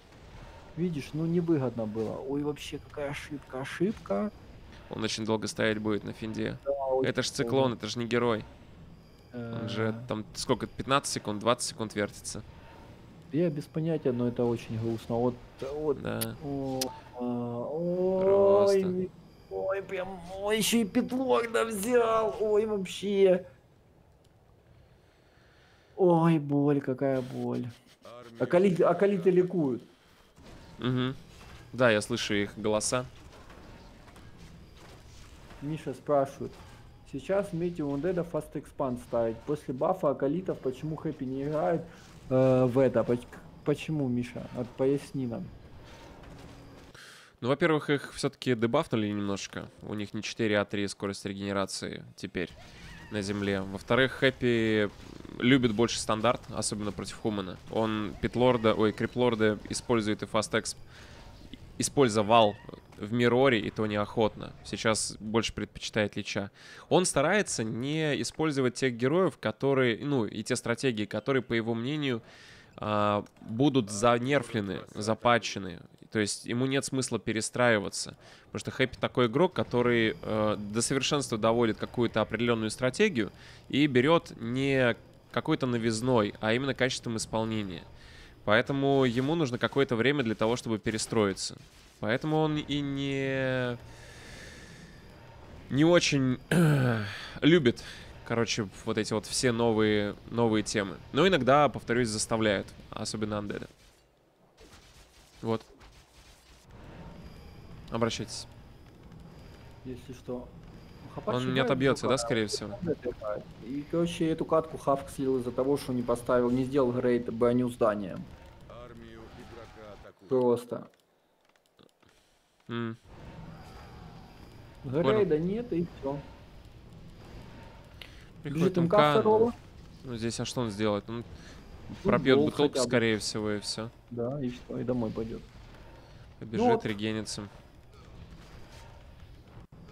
Видишь, ну невыгодно было. Ой, вообще какая ошибка, ошибка. Он очень долго стоять будет на финде. Это ж циклон, это же не герой. Он же там сколько, пятнадцать секунд, двадцать секунд вертится. Я без понятия, но это очень грустно. Вот, вот. Да. О, о, ой, ой, прям, ой, еще и петлок да взял. Ой, вообще. Ой, боль, какая боль. Акалиты, акалиты ликуют. Угу. Да, я слышу их голоса. Миша спрашивает. Сейчас Метео Ундеда Fast Expand ставить. После бафа акалитов почему Хэппи не играет? В это. Почему, Миша? Поясни нам. Ну, во-первых, их все-таки дебафнули немножко. У них не четыре, а три скорость регенерации теперь на земле. Во-вторых, Хэппи любит больше стандарт, особенно против Хумана. Он Питлорда, ой, Криплорда использует и Фаст-Эксп. Использовал в Мироре, и то неохотно. Сейчас больше предпочитает Лича. Он старается не использовать тех героев, которые, ну, и те стратегии, которые, по его мнению, будут занерфлены, запатчены. То есть ему нет смысла перестраиваться. Потому что Хэппи такой игрок, который до совершенства доводит какую-то определенную стратегию и берет не какой-то новизной, а именно качеством исполнения. Поэтому ему нужно какое-то время для того, чтобы перестроиться. Поэтому он и не... Не очень любит, короче, вот эти вот все новые, новые темы. Но иногда, повторюсь, заставляют. Особенно Undead. Вот. Обращайтесь. Если что. Хапач он не отобьется, да, скорее всего? И, короче, эту катку Хавк слил из-за того, что не поставил, не сделал грейд броню здания. Просто. Mm. Грейда нет, и все. Бежит МК второго. Ну, здесь, а что он сделает? Он футбол пробьет бутылку, скорее всего, и все. Да, и что, и домой пойдет. Побежит, ну, вот. Регенится.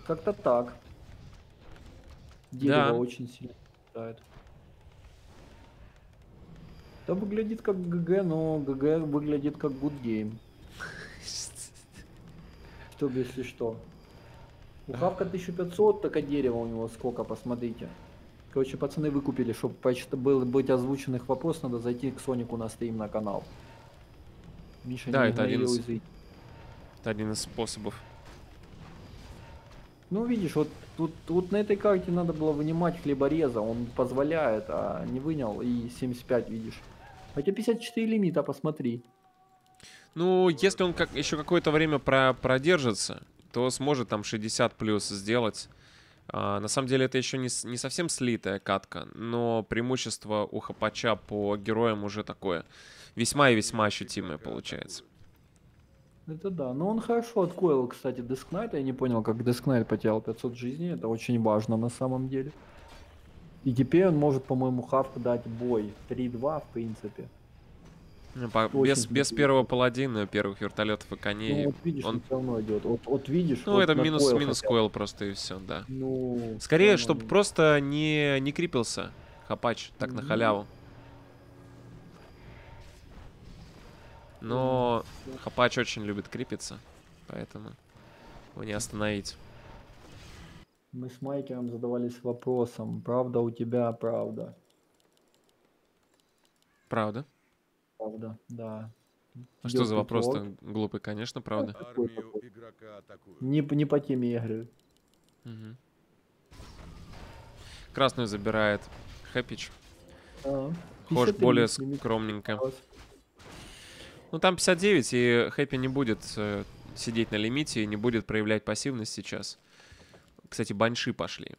Как-то так. Дерево, да, очень сильно питает. Да, выглядит как ГГ, но ГГ выглядит как good game. Чтобы, если что. У Хавка тысяча пятьсот, так а дерево у него сколько, посмотрите. Короче, пацаны выкупили, чтобы почти был быть озвученных вопрос, надо зайти к Сонику на стрим на канал. Миша, да, не это, один из... это один из способов. Ну, видишь, вот тут, тут на этой карте надо было вынимать хлебореза, он позволяет, а не вынял, и семьдесят пять, видишь. Хотя пятьдесят четыре лимита, посмотри. Ну, если он как, еще какое-то время про, продержится, то сможет там шестьдесят плюс сделать. А, на самом деле это еще не, не совсем слитая катка, но преимущество у Хапача по героям уже такое. Весьма и весьма ощутимое получается. Это да, но он хорошо откоил, кстати, Дескнайт. Я не понял, как Дескнайт потерял пятьсот жизней. Это очень важно на самом деле. И теперь он может, по-моему, Хавку дать бой. три-два, в принципе. По, без, без первого паладина, первых вертолетов и коней. Ну, вот видишь, он... он все равно идет. Вот, вот видишь. Ну, вот это минус, койл, минус койл просто, и все, да. Ну, скорее, чтобы он... просто не, не крепился Хапач так mm-hmm. на халяву. Но mm-hmm. Хапач очень любит крепиться, поэтому его не остановить. Мы с Майкером задавались вопросом, правда у тебя правда? Правда? Правда, да. А что за вопрос-то глупый, конечно, правда. Не, не по теме я говорю. Угу. Красную забирает Хэпич. А, Хош более скромненько. Ну там пятьдесят девять, и Хэппи не будет э, сидеть на лимите и не будет проявлять пассивность сейчас. Кстати, банши пошли.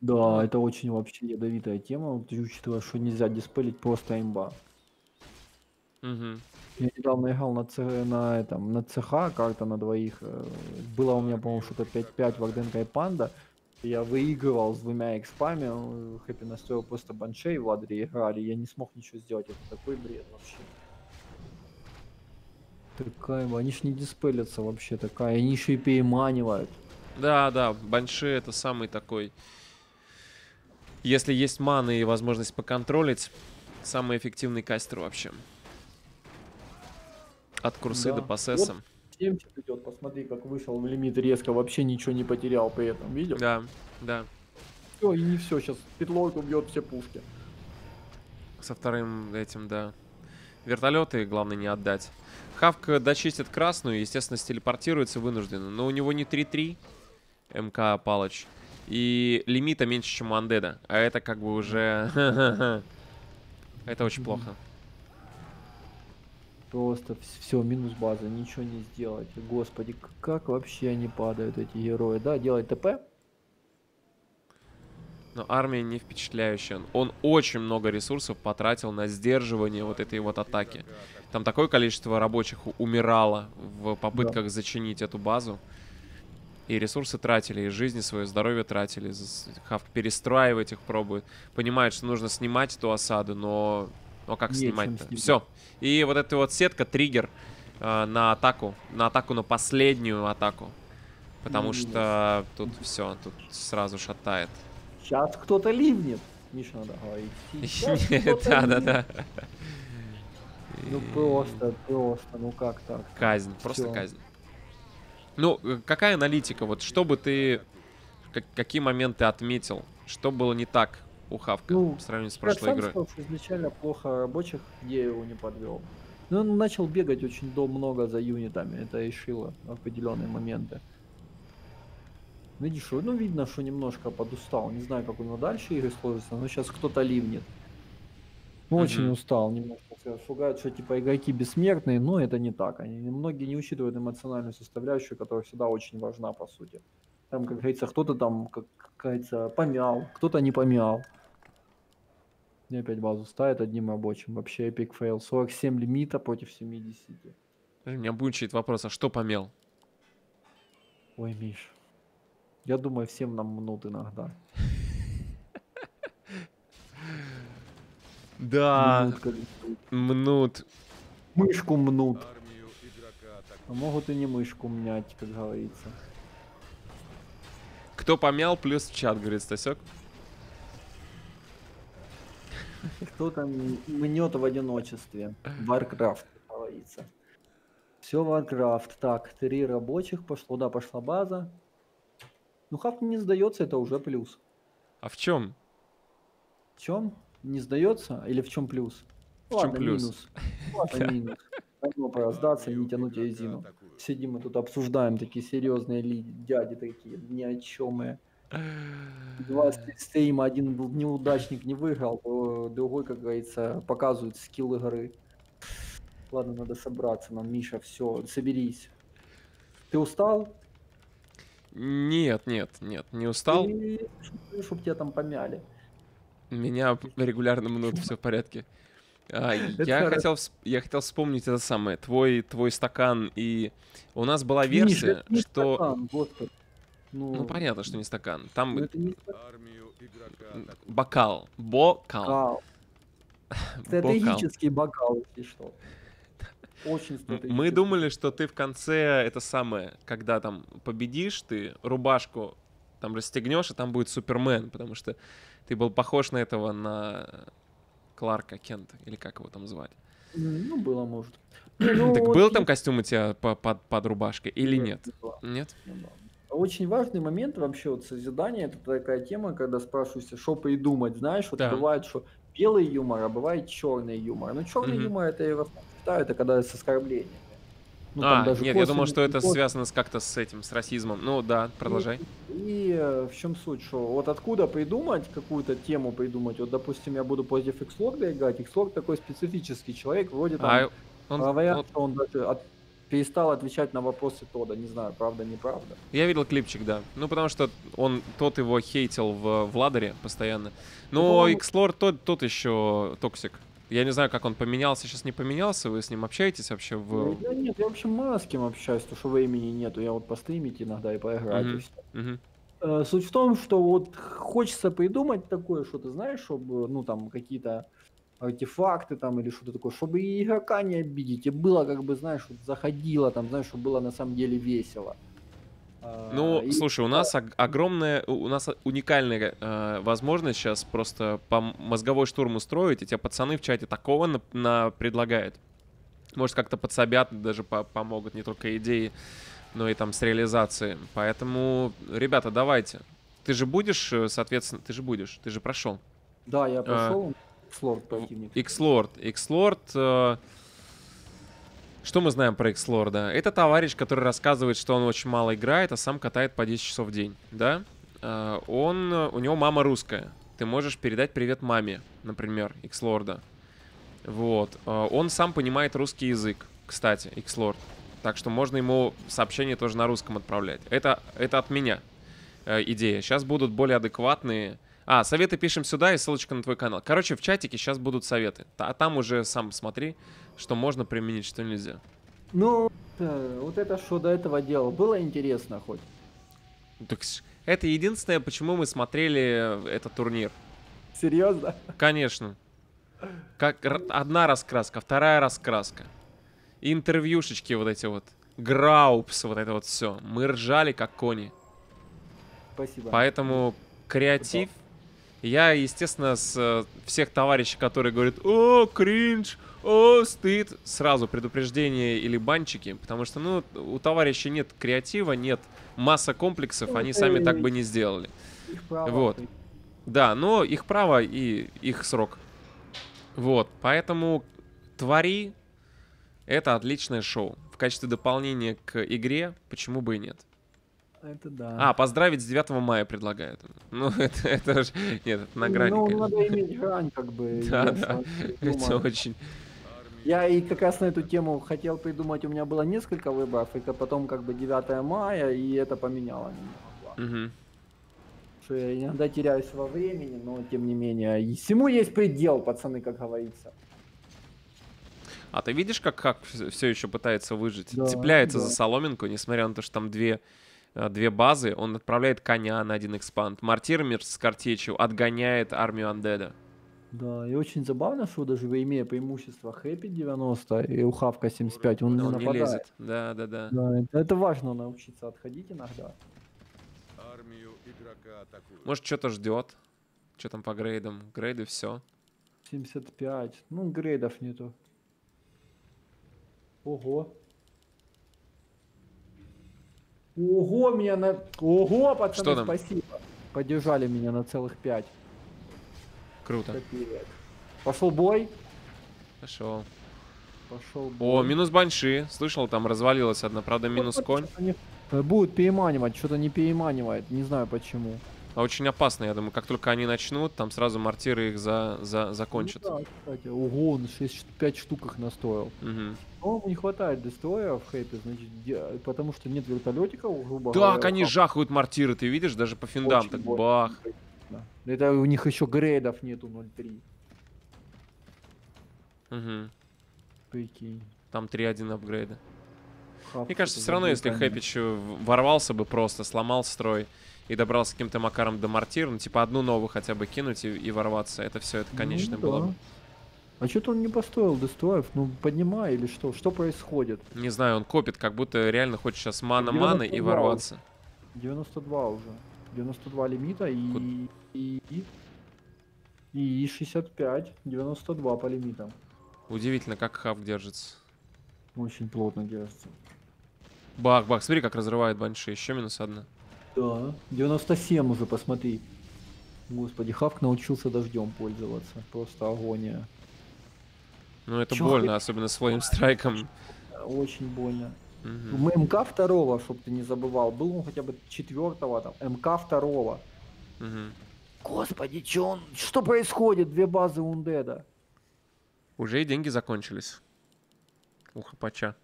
Да, это очень вообще ядовитая тема, учитывая, что нельзя диспелить просто имба. Угу. Я недавно играл на, ц... на, этом, на ЦХ, карта на двоих. Было у меня, по-моему, что-то пять-пять, Вагденка и Панда. Я выигрывал с двумя экспами. Хэппи настроил просто баншей в ладре играли. Я не смог ничего сделать. Это такой бред вообще. Такая, они ж не диспелятся вообще такая. Они еще и переманивают. Да, да, банши это самый такой. Если есть маны и возможность поконтролить, самый эффективный кастер вообще. От курсы, да, до пассеса. Вот семьдесят идет, посмотри, как вышел в лимит резко, вообще ничего не потерял при этом, видел? Да, да. Все, и не все, сейчас петлойку убьет все пушки. Со вторым этим, да. Вертолеты, главное, не отдать. Хавка дочистит красную, естественно, стелепортируется вынужденно, но у него не три-три, МК Палыч, и лимита меньше, чем у Андеда, а это как бы уже... Это очень плохо. Просто все, минус база, ничего не сделать. Господи, как вообще они падают, эти герои. Да, делай ТП. Но армия не впечатляющая. Он очень много ресурсов потратил на сдерживание вот этой вот атаки. Там такое количество рабочих умирало в попытках, да, зачинить эту базу. И ресурсы тратили, и жизни, свое здоровье тратили. Хавк перестраивать их пробует. Понимает, что нужно снимать эту осаду, но... Ну как снимать-то? Все. И вот эта вот сетка, триггер э, на атаку. На атаку, на последнюю атаку. Потому ну, что нет. Тут все, тут сразу шатает. Сейчас кто-то ливнет. Миша, надо говорить. Да, да, да. Ну просто, просто, ну как так? Казнь, просто казнь. Ну, какая аналитика? Вот что бы ты... Какие моменты отметил? Что было не так? У Хавка, ну, в сравнении с прошлой игрой. Сказал, изначально плохо рабочих, где его не подвел. Но он начал бегать очень много за юнитами. Это решило определенные моменты. Видишь, ну видно, что немножко подустал. Не знаю, как у него дальше игры сложится, но сейчас кто-то ливнет. Ну, mm-hmm. очень устал немножко. Шугают, что типа игроки бессмертные, но это не так. Они, многие не учитывают эмоциональную составляющую, которая всегда очень важна, по сути. Там, как говорится, кто-то там, как говорится, помял, кто-то не помял. И опять базу ставит одним рабочим. Вообще эпик фейл. сорок семь лимита против семидесяти. Меня мучает вопрос, а что помял? Ой, Миш. Я думаю, всем нам мнут иногда. Да, мнут. Мышку мнут. А могут и не мышку мнять, как говорится. Кто помял, плюс в чат, говорит Стасек. Кто там мнет в одиночестве. Warcraft, как говорится. Все, Warcraft. Так, три рабочих пошло. Да, пошла база. Ну, хап не сдается, это уже плюс. А в чем? В чем? Не сдается? Или в чем плюс? В Ладно, чем плюс? Минус. Ладно, минус. Давно пора сдаться и не тянуть резину. Сидим мы тут обсуждаем, такие серьезные дяди такие, ни о чем и. Два стрима, один был неудачник, не выиграл, другой, как говорится, показывает скилл игры. Ладно, надо собраться нам, Миша, все, соберись. Ты устал? Нет, нет, нет, не устал. Чтоб тебя там помяли. Меня регулярно мнут, все в порядке. А, я, хотел, я хотел вспомнить это самое, твой, твой стакан, и у нас была версия, не, что... Стакан, господи. Ну, ну, понятно, что не стакан. Там не... бокал. Бокал. Стратегический бокал, если что. Очень стратегический. Мы думали, что ты в конце, это самое, когда там победишь, ты рубашку там расстегнешь, и там будет Супермен, потому что ты был похож на этого, на Кларка Кента, или как его там звали. Ну, было, может. Ну, так был там костюм у тебя под, под рубашкой или нет? Нет? Нет. Очень важный момент вообще вот созидания, это такая тема, когда спрашиваешься, что придумать, знаешь, вот да. Бывает, что белый юмор, а бывает черный юмор. Ну, черный mm-hmm. юмор, это я вас считаю, это когда с оскорблениями. Ну, а, нет, косвенно, я думал, что это косвенно. Связано с как-то с этим, с расизмом. Ну, да, продолжай. И, и в чем суть, что вот откуда придумать, какую-то тему придумать, вот, допустим, я буду против X-Lord играть, X-Lord такой специфический человек, вроде там, а, он, говорят, он... что он даже от... перестал отвечать на вопросы Тодда, не знаю, правда, неправда. Я видел клипчик, да. Ну, потому что он, тот его хейтил в, в ладере постоянно. Но ну, X-Lord тот, тот еще токсик. Я не знаю, как он поменялся, сейчас не поменялся, вы с ним общаетесь вообще? В... Я, нет, я вообще мало с кем общаюсь, потому что времени нету, я вот постримить иногда и поиграть. Mm-hmm. И mm-hmm. э, суть в том, что вот хочется придумать такое, что ты знаешь, чтобы, ну, там, какие-то... артефакты там или что-то такое, чтобы и игрока не обидеть, и было как бы, знаешь, вот заходило там, знаешь, что было на самом деле весело. Ну, и... слушай, у нас огромная, у нас уникальная э, возможность сейчас просто по мозговой штурм устроить, и тебя пацаны в чате такого на, на предлагают. Может, как-то подсобят, даже по помогут не только идеи, но и там с реализацией. Поэтому, ребята, давайте. Ты же будешь, соответственно, ты же будешь, ты же прошел. Да, я прошел. А... X-Lord противник. X-Lord. X-Lord. Э, что мы знаем про X-Lord? Это товарищ, который рассказывает, что он очень мало играет, а сам катает по десять часов в день. Да? Э, он, у него мама русская. Ты можешь передать привет маме, например, X-Lord. Вот. Э, он сам понимает русский язык, кстати, X-Lord. Так что можно ему сообщение тоже на русском отправлять. Это, это от меня э, идея. Сейчас будут более адекватные... А, советы пишем сюда и ссылочка на твой канал. Короче, в чатике сейчас будут советы. А там уже сам смотри, что можно применить, что нельзя. Ну, вот это что до этого делал, было интересно хоть. Так это единственное, почему мы смотрели этот турнир. Серьезно? Конечно. Как одна раскраска, вторая раскраска. Интервьюшечки вот эти вот. Граупс, вот это вот все. Мы ржали как кони. Спасибо. Поэтому креатив... Я, естественно, с всех товарищей, которые говорят «О, кринж! О, стыд!» сразу предупреждение или банчики, потому что, ну, у товарищей нет креатива, нет масса комплексов, они сами так бы не сделали. Их право. Вот. Да, но их право и их срок. Вот, поэтому твори — это отличное шоу. В качестве дополнения к игре почему бы и нет. это да. А, поздравить с девятого мая предлагают. Ну, это, это же... Нет, это на грани. Ну, надо иметь грань, как бы. Да, да. Это очень... Я и как раз на эту тему хотел придумать, у меня было несколько выборов, и потом как бы девятое мая, и это поменяло меня. Угу. Что я иногда теряюсь во времени, но тем не менее. Всему есть предел, пацаны, как говорится. А ты видишь, как, как все еще пытается выжить? Да, Цепляется да. за соломинку, несмотря на то, что там две, две базы. Он отправляет коня на один экспанд. Мортирмир с картечью отгоняет армию андеда. Да, и очень забавно, что даже имея преимущество Хэппи девяносто и Ухавка семьдесят пять, он, он не, не лезет. Да, да, да. да это, это важно научиться отходить иногда. Армию игрока атакуют. Может, что-то ждет. Что там по грейдам? Грейды все. семьдесят пять. Ну, грейдов нету. Ого. Ого, меня на... Ого, пацаны, спасибо. Поддержали меня на целых пять. Круто. Капец. Пошел бой. Пошел. Пошел бой. О, минус банши. Слышал, там развалилась одна, правда, минус конь. Будут переманивать, что-то не переманивает, не знаю почему. А очень опасно, я думаю, как только они начнут, там сразу мортиры их за, за, закончат. Ну, да, кстати, ого, он шесть, пять штук их настроил. Угу. Но не хватает дестроеров в Хэппи, значит, потому что нет вертолетиков, грубо говоря. Так, они жахают мортиры, ты видишь, даже по финдам, так бах. Это у них еще грейдов нету ноль три. Угу. Прикинь. Там три один апгрейда. Хап, Мне кажется, все равно, если Хэппич ворвался бы просто, сломал строй и добрался каким-то макаром до мортир, ну, типа одну новую хотя бы кинуть и, и ворваться, это все, это, конечно, ну, да. было бы. А что-то он не построил дестроев, ну, поднимай или что? Что происходит? Не знаю, он копит, как будто реально хочет сейчас мана-маны и ворваться. девяносто два уже. девяносто два лимита и... И, и шестьдесят пять, девяносто два по лимитам. Удивительно, как Хав держится. Очень плотно держится. Бах, бах, смотри, как разрывает банши. Еще минус одна. Да, девяносто семь уже, посмотри. Господи, Хавк научился дождем пользоваться. Просто агония. Ну это Чё больно, ты... особенно своим страйком. Очень больно. Угу. Мы МК второго, чтобы ты не забывал. Был он хотя бы четвертого там. МК второго. Угу. Господи, чё он... что происходит? Две базы ундеда. Уже и деньги закончились. У Хапача.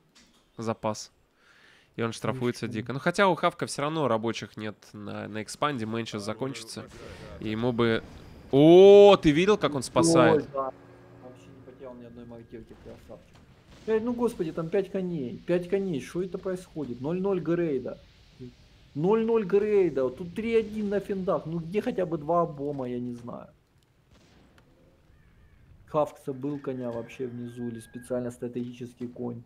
Запас. И он штрафуется Ничего. дико. Ну хотя у Хавка все равно рабочих нет на, на экспанде. Мэн сейчас закончится. И ему бы... О, ты видел, как он спасает? Ой, да. Вообще не потерял ни одной мортирки, красавчик. Э, ну господи, там пять коней. пять коней, что это происходит? ноль ноль грейда. ноль ноль грейда. Тут три один на финдах. Ну где хотя бы два обома, я не знаю. Хавк забыл коня вообще внизу. Или специально стратегический конь.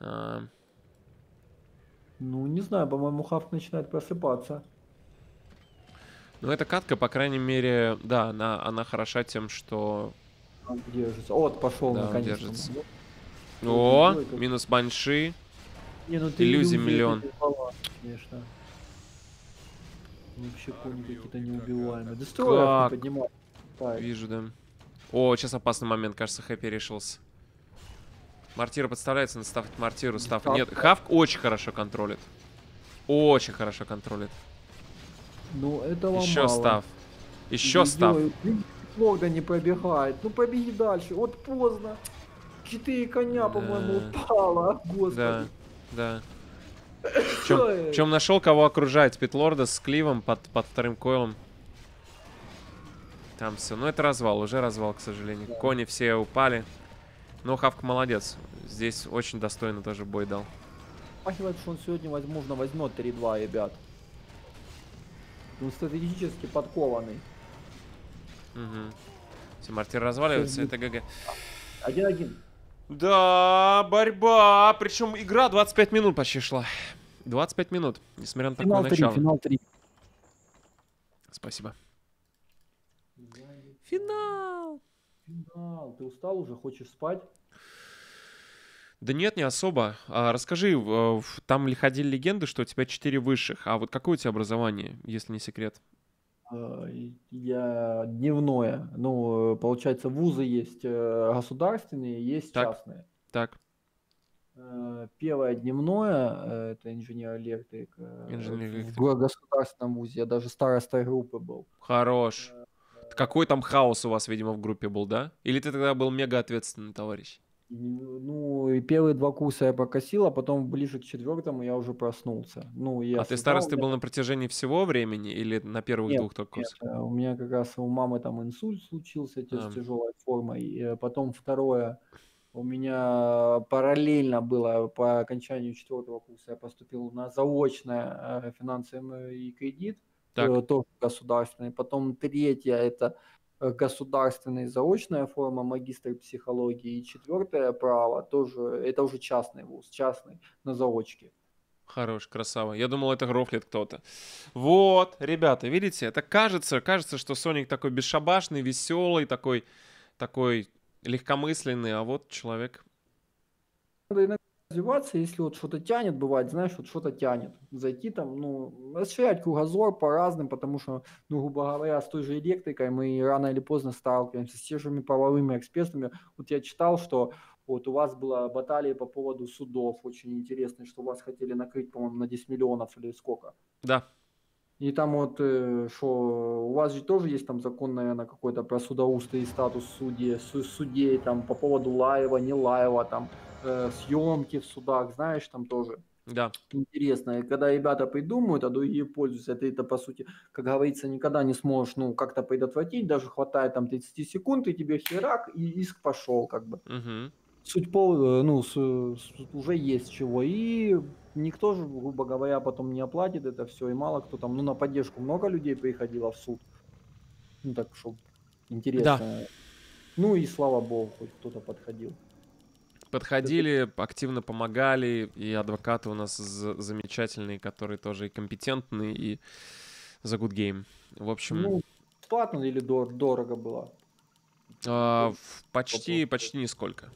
А... Ну, не знаю, по-моему, Хавк начинает просыпаться. Ну, эта катка, по крайней мере, да, она, она хороша тем, что... Он держится. Вот, пошел, да, наконец-то. Держится. О, О минус банши. Не, ну, ты иллюзий иллюзии миллион. Баланс, конечно. Вообще кони какие-то неубиваемые. Дестроя поднимает. Вижу, да. О, сейчас опасный момент, кажется, Хэппи решился. Мортира подставляется, надо ставить мортиру. Став... Нет, Хавк очень хорошо контролит. Очень хорошо контролит. Ну, этого Еще мало. став. Еще став. Логда не пробегает. Ну, побеги дальше. Вот поздно. Четыре коня, да. по-моему, упало. Господи. Да, да. Чем, чем нашел, кого окружать. Питлорда с Кливом под, под вторым койлом. Там все. Ну, это развал. Уже развал, к сожалению. Да. Кони все упали. Но Хавк молодец. Здесь очень достойно тоже бой дал. Пахивает, что он сегодня, возможно, возьмет три два, ребят. Он стратегически подкованный. Угу. Все, мортиры разваливаются. Это ГГ. один один. Да, борьба. Причем игра двадцать пять минут почти шла. двадцать пять минут, несмотря на такое начало. Финал три. Спасибо. Финал. Финал. Ты устал уже? Хочешь спать? Да нет, не особо. А, расскажи, там ли ходили легенды, что у тебя четыре высших. А вот какое у тебя образование, если не секрет? Я дневное. Ну, получается, вузы есть государственные, есть так, частные. Так. Первое дневное, это инженер-электрик. Инженер-электрик. В государственном вузе, я даже старостой группы был. Хорош. Какой там хаос у вас, видимо, в группе был, да? Или ты тогда был мега ответственный товарищ? Ну, и первые два курса я прокосил, а потом ближе к четвертому я уже проснулся. Ну, я а ты старостой меня... был на протяжении всего времени или на первых нет, двух только курсах? Нет, у меня как раз у мамы там инсульт случился а. с тяжелой формой. И потом второе, у меня параллельно было по окончанию четвертого курса я поступил на заочное финансовый кредит, так. тоже государственный. Потом третье это... государственная заочная форма, магистр психологии, и четвертое право тоже, это уже частный вуз, частный, на заочке. Хорош, красава. Я думал, это грофлит кто-то. Вот, ребята, видите, это кажется, кажется, что Соник такой бесшабашный, веселый, такой, такой легкомысленный, а вот человек... Надо иногда развиваться, если вот что-то тянет, бывает, знаешь, вот что-то тянет, зайти там, ну, расширять кругозор по разным, потому что, ну, грубо говоря, с той же электрикой мы рано или поздно сталкиваемся с теми же правовыми экспертами. Вот я читал, что вот у вас была баталия по поводу судов, очень интересно, что вас хотели накрыть, по-моему, на десять миллионов или сколько. Да. И там вот, что у вас же тоже есть там закон, наверное, какой-то про судоустройство и статус судей, судей, там, по поводу Лаева, не Лаева, там, съемки в судах, знаешь, там тоже. Да. Интересно. И когда ребята придумают, а другие пользуются, ты это, по сути, как говорится, никогда не сможешь, ну, как-то предотвратить, даже хватает там тридцать секунд, и тебе херак, и иск пошел, как бы. Угу. Суть пол, ну, с, с, уже есть чего, и никто же, грубо говоря, потом не оплатит это все, и мало кто там, ну, на поддержку много людей приходило в суд. Ну, так, что интересно. Да. Ну, и слава богу, хоть кто-то подходил. Подходили, активно помогали, и адвокаты у нас замечательные, которые тоже и компетентные, и за good game. В общем... Ну, платно или дор- дорого было? А, почти, почти нисколько.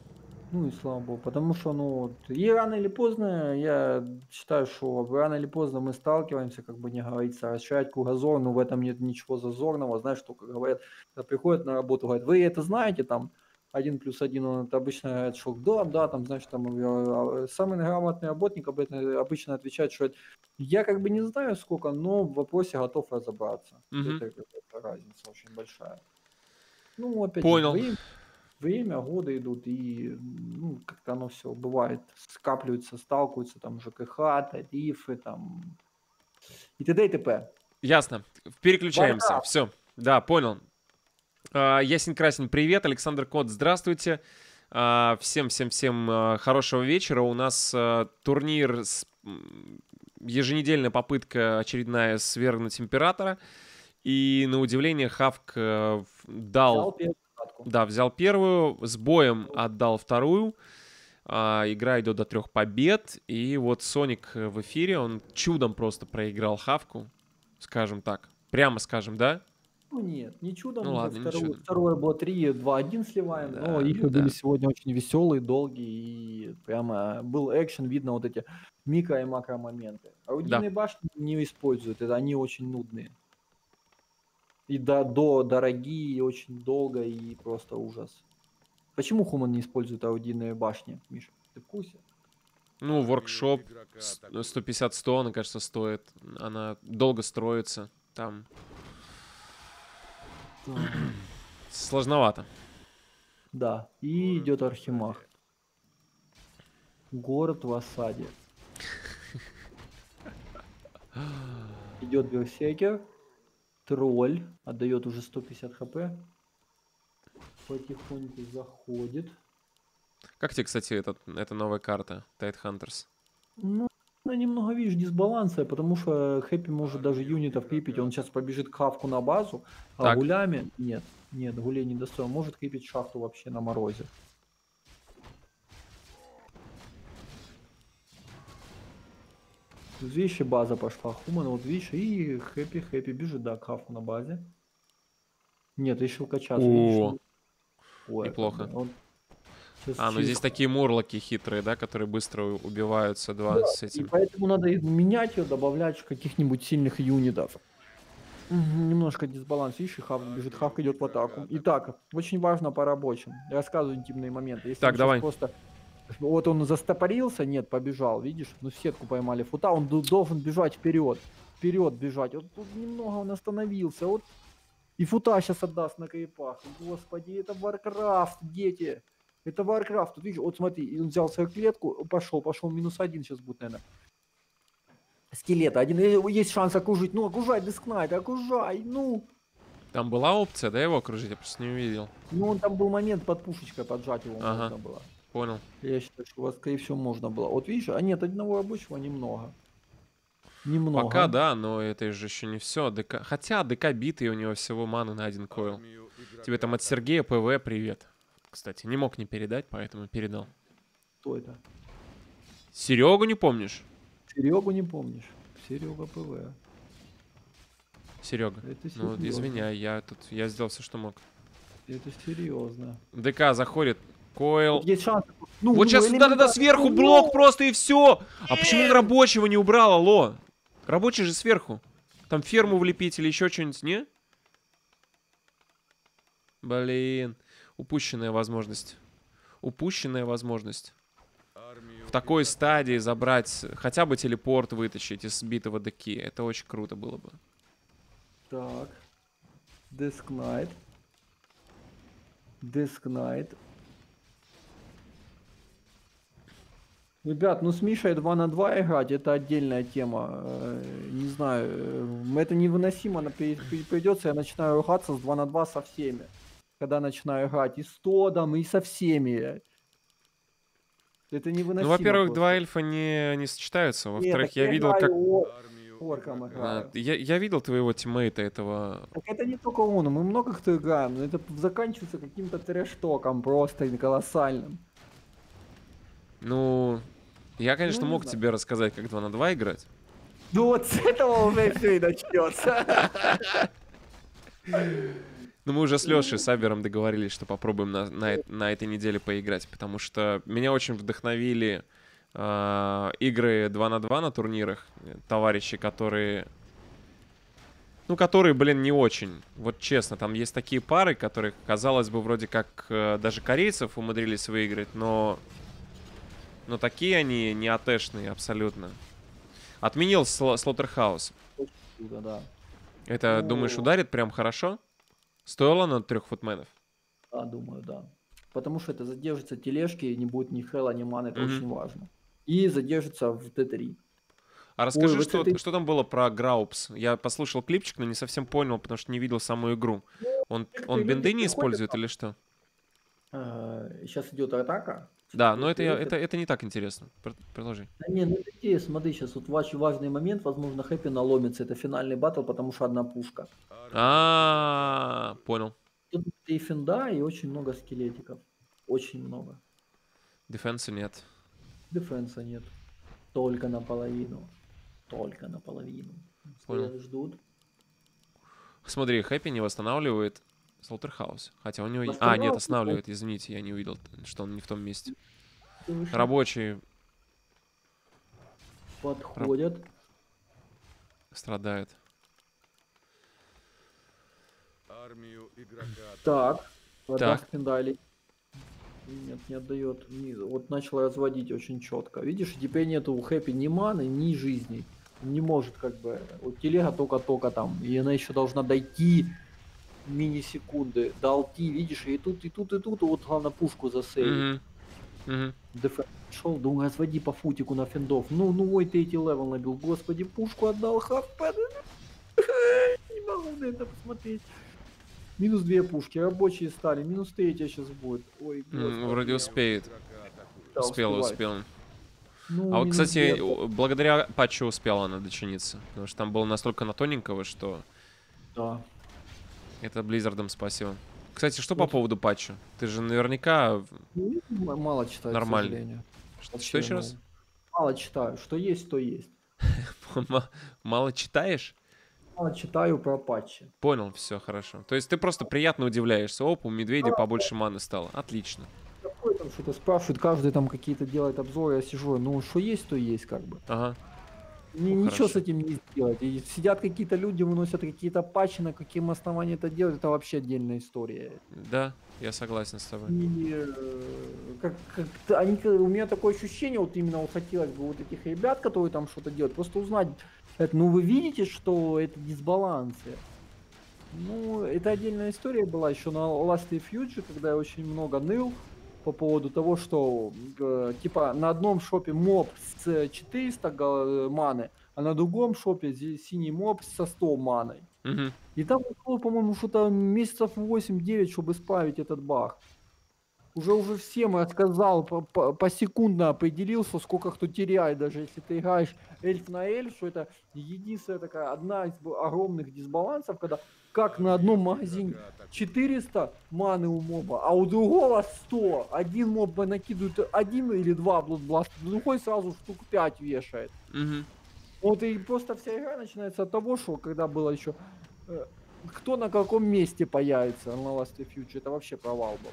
Ну и слава богу, потому что, ну, вот, и рано или поздно, я считаю, что рано или поздно мы сталкиваемся, как бы не говорится, расширять кругозор, но в этом нет ничего зазорного, знаешь, что, как говорят, приходят на работу, говорят, вы это знаете, там, один плюс один, он это обычно говорит, что да, да, там, значит, там, самый неграмотный работник об этом обычно отвечает, что я как бы не знаю сколько, но в вопросе готов разобраться. Mm-hmm. это, это разница очень большая. Ну, опять Понял. Время, время, годы идут, и ну, как-то оно все бывает, скапливается, сталкивается, там, ЖКХ, тарифы, там, и т.д. и т.п. Ясно. Переключаемся. Банда. Все. Да, понял. Ясень Красин, привет. Александр Кот, здравствуйте. Всем-всем-всем хорошего вечера. У нас турнир, с... еженедельная попытка очередная свергнуть императора. И на удивление Хавк дал... Взял первую. Да, взял первую, с боем отдал вторую. Игра идет до трех побед. И вот Соник в эфире, он чудом просто проиграл Хавку. Скажем так. Прямо скажем, да? Ну нет, не чудом, ну, ладно, второе, не чудом. Второе было три, два, один сливаем, да, но игры да. были сегодня очень веселые, долгие, и прямо был экшен, видно вот эти микро- и макро-моменты. Орудийные да. башни не используют, это они очень нудные. И до, до дорогие, и очень долго, и просто ужас. Почему Хуман не использует орудийные башни, Миш? Ты в курсе? Ну, воркшоп сто пятьдесят сто, она, кажется, стоит. Она долго строится там. Сложновато. Да, и идет Архимаг. Город в осаде. Идет Берсеркер. Тролль. Отдает уже сто пятьдесят хп. Потихоньку заходит. Как тебе, кстати, этот, эта новая карта? Тайдхантерс. Ну, ну, немного, видишь, дисбаланса, потому что Хэппи может даже юнитов крепить. Он сейчас побежит к Хавку на базу, а так. Гулями... Нет, нет, Гулей не достоин. Может крепить шахту вообще на морозе. Тут вещи база пошла. Хуман, вот вещи и Хэппи, Хэппи бежит, да, к Хавку на базе. Нет, решил качаться. О, Ой, неплохо. Он... Сейчас а, ну чисто. Здесь такие мурлоки хитрые, да, которые быстро убиваются два да, с этим. И поэтому надо менять ее, добавлять каких-нибудь сильных юнитов. Немножко дисбаланс, видишь, и Хавк бежит, Хавк идет в атаку. Итак, очень важно по рабочим. Рассказываю интимные моменты. Если так, давай. Просто Вот он застопорился, нет, побежал, видишь? Ну, сетку поймали фута, он должен бежать вперед. Вперед бежать. Вот тут немного он остановился. Вот. И фута сейчас отдаст на крипах. Господи, это Warcraft, дети. Это Warcraft. Тут, видишь, вот смотри, он взял свою клетку, пошел, пошел, минус один сейчас будет, наверное. Скелета. Один, есть шанс окружить. Ну, окружай, Дискнайт, окружай, ну. Там была опция, да, его окружить? Я просто не увидел. Ну, он там был момент под пушечкой поджать его, ага, можно было. Понял. Я считаю, что у вас, скорее всего, можно было. Вот видишь, а нет, одного рабочего немного. Немного. Пока да, но это же еще не все. ДК... Хотя ДК битый, у него всего маны на один койл. Тебе там от Сергея ПВ привет. Кстати, не мог не передать, поэтому передал. Кто это? Серегу не помнишь? Серегу не помнишь. Серега ПВ. Серега, это ну извиняй, я тут, я сделал все, что мог. Это серьезно. ДК заходит. Койл. Ну, вот ну, сейчас сюда тогда сверху ну, блок ну. просто и все. А почему он рабочего не убрал, алло? Рабочий же сверху. Там ферму влепить или еще что-нибудь, не? Блин. Упущенная возможность. Упущенная возможность. В такой стадии забрать, хотя бы телепорт вытащить из сбитого деки. Это очень круто было бы. Так. Дискнайт. Дискнайт. Ребят, ну с Мишей два на два играть, это отдельная тема. Не знаю, это невыносимо, придется, я начинаю ругаться с два на два со всеми. Когда начинаю играть и с Тодом, и со всеми. Это невыносимо. Ну, во-первых, два эльфа не, не сочетаются. Во-вторых, я, я видел, как... О... Орком играю. Я, я видел твоего тиммейта этого. Так это не только он, мы много кто играем, но это заканчивается каким-то трэш-током просто колоссальным. Ну, я, конечно, ну, мог тебе рассказать, как два на два играть. Ну вот с этого уже все и начнется. Ну мы уже с Лешей, с Абером договорились, что попробуем на, на, на этой неделе поиграть, потому что меня очень вдохновили э, игры два на два на турнирах. Товарищи, которые... Ну, которые, блин, не очень. Вот честно, там есть такие пары, которые, казалось бы, вроде как э, даже корейцев умудрились выиграть, но... Но такие они не атэшные абсолютно. Отменил Слоттерхаус. Да, да. Это, ну... думаешь, ударит прям хорошо? Стоило на трех футменов? Да, думаю, да. Потому что это задержится тележки, и не будет ни хела, ни маны, это mm-hmm. очень важно. И задержится в Т три. А расскажи, Ой, что, вот это... что там было про Граупс? Я послушал клипчик, но не совсем понял, потому что не видел саму игру. Ну, он он бинды не использует там... или что? Сейчас идет атака. Да, но это, это, это не так интересно. Продолжи. Да не, ну это интересно. Смотри, сейчас вот очень важный момент. Возможно, Хэппи наломится. Это финальный баттл, потому что одна пушка. А-а-а, понял. Тут и финда, и очень много скелетиков. Очень много. Дефенса нет. Дефенса нет. Только наполовину. Только наполовину. Понял. Ждут. Смотри, Хэппи не восстанавливает Слоттерхаус. Хотя у него... А, нет, останавливает, извините, я не увидел, что он не в том месте. Рабочие... Подходят. Раб... Страдают. Армию игрока. Так. Вода спиндали. Нет, не отдает. Вот начал разводить очень четко. Видишь, теперь нету у Хэппи ни маны, ни жизни. Не может как бы... Вот телега только-только там. И она еще должна дойти... мини-секунды, долти, видишь, и тут, и тут, и тут, вот главное пушку засейвить. Mm-hmm. Mm-hmm. Шел, думаю, отводи по футику на финдов. Ну, ну, ой, третий левел набил, господи, пушку отдал, хавпэ. Не могу на это посмотреть. Минус две пушки, рабочие стали, минус третья сейчас будет. Ой, mm, вроде успеет. Да, успел, успел. Ну, а вот, кстати, две. Благодаря патчу успела она дочиниться, потому что там было настолько на тоненького, что... Да. Это Близзардом спасибо. Кстати, что вот по поводу патча? Ты же наверняка... Мало читаю, нормально. К сожалению. Что, что еще раз? Мало читаю. Что есть, то есть. Мало читаешь? Мало читаю про патчи. Понял, все, хорошо. То есть ты просто приятно удивляешься. Оп, у медведя побольше маны стало. Отлично. Какой там что-то спрашивает, каждый там какие-то делает обзоры, я сижу. Ну, что есть, то есть как бы. Ага. Ни, ну, ничего хорошо. С этим не сделать. И сидят какие-то люди, выносят какие-то патчи, на каким основании это делать, это вообще отдельная история. Да, я согласен с тобой. И, как, как они, у меня такое ощущение, вот именно вот хотелось бы вот этих ребят, которые там что-то делают, просто узнать, это, ну вы видите, что это дисбалансы. Ну, это отдельная история была еще на Last Refuge, когда я очень много ныл по поводу того, что э, типа на одном шопе моб с четырьмястами маны, а на другом шопе синий моб со сто маной. Угу. И там ушло, по-моему, что-то месяцев восемь-девять, чтобы исправить этот баг. Уже уже всем отказал, посекундно определился, сколько кто теряет, даже если ты играешь эльф на эльф, что это единственная такая, одна из огромных дисбалансов, когда как на одном магазине четыреста маны у моба, а у другого сто. Один моб накидывает один или два блудбласта, другой сразу штук пять вешает. Угу. Вот и просто вся игра начинается от того, что когда было еще... Кто на каком месте появится на Last Refuge, это вообще провал был.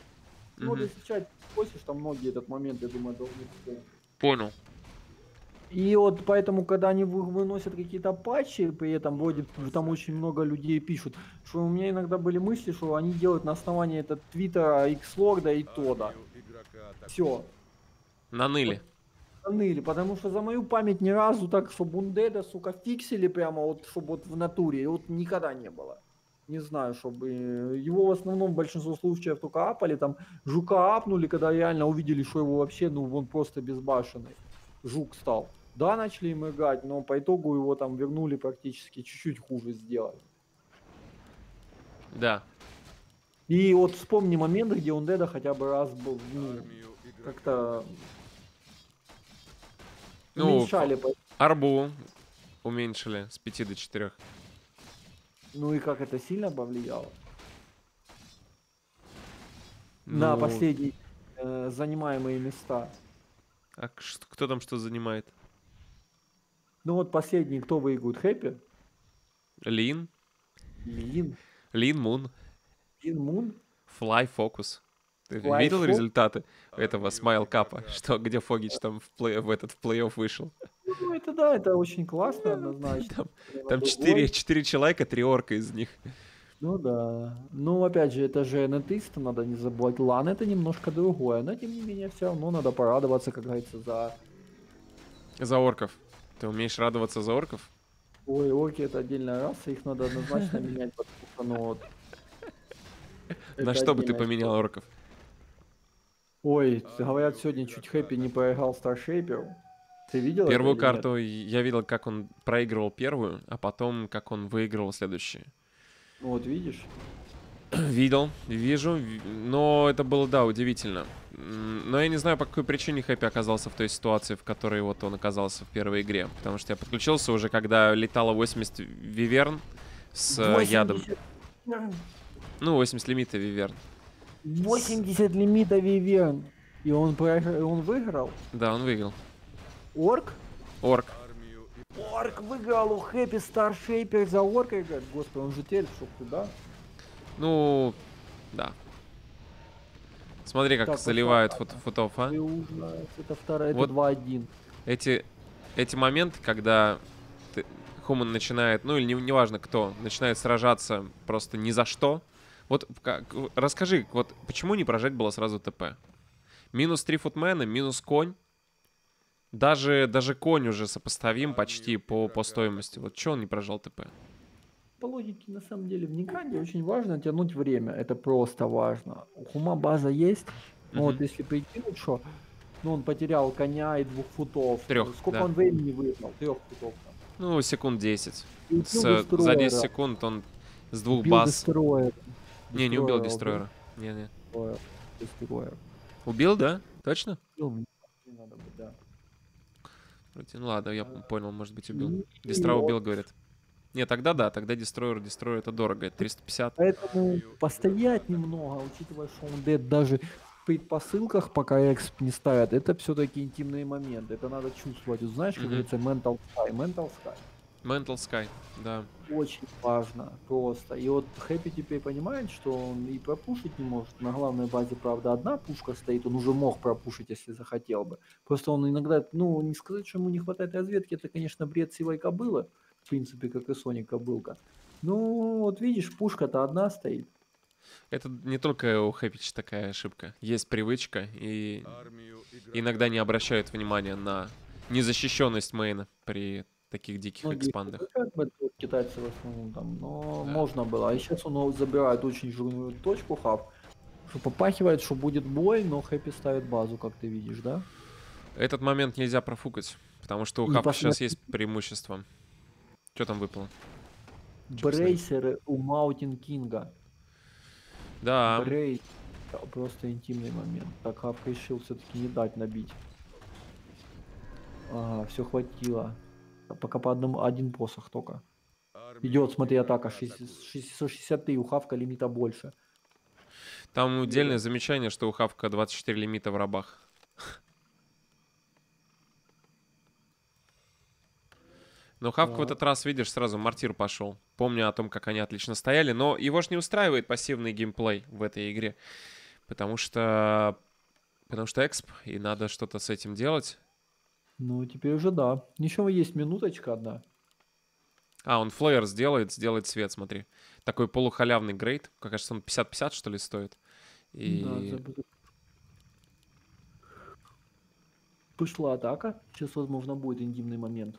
Ну, mm-hmm. если чай спросишь, там многие этот момент, я думаю, должны быть. Понял. И вот поэтому, когда они выносят какие-то патчи, при этом вроде там очень много людей пишут, что у меня иногда были мысли, что они делают на основании этого твиттера, X-Lord'а и Тодда. Все. Наныли. Наныли, потому что за мою память ни разу так, что Бундеда, сука, фиксили прямо вот, чтобы вот в натуре, и вот никогда не было. Не знаю, чтобы его в основном в большинстве случаев только апали, там жука апнули, когда реально увидели, что его вообще, ну, он просто безбашенный. Жук стал. Да, начали им играть, но по итогу его там вернули практически, чуть-чуть хуже сделали. Да. И вот вспомни момент, где он Деда хотя бы раз был, ну, как-то ну, уменьшали. Арбу уменьшили с пяти до четырёх. Ну и как это сильно повлияло? Ну... На последние э, занимаемые места. А кто там что занимает? Ну вот последний, кто выиграет? Хэппи? Лин. Лин. Лин Мун. Лин Мун? Флай Фокус. Ты Fly видел Focus? Результаты а, этого Смайл Капа? Да. Что, где Фогич там в, плей, в этот в плей-офф вышел? Ну это да, это очень классно, однозначно. Там, там четыре, четыре человека, три орка из них. Ну да. Ну опять же, это же эн ти эс, надо не забывать. Лан это немножко другое, но тем не менее все равно надо порадоваться, как говорится, за... За орков. Ты умеешь радоваться за орков? Ой, орки это отдельная раса, их надо однозначно менять. На что бы ты поменял орков? Ой, говорят, сегодня чуть Хэппи не проиграл Старшейперу. Ты видел первую карту? Я видел, как он проигрывал первую, а потом, как он выигрывал следующие. Ну вот видишь? Видел, вижу, но это было, да, удивительно. Но я не знаю, по какой причине Хэппи оказался в той ситуации, в которой вот он оказался в первой игре. Потому что я подключился уже, когда летало восемьдесят виверн с восемьдесят ядом. Ну, восемьдесят лимита виверн. восемьдесят лимита виверн. И он, он выиграл? Да, он выиграл. Орк? Орк. Орк выиграл у Хэппи, Старшейпер за орка играет. Господи, он же телек, чтоб куда? Ну, да. Смотри, как так, заливают фото, фотов, а? Это вторая, вот это два один. Эти, эти моменты, когда ты, Хуман начинает, ну или не, неважно кто, начинает сражаться просто ни за что. Вот как, расскажи, вот почему не прожать было сразу ТП? Минус три футмена, минус конь. Даже, даже конь уже сопоставим почти по, по стоимости. Вот что он не прожал ТП? По логике, на самом деле, в Никанде очень важно тянуть время. Это просто важно. У Хума база есть. Mm-hmm. Вот если прикинуть, что ну, он потерял коня и двух футов. Трех, Сколько да. он времени выиграл? Трех футов. Там. Ну, секунд десять. С, за десять секунд он с двух убил баз... Дестройера. Не, не убил Дестройера. Не, не. Дестройер. Убил, да? Точно? Убил, не надо быть, да. Ну ладно, я понял, может быть убил. Дестра убил, говорит. Не, тогда да, тогда Дестройер, Дестройер это дорого, триста пятьдесят. Поэтому постоять немного, учитывая, что он Дед даже в предпосылках, пока эксп не ставят, это все-таки интимные моменты, это надо чувствовать. Знаешь, как говорится, mental sky, mental sky. Mental Sky, да. Очень важно, просто. И вот Хэппи теперь понимает, что он и пропушить не может. На главной базе, правда, одна пушка стоит, он уже мог пропушить, если захотел бы. Просто он иногда, ну, не сказать, что ему не хватает разведки, это, конечно, бред сивой кобылы, в принципе, как и Sony кобылка. Ну, вот видишь, пушка-то одна стоит. Это не только у Хэппича такая ошибка. Есть привычка, и иногда не обращают внимания на незащищенность мейна при таких диких ну, экспандах. Китайцы в основном там, но да. можно было. А сейчас он забирает очень жирную точку, хаб, что попахивает, что будет бой, но Хэппи ставит базу, как ты видишь, да? Этот момент нельзя профукать, потому что у Хапа посмотри... сейчас есть преимущество. Что там выпало? Брейсеры у Маутин Кинга. Да. Брейс. Просто интимный момент. Так, Хап решил все-таки не дать набить. Ага, все хватило. Пока по одному, один посох только. Идет, смотри, атака. шестьсот шестьдесят три, у Хавка лимита больше. Там отдельное замечание, что у Хавка двадцать четыре лимита в рабах. Но Хавк в этот раз, видишь, сразу мортир пошел. Помню о том, как они отлично стояли, но его же не устраивает пассивный геймплей в этой игре. Потому что... Потому что эксп, и надо что-то с этим делать. Ну, теперь уже да. Ничего, есть минуточка одна. А, он флеер сделает, сделает свет, смотри. Такой полухалявный грейд. Кажется, он пятьдесят пятьдесят, что ли, стоит. И... Да, пошла атака. Сейчас, возможно, будет интимный момент.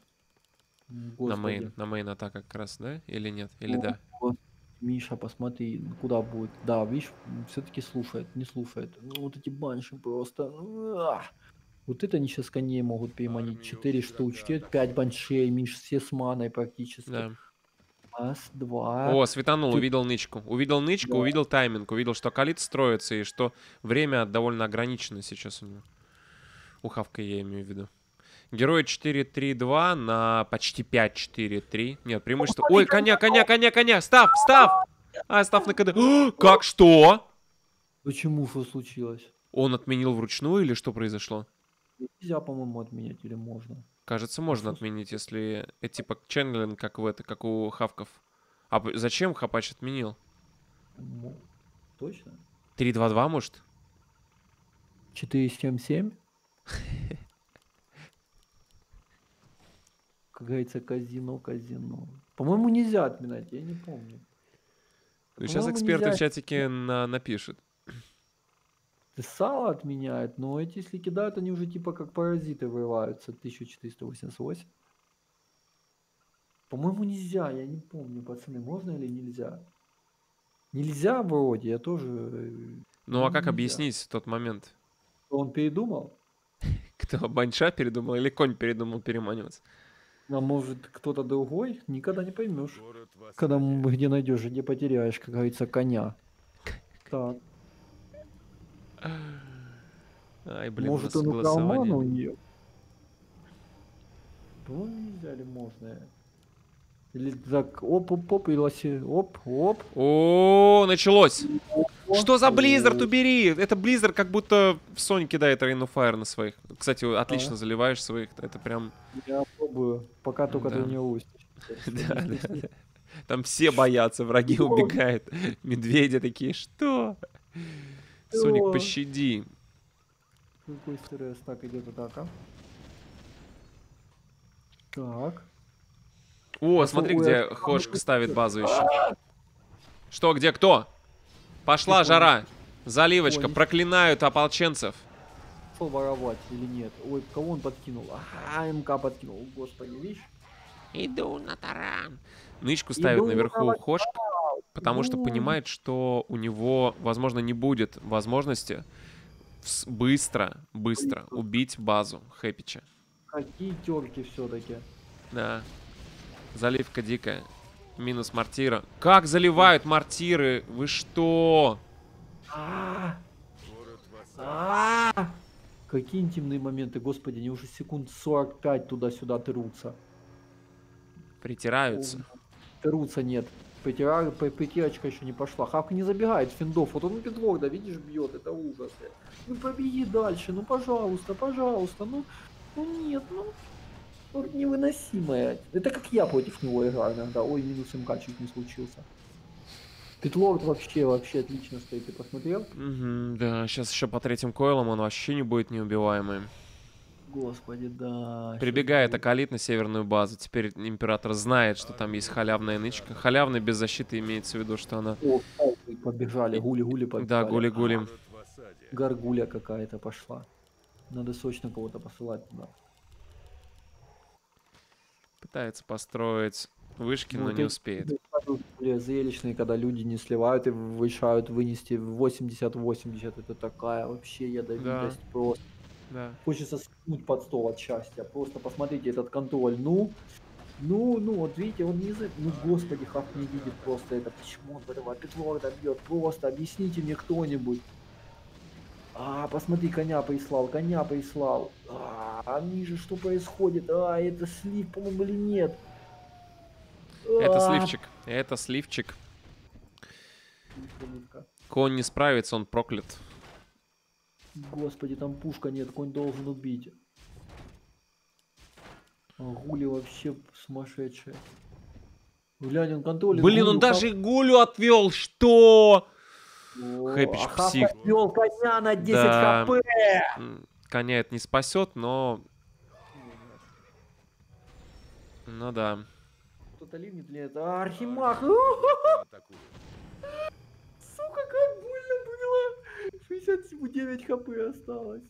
Господи. На мейн, на мейн атака как раз, да? Или нет? Или ну, да? Вот, Миша, посмотри, куда будет. Да, видишь, все-таки слушает, не слушает. Вот эти банши просто... Вот это они сейчас коней могут переманить. четыре штучки, пять баншей, Миш, все с маной практически. Да. Раз, два... О, светанул, Ты... увидел нычку. Увидел нычку, да. увидел тайминг, увидел, что калит строится и что время довольно ограничено сейчас у него. У Хавка, я имею в виду. Герой четыре три два на почти пять четыре три. Нет, преимущество... Ой, коня, коня, коня, коня! Став, став! А, став на КД. О, как, что? Почему, что случилось? Он отменил вручную или что произошло? Нельзя, по-моему, отменять, или можно? Кажется, можно отменить, если... Это типа ченнелинг, как в это, как у Хавков. А зачем Хапач отменил? Точно? три два два, может? четыре семь семь? Как говорится, казино, казино. По-моему, нельзя отменять, я не помню. Сейчас эксперты в чатике напишут. Сало отменяет, но эти, если кидают, они уже типа как паразиты вырываются. тысяча четыреста восемьдесят восемь. По-моему, нельзя, я не помню, пацаны, можно или нельзя? Нельзя вроде, я тоже... Ну, ну а как нельзя. Объяснить тот момент? Он передумал? Кто, баньша передумал или конь передумал переманиваться? А может, кто-то другой? Никогда не поймешь. Когда где найдешь, где потеряешь, как говорится, коня. Так. Ай, блин, может, он украл ману у нее? По-моему, нельзя, или можно? Или так, оп-оп-оп, и лоси, оп-оп. О, началось! Что за Blizzard, убери! Это Blizzard как будто в Sony кидает Rain of Fire на своих. Кстати, отлично заливаешь своих, это прям... Я пробую, пока только ты не устишь. Там все боятся, враги убегают. Медведи такие, что? Соник, пощади. Какой стресс. Так, идет атака. Так. О, а смотри, что, где Хошк ставит базу еще. Что, где, кто? Пошла жара. Заливочка. Ой, проклинают ополченцев. Что, воровать или нет? Ой, кого он подкинул? Ага, МК подкинул. Господи, видишь? Иду на таран. Нычку ставит Иду наверху на Хошк. Потому что понимает, что у него, возможно, не будет возможности быстро, быстро убить базу Хэппича. Какие терки все-таки. Да. Заливка дикая. Минус мортира. Как заливают мортиры? Вы что? Какие интимные моменты, господи. Они уже секунд сорок пять туда-сюда трутся. Притираются. Трутся, нет. Притира... Притирочка еще не пошла. Хавка не забегает финдов. Вот он бедлок, да, видишь, бьет. Это ужас. Ну побеги дальше. Ну, пожалуйста, пожалуйста. Ну, ну нет, ну. невыносимое. Это как я против него играю иногда. Ой, минус МК чуть не случился. Питлорд вообще, вообще отлично стоит, ты посмотрел? Угу, да, сейчас еще по третьим койлам он вообще не будет неубиваемым. Господи, да. Прибегает Акалит на северную базу. Теперь император знает, что там есть халявная нычка. Халявная без защиты имеется в виду, что она... О, подбежали, гули-гули побежали. Да, гули-гули. Гаргуля какая-то пошла. Надо срочно кого-то посылать туда. Пытается построить вышки, ну, но не успеет. Более зрелищные, когда люди не сливают и решают вынести восемьдесят восемьдесят. Это такая вообще ядовитость, да. Просто. Да. Хочется скинуть под стол от счастья. Просто посмотрите этот контроль. Ну, ну, ну, вот видите, он не за... Ну, господи, Хаф не видит просто это. Почему он этого Питлорда бьет? Просто объясните мне кто-нибудь. А, посмотри, коня прислал, коня прислал. А, а ниже что происходит? А, это слив, по-моему, или нет? А, это сливчик, это сливчик. Конь не справится, он проклят. Господи, там пушка нет, конь должен убить. А гули вообще сумасшедшие. Глянь, он контролит. Блин, гулю, он даже хап... гулю отвел, что? Хэппич псих. Отвел коня на десять, да. Хп. Коня это не спасет, но... Ну да. Кто-то ливнет ли это? А, Архимаг! Сука, как больно было! шестьдесят девять хп осталось.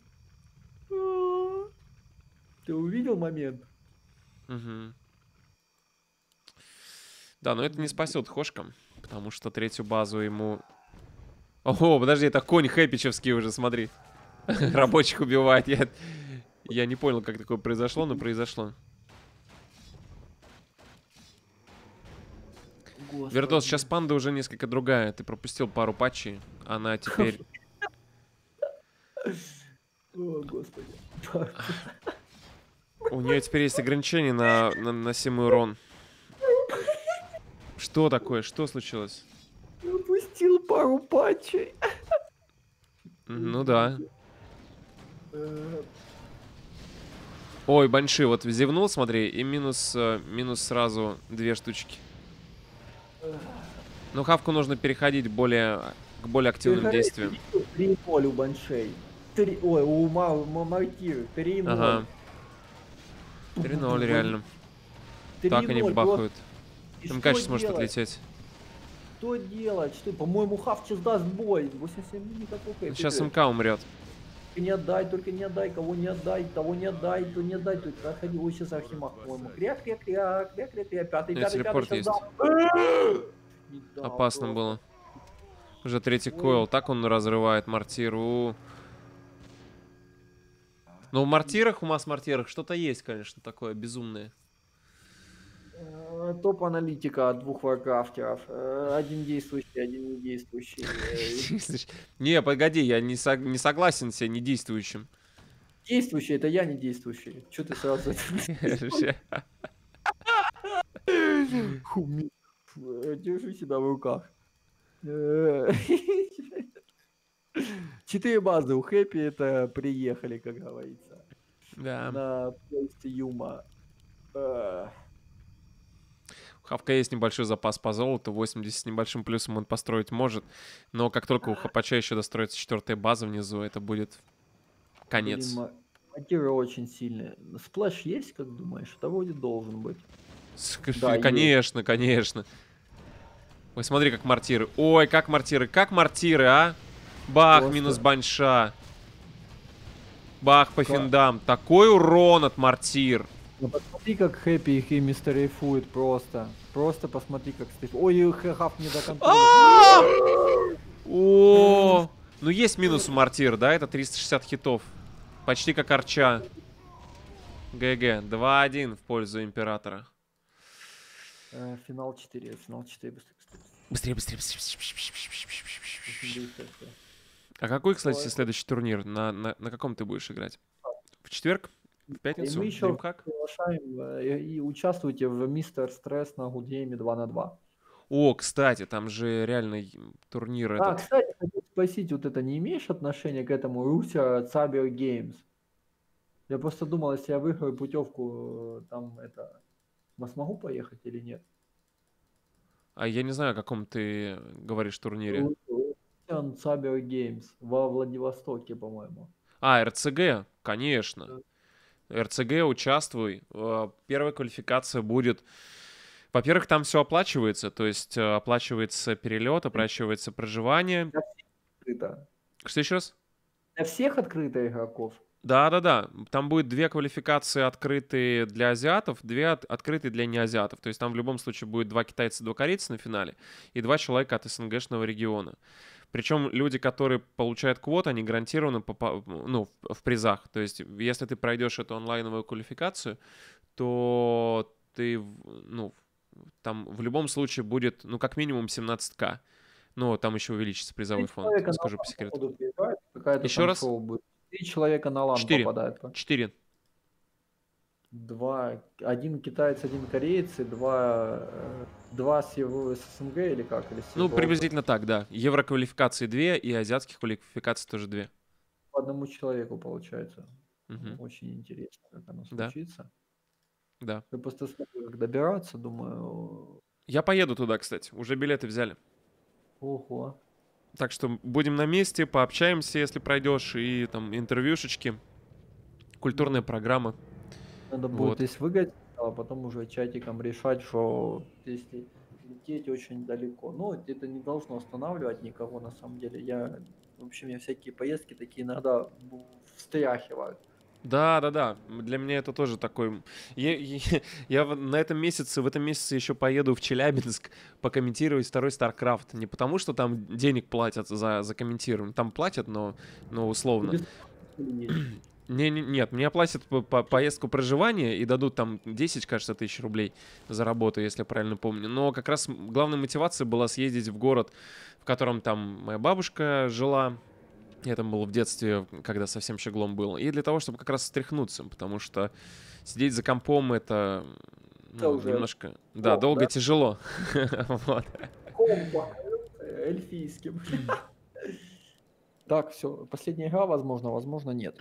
Ты увидел момент? Угу. Да, но это не спасет Хошкам, потому что третью базу ему... О, подожди, это конь хэпичевский уже, смотри. Рабочих убивает. Я, я не понял, как такое произошло, но произошло. Господи. Вердос, сейчас панда уже несколько другая. Ты пропустил пару патчей. Она теперь... О, господи. У нее теперь есть ограничение на наносимый урон. Что такое? Что случилось? Пропустил пару патчей. Ну да. Ой, Банши вот зевнул, смотри. И минус, минус сразу две штучки. Но Хавку нужно переходить более... к более активным переходить действиям. Три ноль у Баншей. Три... Ой, у Мартиры. три ноль. Ага. три ноль реально. три ноль. Так они бахают. Там, конечно, сможет отлететь. Что делать? Что? По-моему, Хав сейчас даст бой. восемьдесят семь никакого хэппи. Сейчас МК умрет. Только не отдай, только не отдай, кого не отдай, того не отдай, то не отдай. Только отходи. Ой, сейчас Архимаг, по-моему. Кря-кря-кря, кря-кря-кря. Пятый, пятый, пятый, сейчас дам. Опасно было. Уже третий койл. Так он разрывает Мортиру. Но в Мортирах, у масс-мортирах что-то есть, конечно, такое безумное. Топ-аналитика от двух варкрафтеров. Один действующий, один не действующий. Не, погоди, я не согласен с не действующим. Действующий, это я не действующий. Че ты сразу... Держи себя в руках. Четыре базы у Хэппи, это приехали, как говорится. Да. На поезде Юма. У Хавка есть небольшой запас по золоту, восемьдесят с небольшим плюсом он построить может. Но как только у Хапача еще достроится четвертая база внизу, это будет конец. Матира очень сильная. Сплэш есть, как думаешь? Это вроде должен быть. Да, конечно, есть. Конечно. Ой, смотри, как Мортиры. Ой, как Мортиры, как Мортиры, а? Бах, просто. Минус Банша. Бах по финдам. Такой урон от Мортир. Ну, посмотри, как Хэппи их ими стрейфует просто. Просто посмотри, как стрейфует. Ой, Хаф не до контроля. О, ну есть минус у Мортир, да? Это триста шестьдесят хитов. Почти как Арча. ГГ. два один в пользу Императора. Финал четыре. Финал четыре. Быстрее, быстрее, быстрее. А какой, кстати, следующий турнир? На, на, на каком ты будешь играть? В четверг? В пятницу? И мы еще приглашаем и, и участвуйте в Мистер Стресс на Гудгейме два на два. О, кстати, там же реально турнир. А, этот... кстати, хочу спросить, вот это не имеешь отношения к этому Руся Цабер Геймс? Я просто думал, если я выиграю путевку, там это, я смогу поехать или нет? А я не знаю, о каком ты говоришь турнире. Cyber Games во Владивостоке, по-моему. А, эр цэ гэ, конечно. эр цэ гэ, участвуй. Первая квалификация будет... Во-первых, там все оплачивается, то есть оплачивается перелет, оплачивается проживание. Открыто. Что еще раз? Для всех открыто игроков. Да-да-да, там будет две квалификации открытые для азиатов, две от... открытые для неазиатов. То есть там в любом случае будет два китайца, два корейца на финале и два человека от эс эн гэшного региона. Причем люди, которые получают квоты, они гарантированно попа... ну, в призах. То есть если ты пройдешь эту онлайновую квалификацию, то ты, ну, там в любом случае будет, ну, как минимум семнадцать тысяч. Ну, там еще увеличится призовой фонд, скажу по секрету. Еще раз. Три человека на лан попадает. Четыре. Два. Один китаец, один кореец и два... Два с СНГ или как? Или ну, приблизительно так, да. Евроквалификации две и азиатских квалификаций тоже две. По одному человеку получается. Угу. Очень интересно, как оно случится. Да. Я просто смотрю, как добираться, думаю... Я поеду туда, кстати. Уже билеты взяли. Ого. Так что будем на месте, пообщаемся, если пройдешь, и там интервьюшечки, культурная программа. Надо будет здесь выгодить, а потом уже чатиком решать, что если лететь очень далеко. Но это не должно останавливать никого, на самом деле. Я, в общем, я всякие поездки такие иногда встряхиваю. Да, да, да. Для меня это тоже такой... Я, я, я на этом месяце, в этом месяце еще поеду в Челябинск покомментировать второй StarCraft. Не потому, что там денег платят за, за комментирование. Там платят, но, но условно. Не, не, нет, мне платят по, по поездку проживания и дадут там десять, кажется, тысяч рублей за работу, если я правильно помню. Но как раз главная мотивация была съездить в город, в котором там моя бабушка жила. Я там был в детстве, когда совсем щеглом был. И для того, чтобы как раз стряхнуться, потому что сидеть за компом — это, ну, это немножко... Комп, да, долго, да? Тяжело. Комп эльфийским. Так, все. Последняя игра, возможно, возможно, нет.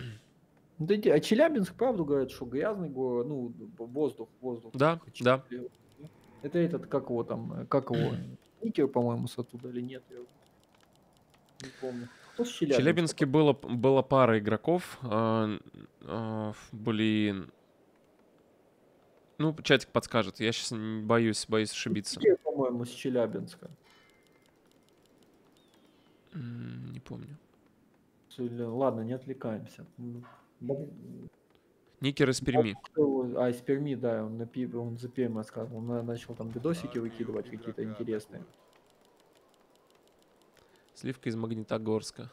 А Челябинск, правду говорят, что грязный город, ну, воздух, воздух. Да, да. Это этот, как его там, как его, Никер, по-моему, с оттуда или нет? Не помню. В Челябинске было, было пара игроков, э, э, блин, ну, чатик подскажет, я сейчас боюсь, боюсь ошибиться. Я, по-моему, с Челябинска. Не помню. Ладно, не отвлекаемся. Никер из Перми. А, из Перми, да, он, на, он за Перми сказал, он начал там видосики выкидывать какие-то интересные. Сливка из Магнитогорска.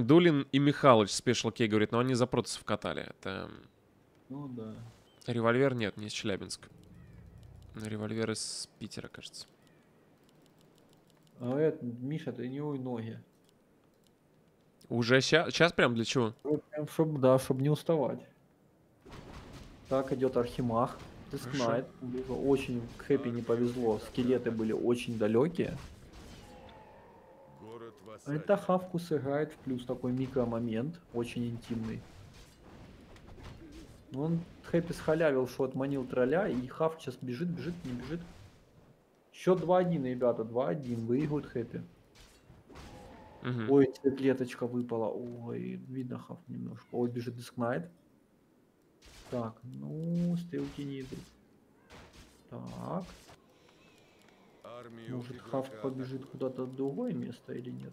Дулин и Михалыч, Special K, говорит, но они за протасов катали. Это... Ну да. Револьвер нет, не из Челябинска. Револьвер из Питера, кажется. А это, Миша, ты не уй ноги. Уже сейчас? Сейчас прям для чего? Прям, чтоб, да, чтобы не уставать. Так, идет Архимах. Ты знаешь, очень хэппи не повезло. Скелеты были очень далекие. Это хавку сыграет в плюс, такой микромомент, очень интимный. Он хэппи схалявил, что отманил тролля, и хавк сейчас бежит, бежит, не бежит. Счет два один, ребята, два один, выиграют хэппи. Угу. Ой, клеточка выпала, ой, видно хавк немножко. Ой, бежит Дискнайт. Так, ну, стрелки не идут. Так. Может, хавк побежит куда-то в другое место или нет?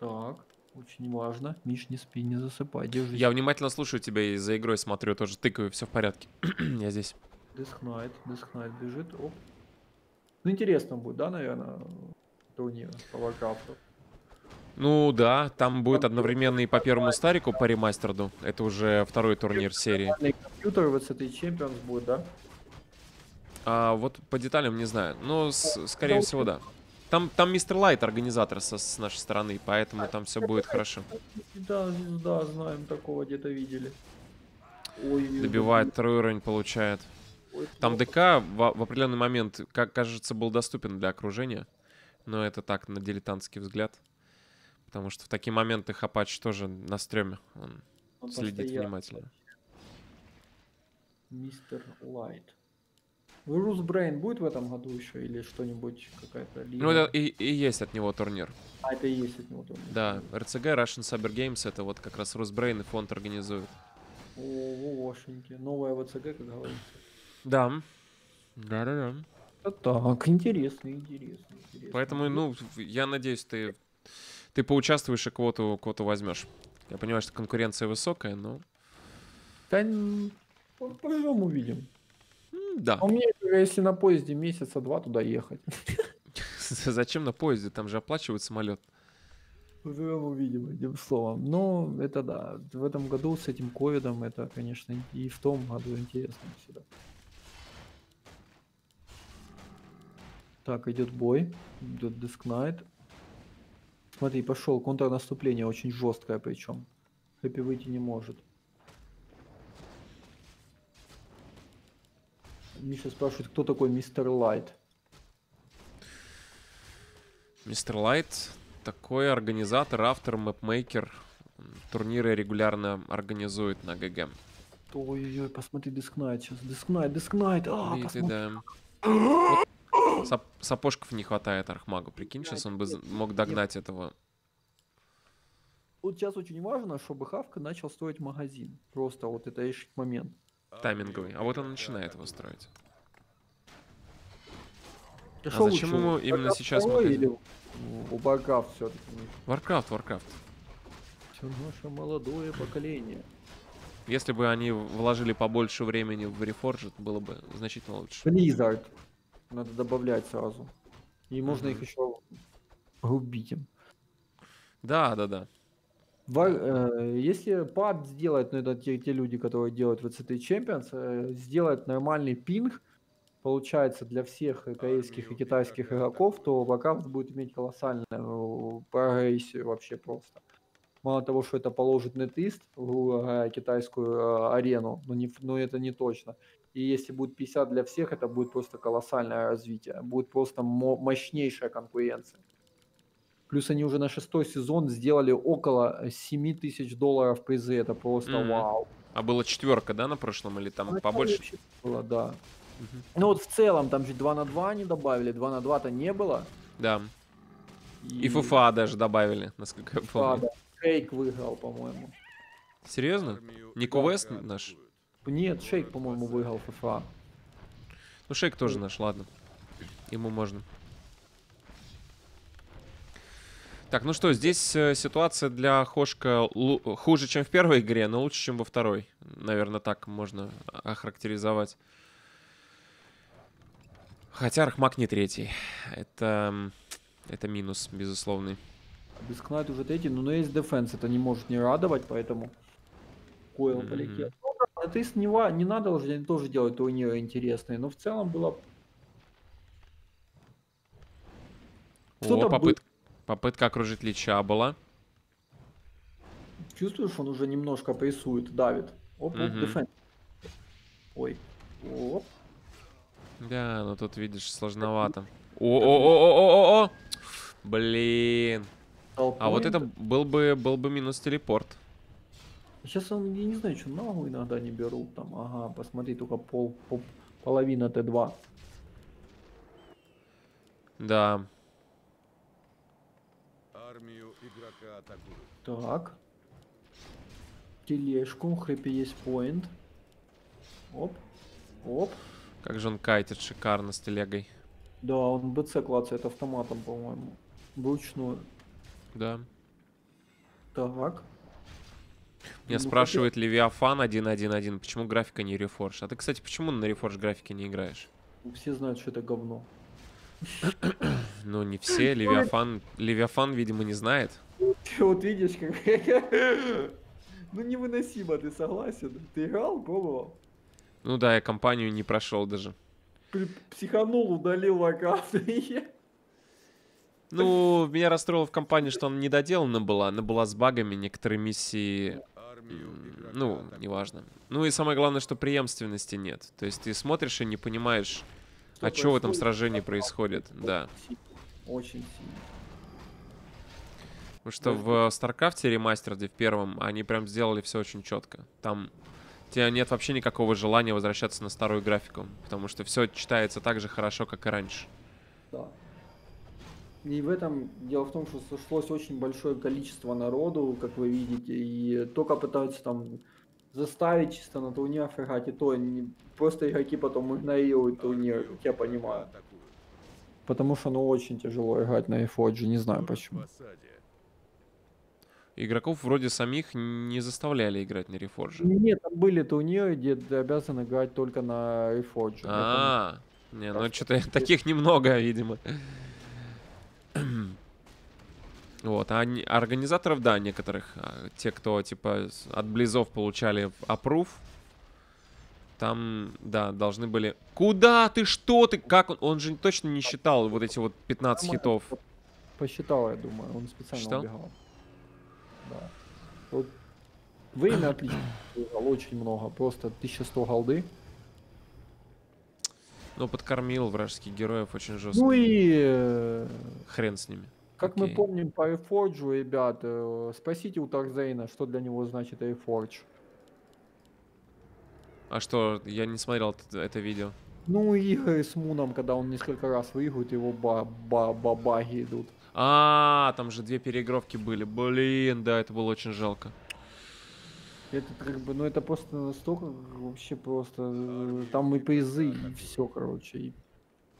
Так, очень важно. Миш, не спи, не засыпай. Держись. Я внимательно слушаю тебя и за игрой смотрю, тоже тыкаю, все в порядке. Я здесь. Дискнайт, Дискнайт бежит. Оп. Ну, интересно будет, да, наверное, турнир по Варкрафту? Ну да, там будет одновременно и по первому Старику, по ремастерду. Это уже второй турнир серии. Компьютер вот с этой Champions будет, да? А, вот по деталям не знаю, но с, скорее всего да. Там, там Мистер Лайт организатор со, с нашей стороны, поэтому там все будет хорошо. Да, да, знаем такого, где-то видели. Ой, добивает второй уровень, получает. Там ДК в, в определенный момент, как кажется, был доступен для окружения, но это так, на дилетантский взгляд. Потому что в такие моменты Хапач тоже на стреме. Он Он следит внимательно. Мистер Лайт. Вирус Брейн будет в этом году еще или что-нибудь какая-то? Ну это и, и есть от него турнир. А это и есть от него турнир. Да, эр си джи, Russian Cyber Games, это вот как раз Русбрейн и фонд организует. О, Вашеньки. Новая ВЦГ, как говорится. Да. Да-да-да. Так, интересно, интересно, интересно. Поэтому, ну, я надеюсь, ты, ты поучаствуешь и квоту, квоту возьмешь. Я понимаю, что конкуренция высокая, но... Да, пойдем увидим. Да. А у меня, если на поезде месяца два туда ехать. Зачем на поезде? Там же оплачивают самолет. Поживем, увидим, одним словом. Но это да, в этом году с этим ковидом это, конечно, и в том году интересно всегда. Так, идет бой, идет Дискнайт. Смотри, пошел контрнаступление, очень жесткое причем. Хэппи выйти не может. Миша спрашивает, кто такой мистер Лайт? Мистер Лайт такой организатор, автор, мэпмейкер. Турниры регулярно организует на ГГ. Ой-ой-ой, посмотри, Дискнайт сейчас. Дискнайт, Дискнайт. А, да. Вот сап сапожков не хватает архмагу. Прикинь, сейчас он бы мог догнать нет. этого. Вот сейчас очень важно, чтобы Хавка начал строить магазин. Просто вот это решить момент. Тайминговый. А вот он начинает его строить. А зачем лучше? Ему именно Warcraft сейчас магазин? У Warcraft все-таки. Warcraft, Warcraft. Все наше молодое поколение. Если бы они вложили побольше времени в Reforged, было бы значительно лучше. Blizzard. Надо добавлять сразу. И mm-hmm. можно их еще убить им. Да, да, да. Если паб сделает, ну это те, те люди, которые делают ви си ти Champions, сделает нормальный пинг, получается, для всех корейских и китайских игроков, то Warcraft будет иметь колоссальную прогрессию вообще просто. Мало того, что это положит NetEast в китайскую арену, но, не, но это не точно. И если будет пятьдесят для всех, это будет просто колоссальное развитие, будет просто мощнейшая конкуренция. Плюс они уже на шестой сезон сделали около семь тысяч долларов призы. Это просто mm-hmm. вау. А было четверка, да, на прошлом? Или там а побольше? Было, да. Mm-hmm. Ну вот в целом, там же два на два они добавили. два на два-то не было. Да. И, И ФФА даже добавили, насколько я помню. Шейк выиграл, по-моему. Серьезно? Нико Вест наш? Нет, Шейк, по-моему, выиграл ФФА. Ну, Шейк тоже наш, ладно. Ему можно. Так, ну что, здесь ситуация для Хошка хуже, чем в первой игре, но лучше, чем во второй. Наверное, так можно охарактеризовать. Хотя Архмаг не третий. Это, это минус, безусловный. Дискнайт уже третий, но есть дефенс, это не может не радовать, поэтому... Койл полетел. Это из него не надо уже, они тоже делают турниры интересные, но в целом было... О, попытка. Попытка окружить Лича была. Чувствуешь, он уже немножко прессует, давит. Оп, угу. оп, дефенс. Ой. Оп. Да, ну тут, видишь, сложновато. О-о-о-о-о-о-о! Блин. Толпой. А вот это был бы, был бы минус телепорт. Сейчас он, я не знаю, что ногу иногда не берут там. Ага, посмотри, только пол, пол половина Т2. Да. Так. Тележку, хэппи есть поинт. Оп. Оп. Как же он кайтит шикарно с телегой. Да, он БЦ клацает автоматом, по-моему. Вручную. Да. Так. Меня ну, спрашивает хотел... Левиафан один один один, почему графика не рефорж? А ты, кстати, почему на рефорж графике не играешь? Все знают, что это говно. Ну, не все. Левиафан, Левиафан, видимо, не знает. Ты вот видишь, как... Ну, невыносимо, ты согласен? Ты играл, пробовал? Ну да, я компанию не прошел даже. Психанул, удалил аккаунт. Ну, меня расстроило в компании, что она недоделана была. Она была с багами, некоторые миссии... Ну, неважно. Ну и самое главное, что преемственности нет. То есть ты смотришь и не понимаешь... А что в этом сражении происходит? Да. Очень сильно. Потому что в StarCraft ремастере, в первом, они прям сделали все очень четко. Там у тебя нет вообще никакого желания возвращаться на старую графику. Потому что все читается так же хорошо, как и раньше. Да. И в этом дело в том, что сошлось очень большое количество народу, как вы видите, и только пытаются там заставить чисто на турнир играть, и то они, просто игроки потом игнорируют турнир, как я понимаю. Потому что ну очень тяжело играть на Reforge, не знаю почему. Игроков вроде самих не заставляли играть на Reforge. Нет, там были турниры, где ты обязан играть только на Reforge. А, -а, -а. Не, ну что-то таких немного, видимо. Вот, а организаторов, да, некоторых, те, кто, типа, от Близов получали аппрув, там, да, должны были... Куда ты, что ты, как он? Он же точно не считал вот эти вот пятнадцать хитов. Посчитал, я думаю, он специально считал? Убегал. Да. Вот время отлично, очень много, просто тысяча сто голды. Ну, подкормил вражеских героев очень жестко. Ну и... Хрен с ними. Как Окей. мы помним по Reforge, ребят, спросите у Тарзейна, что для него значит Reforge. А что, я не смотрел это, это видео. Ну, игры с Муном, когда он несколько раз выиграет, его ба ба ба баги идут. А, -а, а, там же две переигровки были. Блин, да, это было очень жалко. Это как бы, ну это просто настолько, вообще просто, там и призы, и все, короче. И...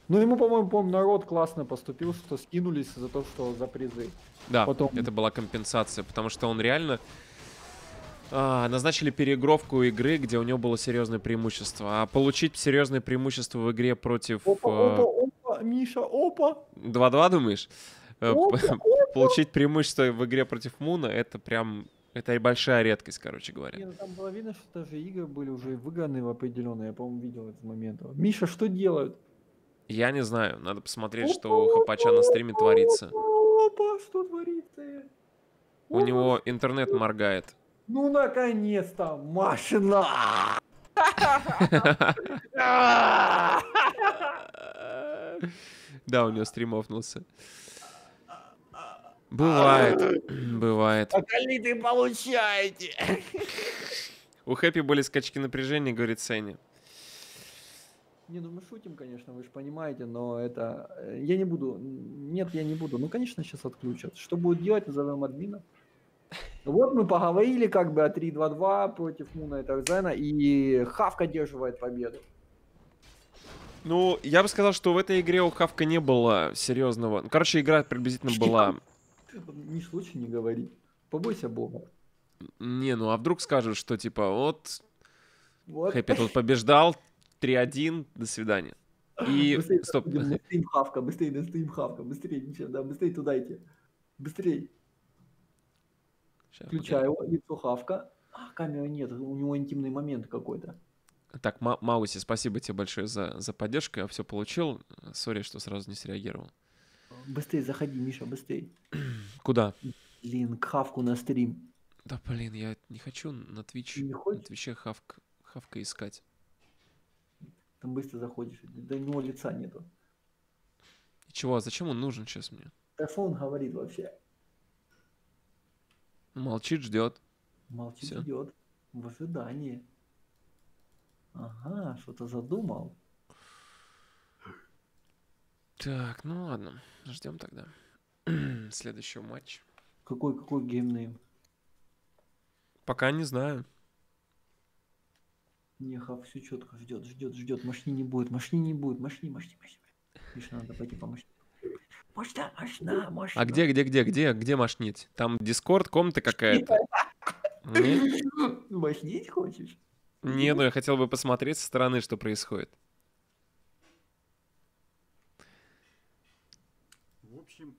Ну ему, по-моему, помню, народ классно поступил, что скинулись за то, что за призы. Да, потом... это была компенсация, потому что он реально а, назначили переигровку игры, где у него было серьезное преимущество. А получить серьезное преимущество в игре против... Опа, опа, опа, Миша, опа! два-два, думаешь? Опа, опа. Получить преимущество в игре против Муна, это прям... Это и большая редкость, короче говоря. Нет, там было видно, что даже игры были уже выгодные в определенные. Я, по-моему, видел этот момент. Миша, что делают? Я не знаю. Надо посмотреть, что у Хапача на стриме творится. Опа, что творится? У него интернет моргает. Ну, наконец-то! Машина! Да, у него стрим офнулся. Бывает, бывает. Поколиты получаете. У Хэппи были скачки напряжения, говорит Сеня. Не, ну мы шутим, конечно, вы же понимаете, но это... Я не буду. Нет, я не буду. Ну, конечно, сейчас отключат. Что будут делать, назовем админа. Вот мы поговорили как бы о три-два-два против Муна и Тарзена, и Хавка держивает победу. Ну, я бы сказал, что в этой игре у Хавка не было серьезного... Короче, игра приблизительно была... Ни в случае не говори. Побойся Бога. Не, ну а вдруг скажут, что типа вот, вот. Хэппи тут побеждал, три-один, до свидания. И быстрее, стоп. На стрим Хавка, быстрее на стрим Хавка, быстрее, ничего, да, быстрее туда идти. Быстрее. Сейчас включаю его, лицо Хавка. А, камеры нет, у него интимный момент какой-то. Так, Мауси, спасибо тебе большое за, за поддержку, я все получил. Сори, что сразу не среагировал. Быстрее заходи, Миша, быстрее. Куда? Блин, к Хавку на стрим. Да, блин, я не хочу на Твич, на Твиче хавк, Хавка искать. Там быстро заходишь, до него лица нету. И чего, а зачем он нужен сейчас мне? Да что он говорит вообще? Молчит, ждет. Молчит, Все. ждет. В ожидании. Ага, что-то задумал. Так, ну ладно, ждем тогда следующего матча. Какой, какой геймнейм? Пока не знаю. Не, Хав все четко ждет, ждет, ждет. Машни не будет, машни не будет, машни, машни, машни. Миша, надо пойти помашни. Машна, машна, машна. А где, где, где, где, где машнить? Там Дискорд, комната какая-то. Машнить хочешь? Не, ну я хотел бы посмотреть со стороны, что происходит.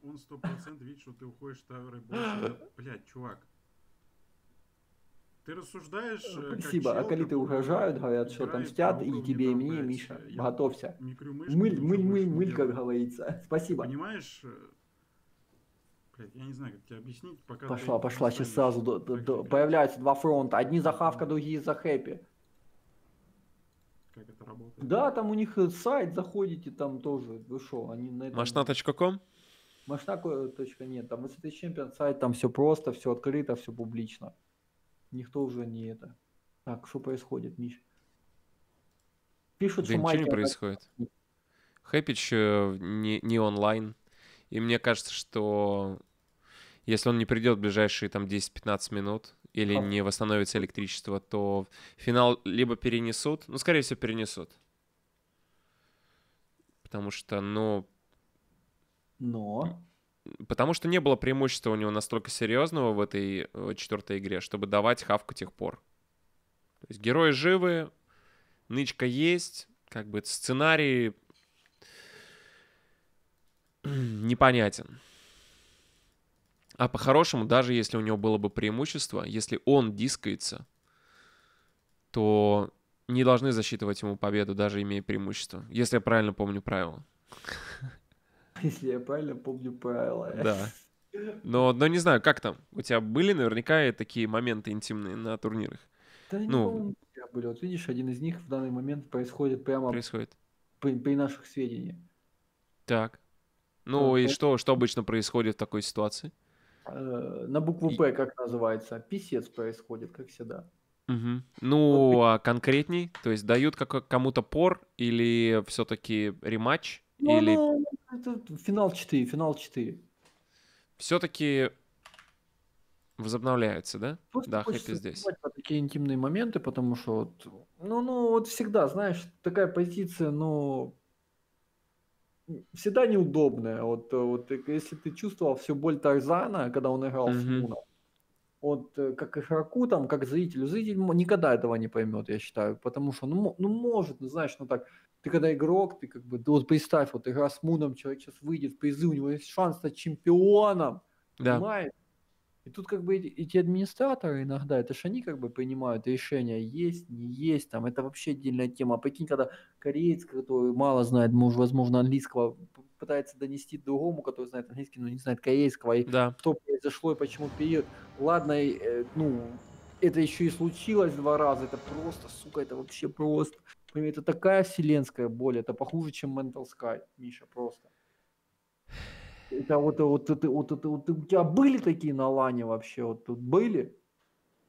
Он сто процентов видит, что ты уходишь в товары больше. Блядь, чувак. Ты рассуждаешь... Спасибо. А коли ты угрожают, говорят, что там мстят, и тебе, и мне, Миша, готовься. Мыль, мыль, мыль, мыль, как говорится. Спасибо. Понимаешь... Блядь, я не знаю, как тебе объяснить, пока... Пошла, пошла, сейчас сразу появляются два фронта. Одни за Хавка, другие за Хэппи. Как это работает? Да, там у них сайт, заходите, там тоже. Вы шо, они на этом... машна точка ком? Масштаб точка нет, там высоты чемпион сайт, там все просто, все открыто, все публично. Никто уже не это. Так, что происходит, Миш? Пишут, да, что ничего майки не происходит. Хэпич не, не онлайн. И мне кажется, что если он не придет в ближайшие там десять-пятнадцать минут или а. не восстановится электричество, то финал либо перенесут, ну, скорее всего, перенесут. Потому что, ну... Но? Потому что не было преимущества у него настолько серьезного в этой четвертой игре, чтобы давать хавку тех пор. То есть герои живы, нычка есть, как бы сценарий непонятен. А по-хорошему, даже если у него было бы преимущество, если он дискается, то не должны засчитывать ему победу, даже имея преимущество. Если я правильно помню правила. Если я правильно помню правила. Да. Но, но не знаю, как там. У тебя были наверняка такие моменты интимные на турнирах? Да, ну, не были. Вот видишь, один из них в данный момент происходит прямо происходит. При, при наших сведениях. Так. Ну вот. И что, что обычно происходит в такой ситуации? На букву «П», как называется, писец происходит, как всегда. Угу. Ну, вот. А конкретней? То есть дают кому-то пор или все-таки рематч? Ну, или... ну, это финал четыре, финал четыре. Все-таки возобновляется, да? Просто да, Хэппи здесь. Такие интимные моменты, потому что вот, ну, ну, вот всегда, знаешь, такая позиция, ну, всегда неудобная. Вот, вот если ты чувствовал всю боль Тарзана, когда он играл mm-hmm. с Муном, вот как игроку, там, как зрителю, зритель никогда этого не поймет, я считаю, потому что, ну, ну может, ну, знаешь, ну так, ты когда игрок, ты как бы, да, вот представь, вот игра с Муном, человек сейчас выйдет в призы, у него есть шанс стать чемпионом, да. Понимаешь? И тут как бы эти, эти администраторы иногда, это же они как бы принимают решения, есть, не есть, там, это вообще отдельная тема. А прикинь, когда кореец, который мало знает, может, возможно, английского, пытается донести другому, который знает английский, но не знает корейского, и да. Что произошло и почему период. Ладно, э, ну, это еще и случилось два раза, это просто, сука, это вообще просто. Это такая вселенская боль, это похуже, чем Mental Sky, Миша, просто. Это вот, вот, вот, вот, вот, вот у тебя были такие на лане вообще? Вот тут были?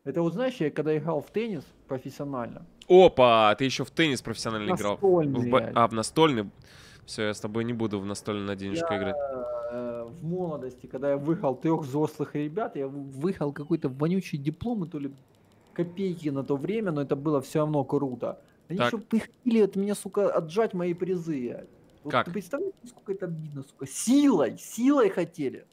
Это вот, знаешь, я когда играл в теннис профессионально. Опа, ты еще в теннис профессионально настольный играл? В, а, в настольный? Все, я с тобой не буду в настольный на денежку я, играть. Э, в молодости, когда я выиграл трех взрослых ребят, я выиграл какой-то вонючий диплом, и то ли копейки на то время, но это было все равно круто. Они так. Еще прихили от меня, сука, отжать мои призы. Вот как? Ты представляешь, сколько это обидно, сука? Силой, силой хотели.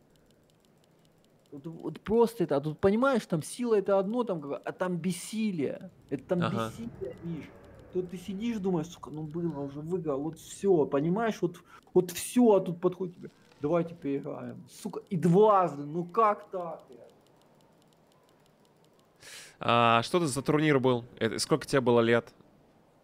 Вот, вот просто это, а тут понимаешь, там сила это одно, там, а там бессилие. Это там ага. бессилие, Миш. Тут ты сидишь, думаешь, сука, ну было, уже выиграл, вот все, понимаешь, вот, вот все, а тут подходит тебе. Давайте переиграем, сука, и дважды, ну как так? А, что это за турнир был? Это, сколько тебе было лет?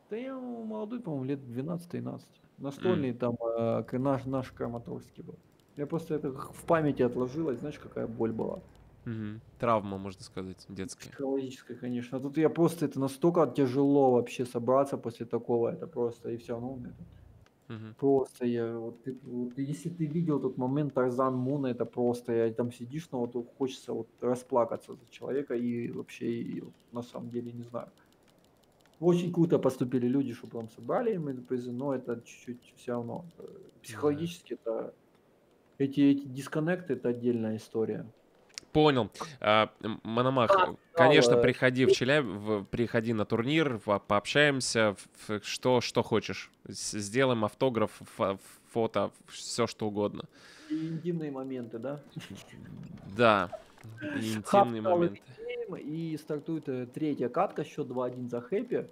Да я молодой, по-моему, лет двенадцать-тринадцать. Настольный mm. там э, наш, наш Краматорский был. Я просто это в памяти отложилось, знаешь, какая боль была. Mm-hmm. Травма, можно сказать, детская. Психологическая, конечно. А тут я просто, это настолько тяжело вообще собраться после такого, это просто, и все равно. Ну, mm-hmm. Просто я, вот, ты, вот, если ты видел тот момент Тарзан Муна, это просто, я там сидишь, но вот хочется вот расплакаться за человека и вообще, и, вот, на самом деле, не знаю. Очень круто поступили люди, что прям собрали им это призы, но это чуть-чуть все равно. Психологически это... Эти, эти дисконнекты — это отдельная история. Понял. А, Мономах, а, конечно, а, приходи а... в Челябинск, приходи на турнир, пообщаемся, что, что хочешь. Сделаем автограф, фото, все что угодно. И интимные моменты, да? Да, интимные моменты. И стартует третья катка, счет два-один за Хэппи.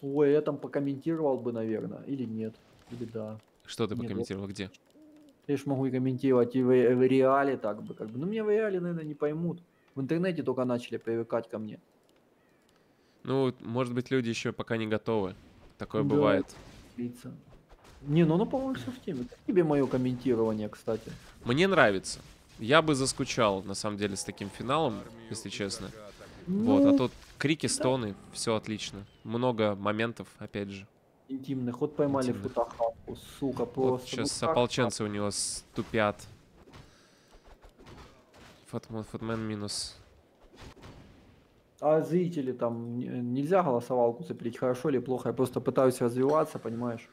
Ой, я там покомментировал бы, наверное, или нет, или да. Что ты нет, покомментировал, я... где? Я ж могу и комментировать и в, в реале так бы, как бы. Но меня в реале, наверное, не поймут. В интернете только начали привыкать ко мне. Ну, может быть, люди еще пока не готовы. Такое да, бывает. Лица. Не, ну, ну, по-моему, все в теме. Как тебе мое комментирование, кстати? Мне нравится. Я бы заскучал, на самом деле, с таким финалом, если честно. Ну, вот, а тут крики, стоны, да. Все отлично. Много моментов, опять же. Интимных. Вот поймали в футахат. О, сука, просто. Вот сейчас ну, ополченцы так? у него ступят. Фатмен, Фатмен минус. А зрители там нельзя голосовалку цепить, хорошо или плохо? Я просто пытаюсь развиваться, понимаешь?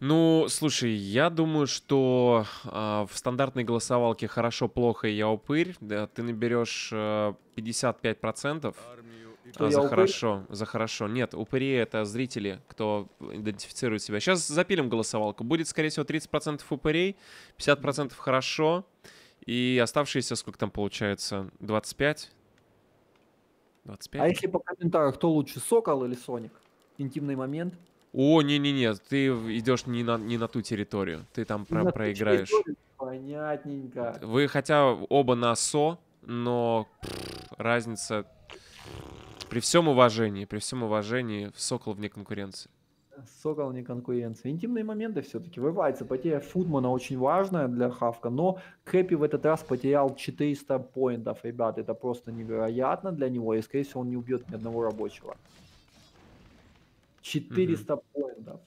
Ну, слушай, я думаю, что э, в стандартной голосовалке «хорошо-плохо» и «я упырь» да, ты наберешь э, пятьдесят пять процентов а, за «хорошо». За «хорошо». Нет, упыри — это зрители, кто идентифицирует себя. Сейчас запилим голосовалку. Будет, скорее всего, тридцать процентов упырей, пятьдесят процентов «хорошо». И оставшиеся, сколько там получается, двадцать пять? двадцать пять? А если по комментариям, кто лучше, «Сокол» или «Соник»? Интимный момент. О, не-не-не, ты идешь не на, не на ту территорию, ты там прям проиграешь. Понятненько. Вы хотя оба на со, но пфф, разница при всем уважении, при всем уважении, Сокол вне конкуренции. Сокол вне конкуренции. Интимные моменты все-таки вырываются. Потеря Фудмана очень важная для Хавка, но Кэппи в этот раз потерял четыреста поинтов, ребят, это просто невероятно для него, и скорее всего он не убьет ни одного рабочего. четыреста поинтов.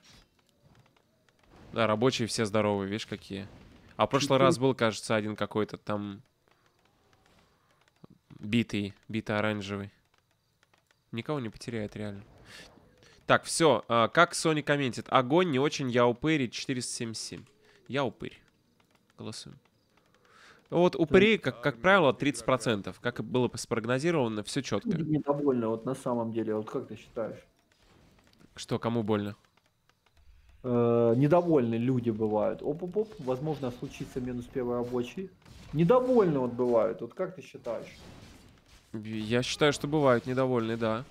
Да, рабочие все здоровые, видишь, какие. А в прошлый раз был, кажется, один какой-то там битый, бито-оранжевый. Никого не потеряет, реально. Так, все. Как Sony комментит? Огонь, не очень, я упырь, четыреста семьдесят семь. Я упырь. Голосуем. Вот упырей, как, как правило, тридцать процентов. Как и было спрогнозировано, все четко. Недовольно, вот на самом деле. Вот как ты считаешь? Что, кому больно? Э-э, недовольны люди бывают. Оп-оп-оп, возможно, случится минус первый рабочий. Недовольны вот бывают. Вот как ты считаешь? Я считаю, что бывают недовольны, да.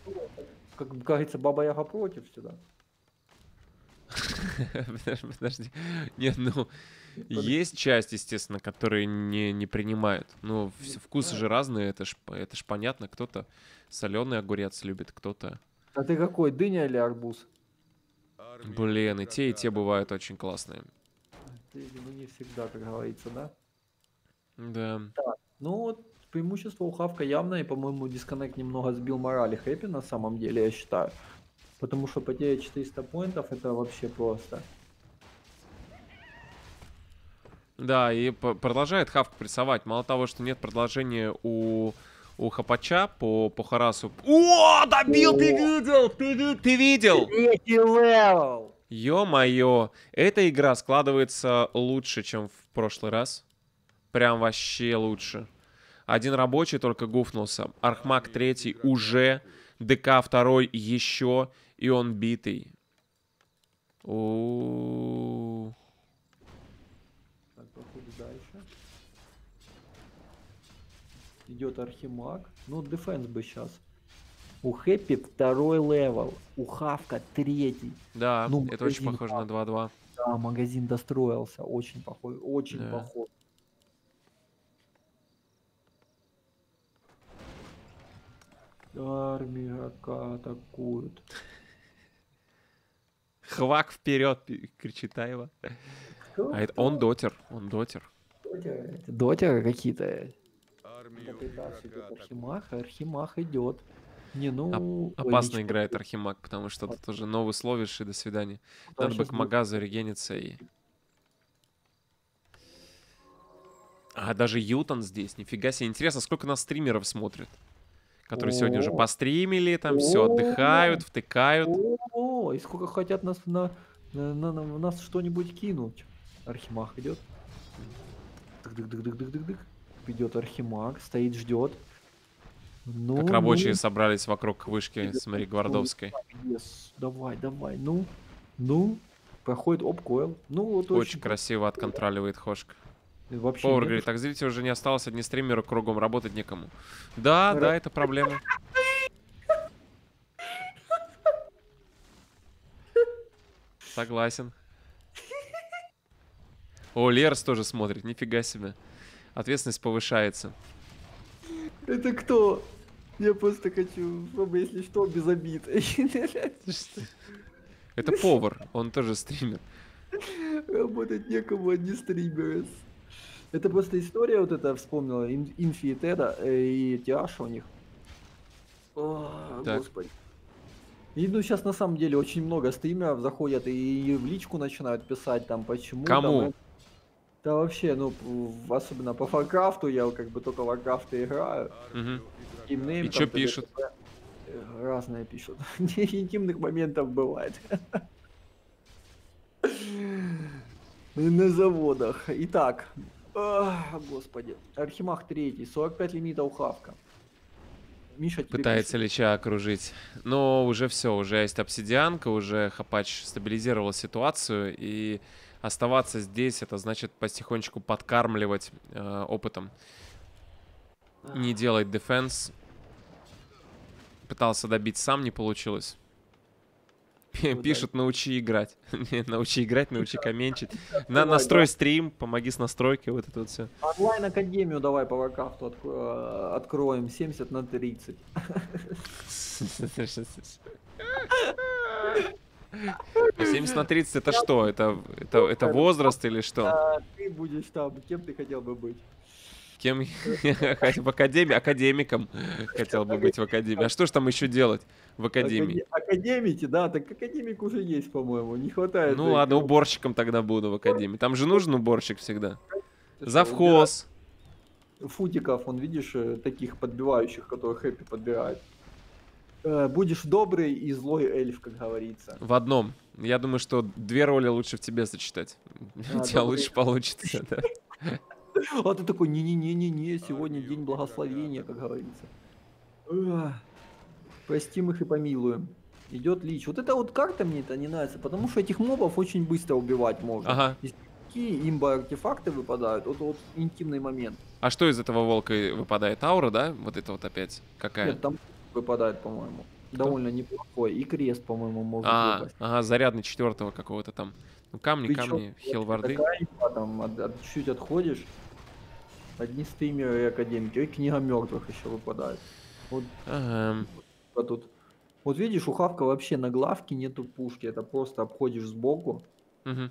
Как говорится, Баба Яга против сюда. Подожди. Нет, ну, есть часть, естественно, которые не принимают. Ну, вкусы же разные, это ж понятно. Кто-то соленый огурец любит, кто-то... А ты какой, дыня или арбуз? Блин, и те, и те бывают очень классные. Ну, не всегда, как говорится, да? Да. Так, ну, вот преимущество у Хавка явное, и, по-моему, дисконнект немного сбил морали Хэппи, на самом деле, я считаю. Потому что потеря четыреста поинтов, это вообще просто. Да, и продолжает Хавка прессовать. Мало того, что нет продолжения у... У Хапача по, по Харасу. О, добил, О! ты видел, ты, ты видел. Ё-моё, эта игра складывается лучше, чем в прошлый раз. Прям вообще лучше. Один рабочий только гуфнулся. Архмаг третий уже, ДК второй еще, и он битый. О-о-о. Идет Архимаг. Ну, дефенс бы сейчас. У Хэппи второй левел. У Хавка третий. Да, ну, это очень похоже Хавка. На два-два. Да, магазин достроился. Очень похож. Очень да. похож. Армия Рака атакуют. Хвак вперед, кричит Айва. А это он дотер. Он дотер. Дотеры какие-то. Архимаг, Архимаг идет. Не, ну... Опасно ой, играет Архимаг, потому что тут уже новый словишь и до свидания. Да, надо бы к магазу регениться и... А даже Ютон здесь, нифига себе. Интересно, сколько нас стримеров смотрят, которые О -о -о. сегодня уже постримили, там О -о -о. все отдыхают, втыкают. О -о -о. И сколько хотят нас на, на, на, на нас что-нибудь кинуть. Архимаг идет. Дык-дык-дык-дык-дык-дык. Идет Архимаг, стоит, ждет. Ну, как рабочие ну, собрались вокруг вышки, смотри, Гвардовской. Yes. Давай, давай, ну, ну, проходит обкойл. Ну, вот очень, очень красиво отконтроливает Хошка. Вообще Повар говорит, так зрителей уже не осталось, одни стримеры кругом, работать некому. Да, Р... да, это проблема. Согласен. О, Лерс тоже смотрит, нифига себе. Ответственность повышается. Это кто? Я просто хочу, чтобы, если что, без обид. Это повар, он тоже стример. Работать некому, одни стримеры. Это просто история вот эта вспомнила. Инфи и Теда, и Тиаша у них. О, господи. И, ну, сейчас на самом деле очень много стримеров заходят и в личку начинают писать там почему. Кому? Там, да вообще, ну, особенно по Warcraft'у, я как бы только в Warcraft'у играю. Угу. Геймнейм, и там, что пишут? Разное пишут. Интимных моментов бывает. На заводах. Итак, господи, Архимаг третий, сорок пять лимитов хавка. Миша, пытается Лича окружить. Но уже все, уже есть обсидианка, уже Хапач стабилизировал ситуацию. И оставаться здесь, это значит потихонечку подкармливать э, опытом. Не делать дефенс. Пытался добить сам, не получилось. Пишут, научи играть. Научи играть, научи каменчить. На, настрой стрим, помоги с настройкой, вот это вот все. Онлайн-академию давай по Warcraft'у отк откроем, семьдесят на тридцать. семьдесят на тридцать это что? Это, это, это возраст или что? Ты будешь там, кем ты хотел бы быть? Кем? В академии? Академиком хотел бы быть в академии. А что же там еще делать в академии? Академики, да, так академик уже есть, по-моему, не хватает. Ну ладно, уборщиком тогда буду в академии. Там же нужен уборщик всегда. Завхоз. Футиков, он, видишь, таких подбивающих, которых хэппи подбирает. Будешь добрый и злой эльф, как говорится. В одном. Я думаю, что две роли лучше в тебе сочетать. У тебя лучше получится. А ты такой, не-не-не-не-не, сегодня день благословения, как говорится. Простим их и помилуем. Идет Лич. Вот эта вот карта мне-то не нравится, потому что этих мобов очень быстро убивать можно. Ага. Если такие имба-артефакты выпадают, вот, вот интимный момент. А что из этого волка выпадает? Аура, да? Вот это вот опять? Какая? Нет, там выпадает, по-моему. Довольно неплохой. И крест, по-моему, может а, выпасть. Ага, зарядный четвертого какого-то там. Ну, камни, ты камни, хилварды. Там от, от, чуть отходишь. Одни стримеры и академики. И книга мертвых еще выпадает. Вот, ага. Вот, вот, вот видишь, у Хавка вообще на главке нету пушки. Это просто обходишь сбоку. Угу.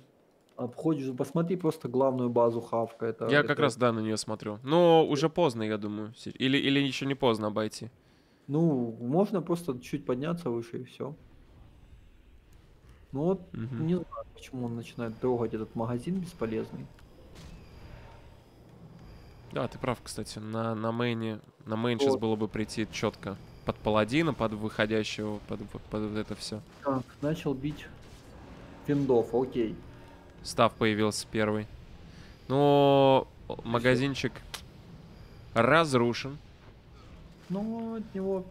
Обходишь. Посмотри просто главную базу Хавка. Это, я это... как раз, да, на нее смотрю. Но уже поздно, я думаю. Или, или еще не поздно обойти. Ну, можно просто чуть подняться выше и все. Ну вот, угу. Не знаю, почему он начинает трогать этот магазин бесполезный. Да, ты прав, кстати. На, на мейне, на мейн вот. Сейчас было бы прийти четко. Под паладина, под выходящего, под, под, под это все. Так, начал бить финдов, окей. Став появился первый. Но магазинчик разрушен. Ну, от него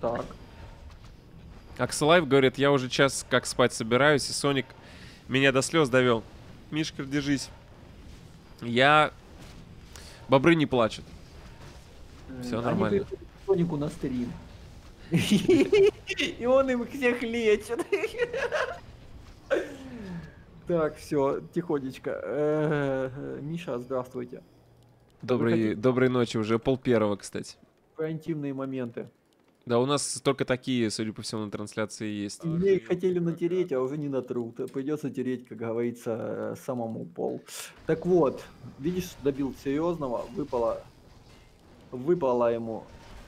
так. Аксалайв говорит, я уже час как спать собираюсь, и Соник меня до слез довел. Мишка, держись. Я... Бобры не плачут. Все нормально. Они приходят к Сонику на стрим. И он им всех лечит. Так, все, тихонечко. Миша, здравствуйте. Доброй ночи, уже пол первого, кстати. Про интимные моменты. Да, у нас только такие, судя по всему, на трансляции есть. Мне их хотели натереть, а уже не натрут. Придется тереть, как говорится, самому пол. Так вот, видишь, добил серьезного, выпало, выпало ему,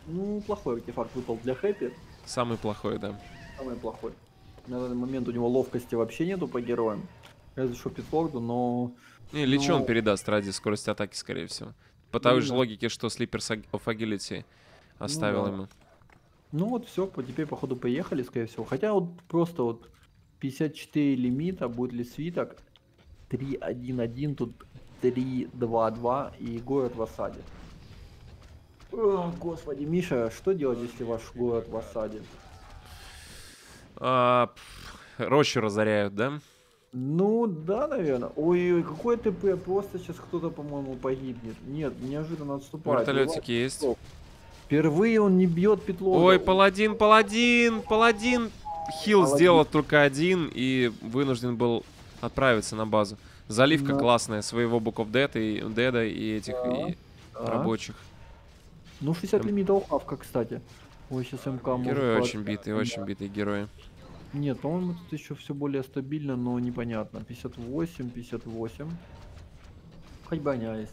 ну, плохой артефакт выпал для хэппи. Самый плохой, да. Самый плохой. На данный момент у него ловкости вообще нету по героям. Разве что Питлорду, но... Не, Лич он передаст ради скорости атаки, скорее всего. По той же логике, что Sleeper of Agility оставил ну, ему. Ну вот все, теперь походу поехали, скорее всего. Хотя вот просто вот пятьдесят четыре лимита, будет ли свиток. три один один, тут три два два и город в осаде. О, господи, Миша, что делать, если ваш город в осаде? А, рощу разоряют, да? Ну да, наверное. Ой-ой, какой ТП, просто сейчас кто-то, по-моему, погибнет. Нет, неожиданно отступает. Вертолетики есть. Впервые он не бьет Питлорда. Ой, паладин, паладин, паладин. Хилл паладин. Сделал только один и вынужден был отправиться на базу. Заливка да. Классная своего Book of Dead и Деда и этих да. И да. Рабочих. Ну шестьдесят М... лимитов хавка, кстати. Ой, сейчас МК может. Герои очень битые, да. Очень битые герои. Нет, по-моему, тут еще все более стабильно, но непонятно. пятьдесят восемь, пятьдесят восемь. Хоть баня есть.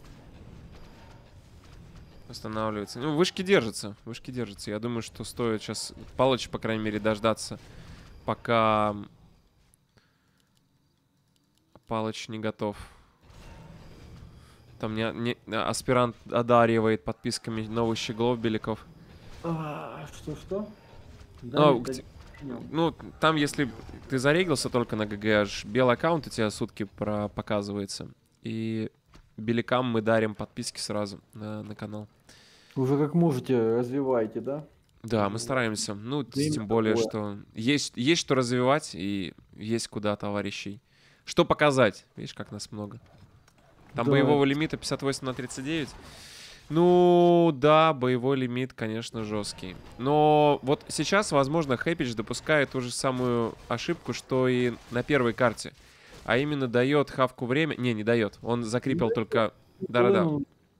Останавливается. Ну, вышки держатся. Вышки держатся. Я думаю, что стоит сейчас Палыч, по крайней мере, дождаться пока Палыч не готов. Там не, не, аспирант одаривает подписками новых щеглов Беляков. Что-что? Да, ну, ну, там, если ты зарегился только на ГГ, белый аккаунт у тебя сутки про показывается. И Белякам мы дарим подписки сразу на, на канал. Уже как можете, развивайте, да? Да, мы стараемся. Ну, время тем более, такое. Что есть, есть что развивать и есть куда товарищей. Что показать? Видишь, как нас много. Там да. Боевого лимита пятьдесят восемь на тридцать девять. Ну, да, боевой лимит, конечно, жесткий. Но вот сейчас, возможно, Хэппич допускает ту же самую ошибку, что и на первой карте. А именно дает хавку время... Не, не дает. Он закрепил только... Да-да-да.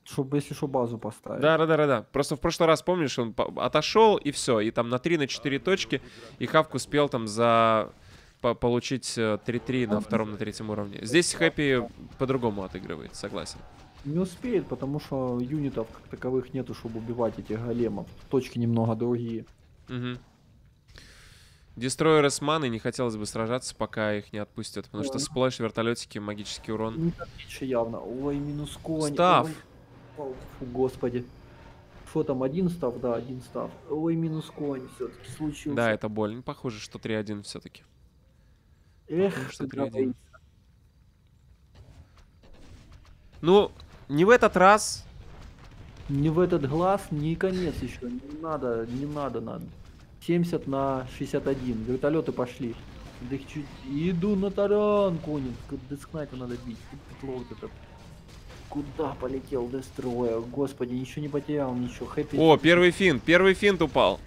Чтобы, если что, базу поставить. Да-да-да-да. Просто в прошлый раз, помнишь, он отошел, и все. И там на три на четыре точки. И хавку успел там за... получить три-три на втором, на третьем уровне. Здесь Хэппи по-другому отыгрывает, согласен. Не успеет, потому что юнитов как таковых нету, чтобы убивать этих големов. Точки немного другие. Угу. Дестройеры с маной не хотелось бы сражаться, пока их не отпустят. Потому ой. Что сплэш, вертолетики, магический урон. Не отличи явно. Ой, минус конь. Став. Ой, фу, господи. Что там, один став? Да, один став. Ой, минус конь все-таки случился. Да, это боль. Похоже, что три-один все-таки. Эх, что ну, не в этот раз. Не в этот глаз, не конец еще. Не надо, не надо, надо. семьдесят на шестьдесят один. Вертолеты пошли. Да их чуть... Иду на таран, конец. Дескнайта надо бить. Куда полетел Дестроя? Господи, ничего не потерял, ничего. Хэппи... О, первый финт, первый финт упал.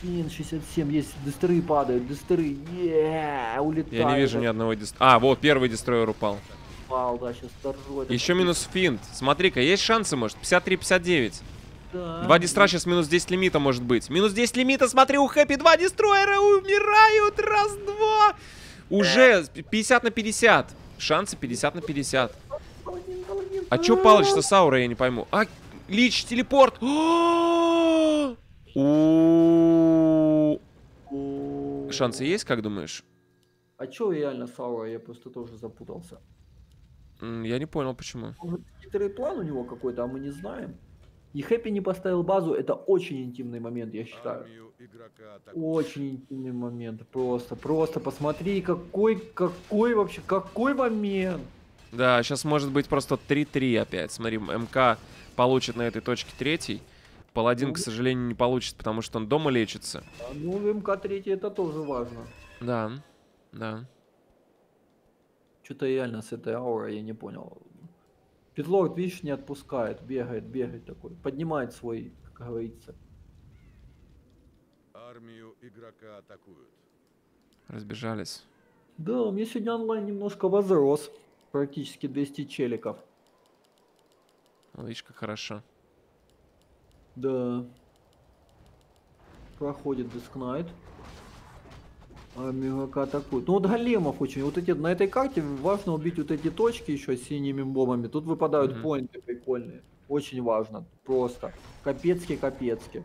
Фин, шестьдесят семь, есть дестры падают, дестры, еее, улетают. Я не вижу ни одного дестроя. А, вот, первый дестройер упал. Упал, да, сейчас второй. Еще минус финт, смотри-ка, есть шансы, может, пятьдесят три пятьдесят девять. Да. Два дестра сейчас минус десять лимита может быть. Минус десять лимита, смотри, у Хэппи два дестройера умирают, раз-два. Уже пятьдесят на пятьдесят, шансы пятьдесят на пятьдесят. А че Палыч-то с аурой, я не пойму. А, Лич, телепорт. У... Шансы есть, как думаешь? А чё реально Саура? Я просто тоже запутался. Я не понял, почему. Может, хитрый план у него какой-то, а мы не знаем. И Хэппи не поставил базу. Это очень интимный момент, я считаю. Очень интимный момент. Просто, просто посмотри, какой, какой вообще, какой момент. Да, сейчас может быть просто три-три опять. Смотри, МК получит на этой точке третий. Паладин, ну, к сожалению, не получит, потому что он дома лечится. Ну, МК-три это тоже важно. Да, да. Что-то реально с этой аурой я не понял. Питлорд, видишь, не отпускает, бегает, бегает такой. Поднимает свой, как говорится. Армию игрока атакуют. Разбежались. Да, мне сегодня онлайн немножко возрос. Практически двести челиков. Видишь, как хорошо. Да. Проходит Дескнайт. Мегака атакует. Ну вот големов очень. Вот эти на этой карте важно убить вот эти точки еще синими бомбами. Тут выпадают mm-hmm. поинты прикольные. Очень важно. Просто. Капецки, капецки.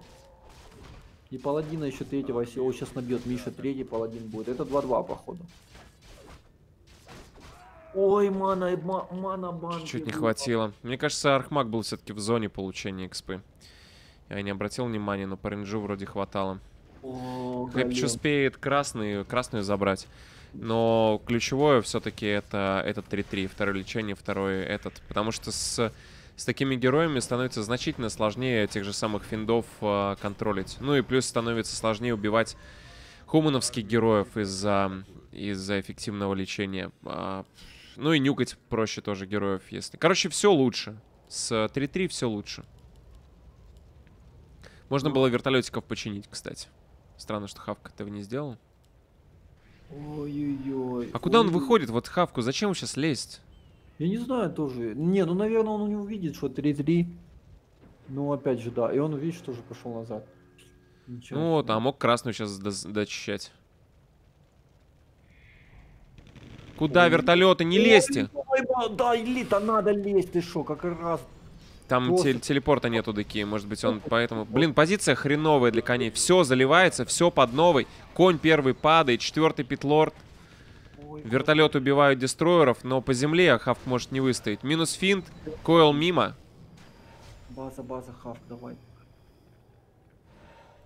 И паладина еще третьего. О, сейчас набьет Миша. Третий паладин будет. Это два-два, походу. Ой, мана, мана, мана, мана. Чуть-чуть не хватило. Мне кажется, Архмаг был все-таки в зоне получения экспы. Я не обратил внимания, но по рейнджу вроде хватало. Хэппич успеет красный, красную забрать. Но ключевое все-таки это этот три-три. Второе лечение, второе этот. Потому что с, с такими героями становится значительно сложнее тех же самых финдов э, контролить. Ну и плюс становится сложнее убивать хумановских героев из-за из-за эффективного лечения. А, ну и нюкать проще тоже героев, если... Короче, все лучше. С три-три все лучше. Можно было вертолетиков починить, кстати. Странно, что хавка этого не сделал. Ой-ой-ой. А куда ой-ой. Он выходит, вот хавку? Зачем сейчас лезть? Я не знаю тоже. Не, ну, наверное, он не увидит, что три-три. Ну, опять же, да. И он, видишь, тоже пошел назад. Ничего ну, вот, а мог красную сейчас дочищать. Куда ой. Вертолеты? Не ой, лезьте! Ой, да, элита, надо лезть, ты шо, как раз... Там тел телепорта нету, Дыки. Может быть, он поэтому... Блин, позиция хреновая для коней. Все заливается, все под новый. Конь первый падает, четвертый питлорд. Вертолет убивают дестройеров, но по земле Хафт может не выстоять. Минус финт, койл мимо. База, база, Хафт, давай.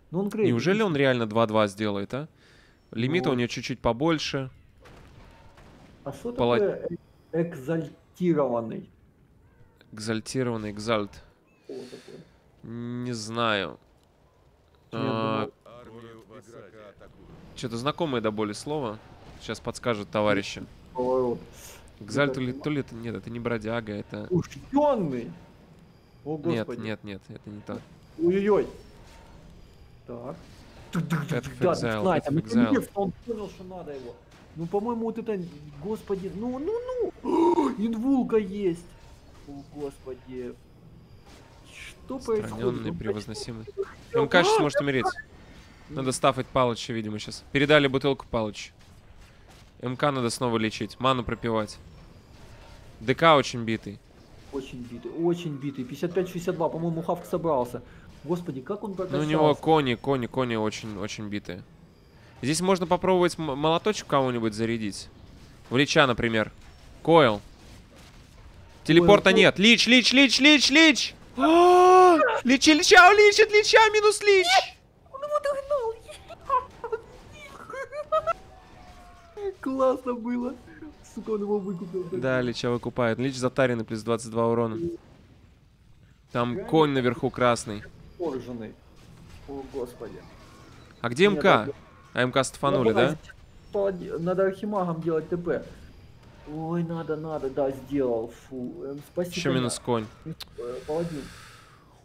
Но он грейд. Неужели он реально два-два сделает, а? Лимита вот у него чуть-чуть побольше. А что Пала... такое экзальтированный? Экзальтированный, экзальт. Не знаю. А... Что-то знакомое до боли слово. Сейчас подскажут товарищи. Экзальт, то ли, то ли это... Нет, это не бродяга, это... Ушкенный! О, господи. Нет, нет, нет, это не так. Ой-ой-ой. Так. Он понял, что надо его. Ну, по-моему, вот это... Господи, ну, ну, ну! Инвулга есть! О, господи. Что происходит? Превозносимый. Он, конечно, сможет умереть. Надо стафать Палыча, видимо, сейчас. Передали бутылку Палычу. МК надо снова лечить. Ману пропивать. ДК очень битый. Очень битый, очень битый. пятьдесят пять шестьдесят два, по-моему, Хафк собрался. Господи, как он прокачался. Ну, у него кони, кони, кони очень, очень битые. Здесь можно попробовать молоточек кого-нибудь зарядить. В Лича, например. Койл. Телепорта Ой, нет. Лич, лич, лич, лич, лич! О! Личи, лича, личит, лича, минус лич! Он его догнал! Классно было! Сука, он его выкупил. Да, лича выкупает. Лич затаренный, плюс двадцать два урона. Там конь наверху красный. Порженный. О, господи. А где МК? А МК стафанули, да? Надо архимагом делать ТП. Ой, надо, надо, да, сделал. Фу, эм, спасибо. Еще минус конь. Паладин.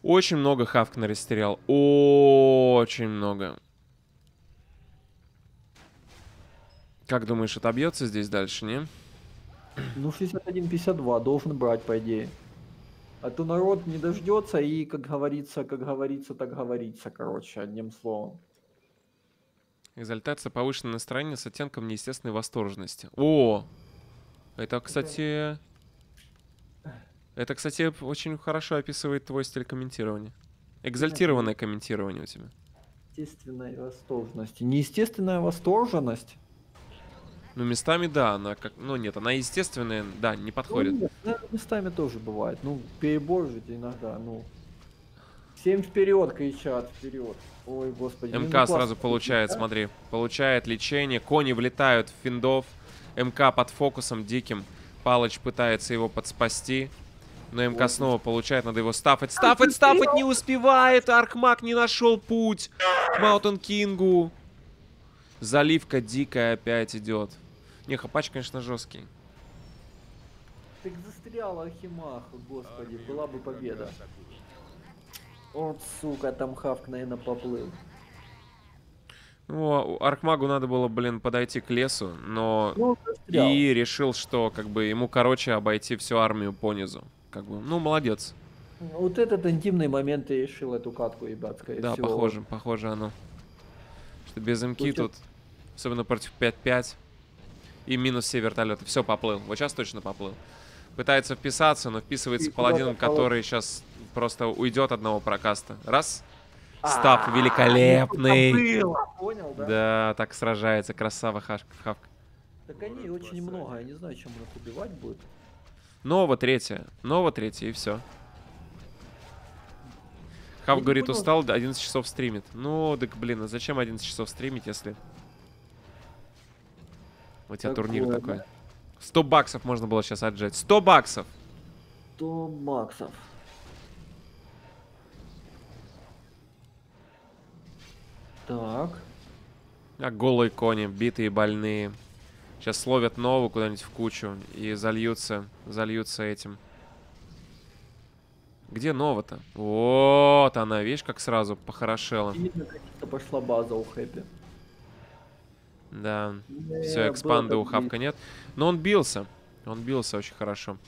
Очень много Хафк нарастерял. Очень много. Как думаешь, отобьется здесь дальше, не? Ну, шестьдесят один пятьдесят два должен брать, по идее. А то народ не дождется и, как говорится, как говорится, так говорится, короче, одним словом. Экзальтация повышенное настроение с оттенком неестественной восторженности. О! Это, кстати, это, кстати, очень хорошо описывает твой стиль комментирования. Экзальтированное комментирование у тебя. Естественная восторженность. Неестественная восторженность? Ну, местами, да, она как... Ну, нет, она естественная, да, не подходит. Ну, нет, местами тоже бывает. Ну, перебор же иногда, ну... Всем вперед, кричат, вперед. Ой, господи. МК сразу получает, смотри. Получает лечение, кони влетают в финдов. МК под фокусом диким. Палыч пытается его подспасти. Но МК снова получает. Надо его стафать. Стафать, стафать не успевает. Аркмаг не нашел путь к Маунтон Кингу. Заливка дикая опять идет. Не, хапач, конечно, жесткий. Так застрял Архимаг, господи. Была бы победа. Вот, сука, там Хафк, наверное, поплыл. Ну, Аркмагу надо было, блин, подойти к лесу, но... Ну, и решил, что, как бы, ему, короче, обойти всю армию понизу. Как бы, ну, молодец. Вот этот интимный момент и решил эту катку, ребят, скорее всего. Да, похоже, похоже оно. Что без МК тут, особенно против пять-пять, и минус все вертолеты. Все, поплыл. Вот сейчас точно поплыл. Пытается вписаться, но вписывается паладином, который сейчас просто уйдет одного прокаста. Раз... Став великолепный. Понял, да? Да, так сражается. Красава Хафка. Так они очень много. Я не знаю, чем их убивать будет. Нова третья. Нова третья, и все. Хаф говорит, устал, одиннадцать часов стримит. Ну, так, блин, а зачем одиннадцать часов стримить, если... У тебя турнир такой. сто баксов можно было сейчас отжать. сто баксов! сто баксов. Так. А голые кони, битые, больные. Сейчас ловят новую куда-нибудь в кучу и зальются, зальются этим. Где нова-то? Вот она, видишь, как сразу похорошела. Пошла база у Хэппи. Да. Не, все, экспанда у Хавка бить. Нет. Но он бился. Он бился очень хорошо.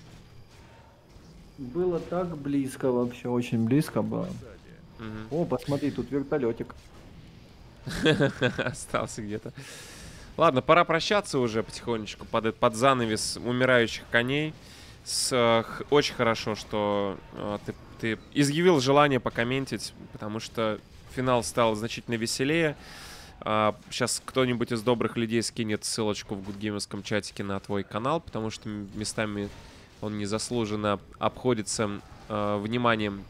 Было так близко вообще, очень близко было. Угу. О, посмотри, тут вертолетик. Остался где-то. Ладно, пора прощаться уже потихонечку под, под занавес умирающих коней. С, э, очень хорошо, что э, ты ты изъявил желание покомментить, потому что финал стал значительно веселее. Uh, сейчас кто-нибудь из добрых людей скинет ссылочку в гудгеймерском чатике на твой канал, потому что местами он незаслуженно обходится uh, вниманием.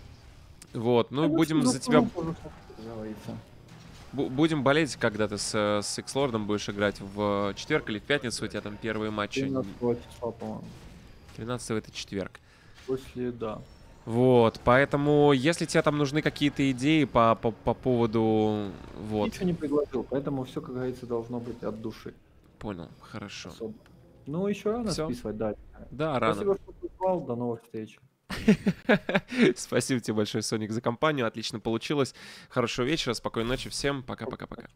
Вот, ну, а будем за тебя... Будем болеть, когда ты с, с X-Lord'ом будешь играть в четверг или в пятницу, у тебя там первые матчи. тринадцатого числа, по-моему. тринадцатого это четверг. После, да. Вот, поэтому, если тебе там нужны какие-то идеи по, по, по поводу... Вот. Ничего не предложил, поэтому все, как говорится, должно быть от души. Понял, хорошо. Особо. Ну, еще рано все? Списывать, да. Да, рано. Спасибо, что прислал, до новых встреч. Спасибо тебе большое, Соник, за компанию, отлично получилось. Хорошего вечера, спокойной ночи всем, пока-пока-пока.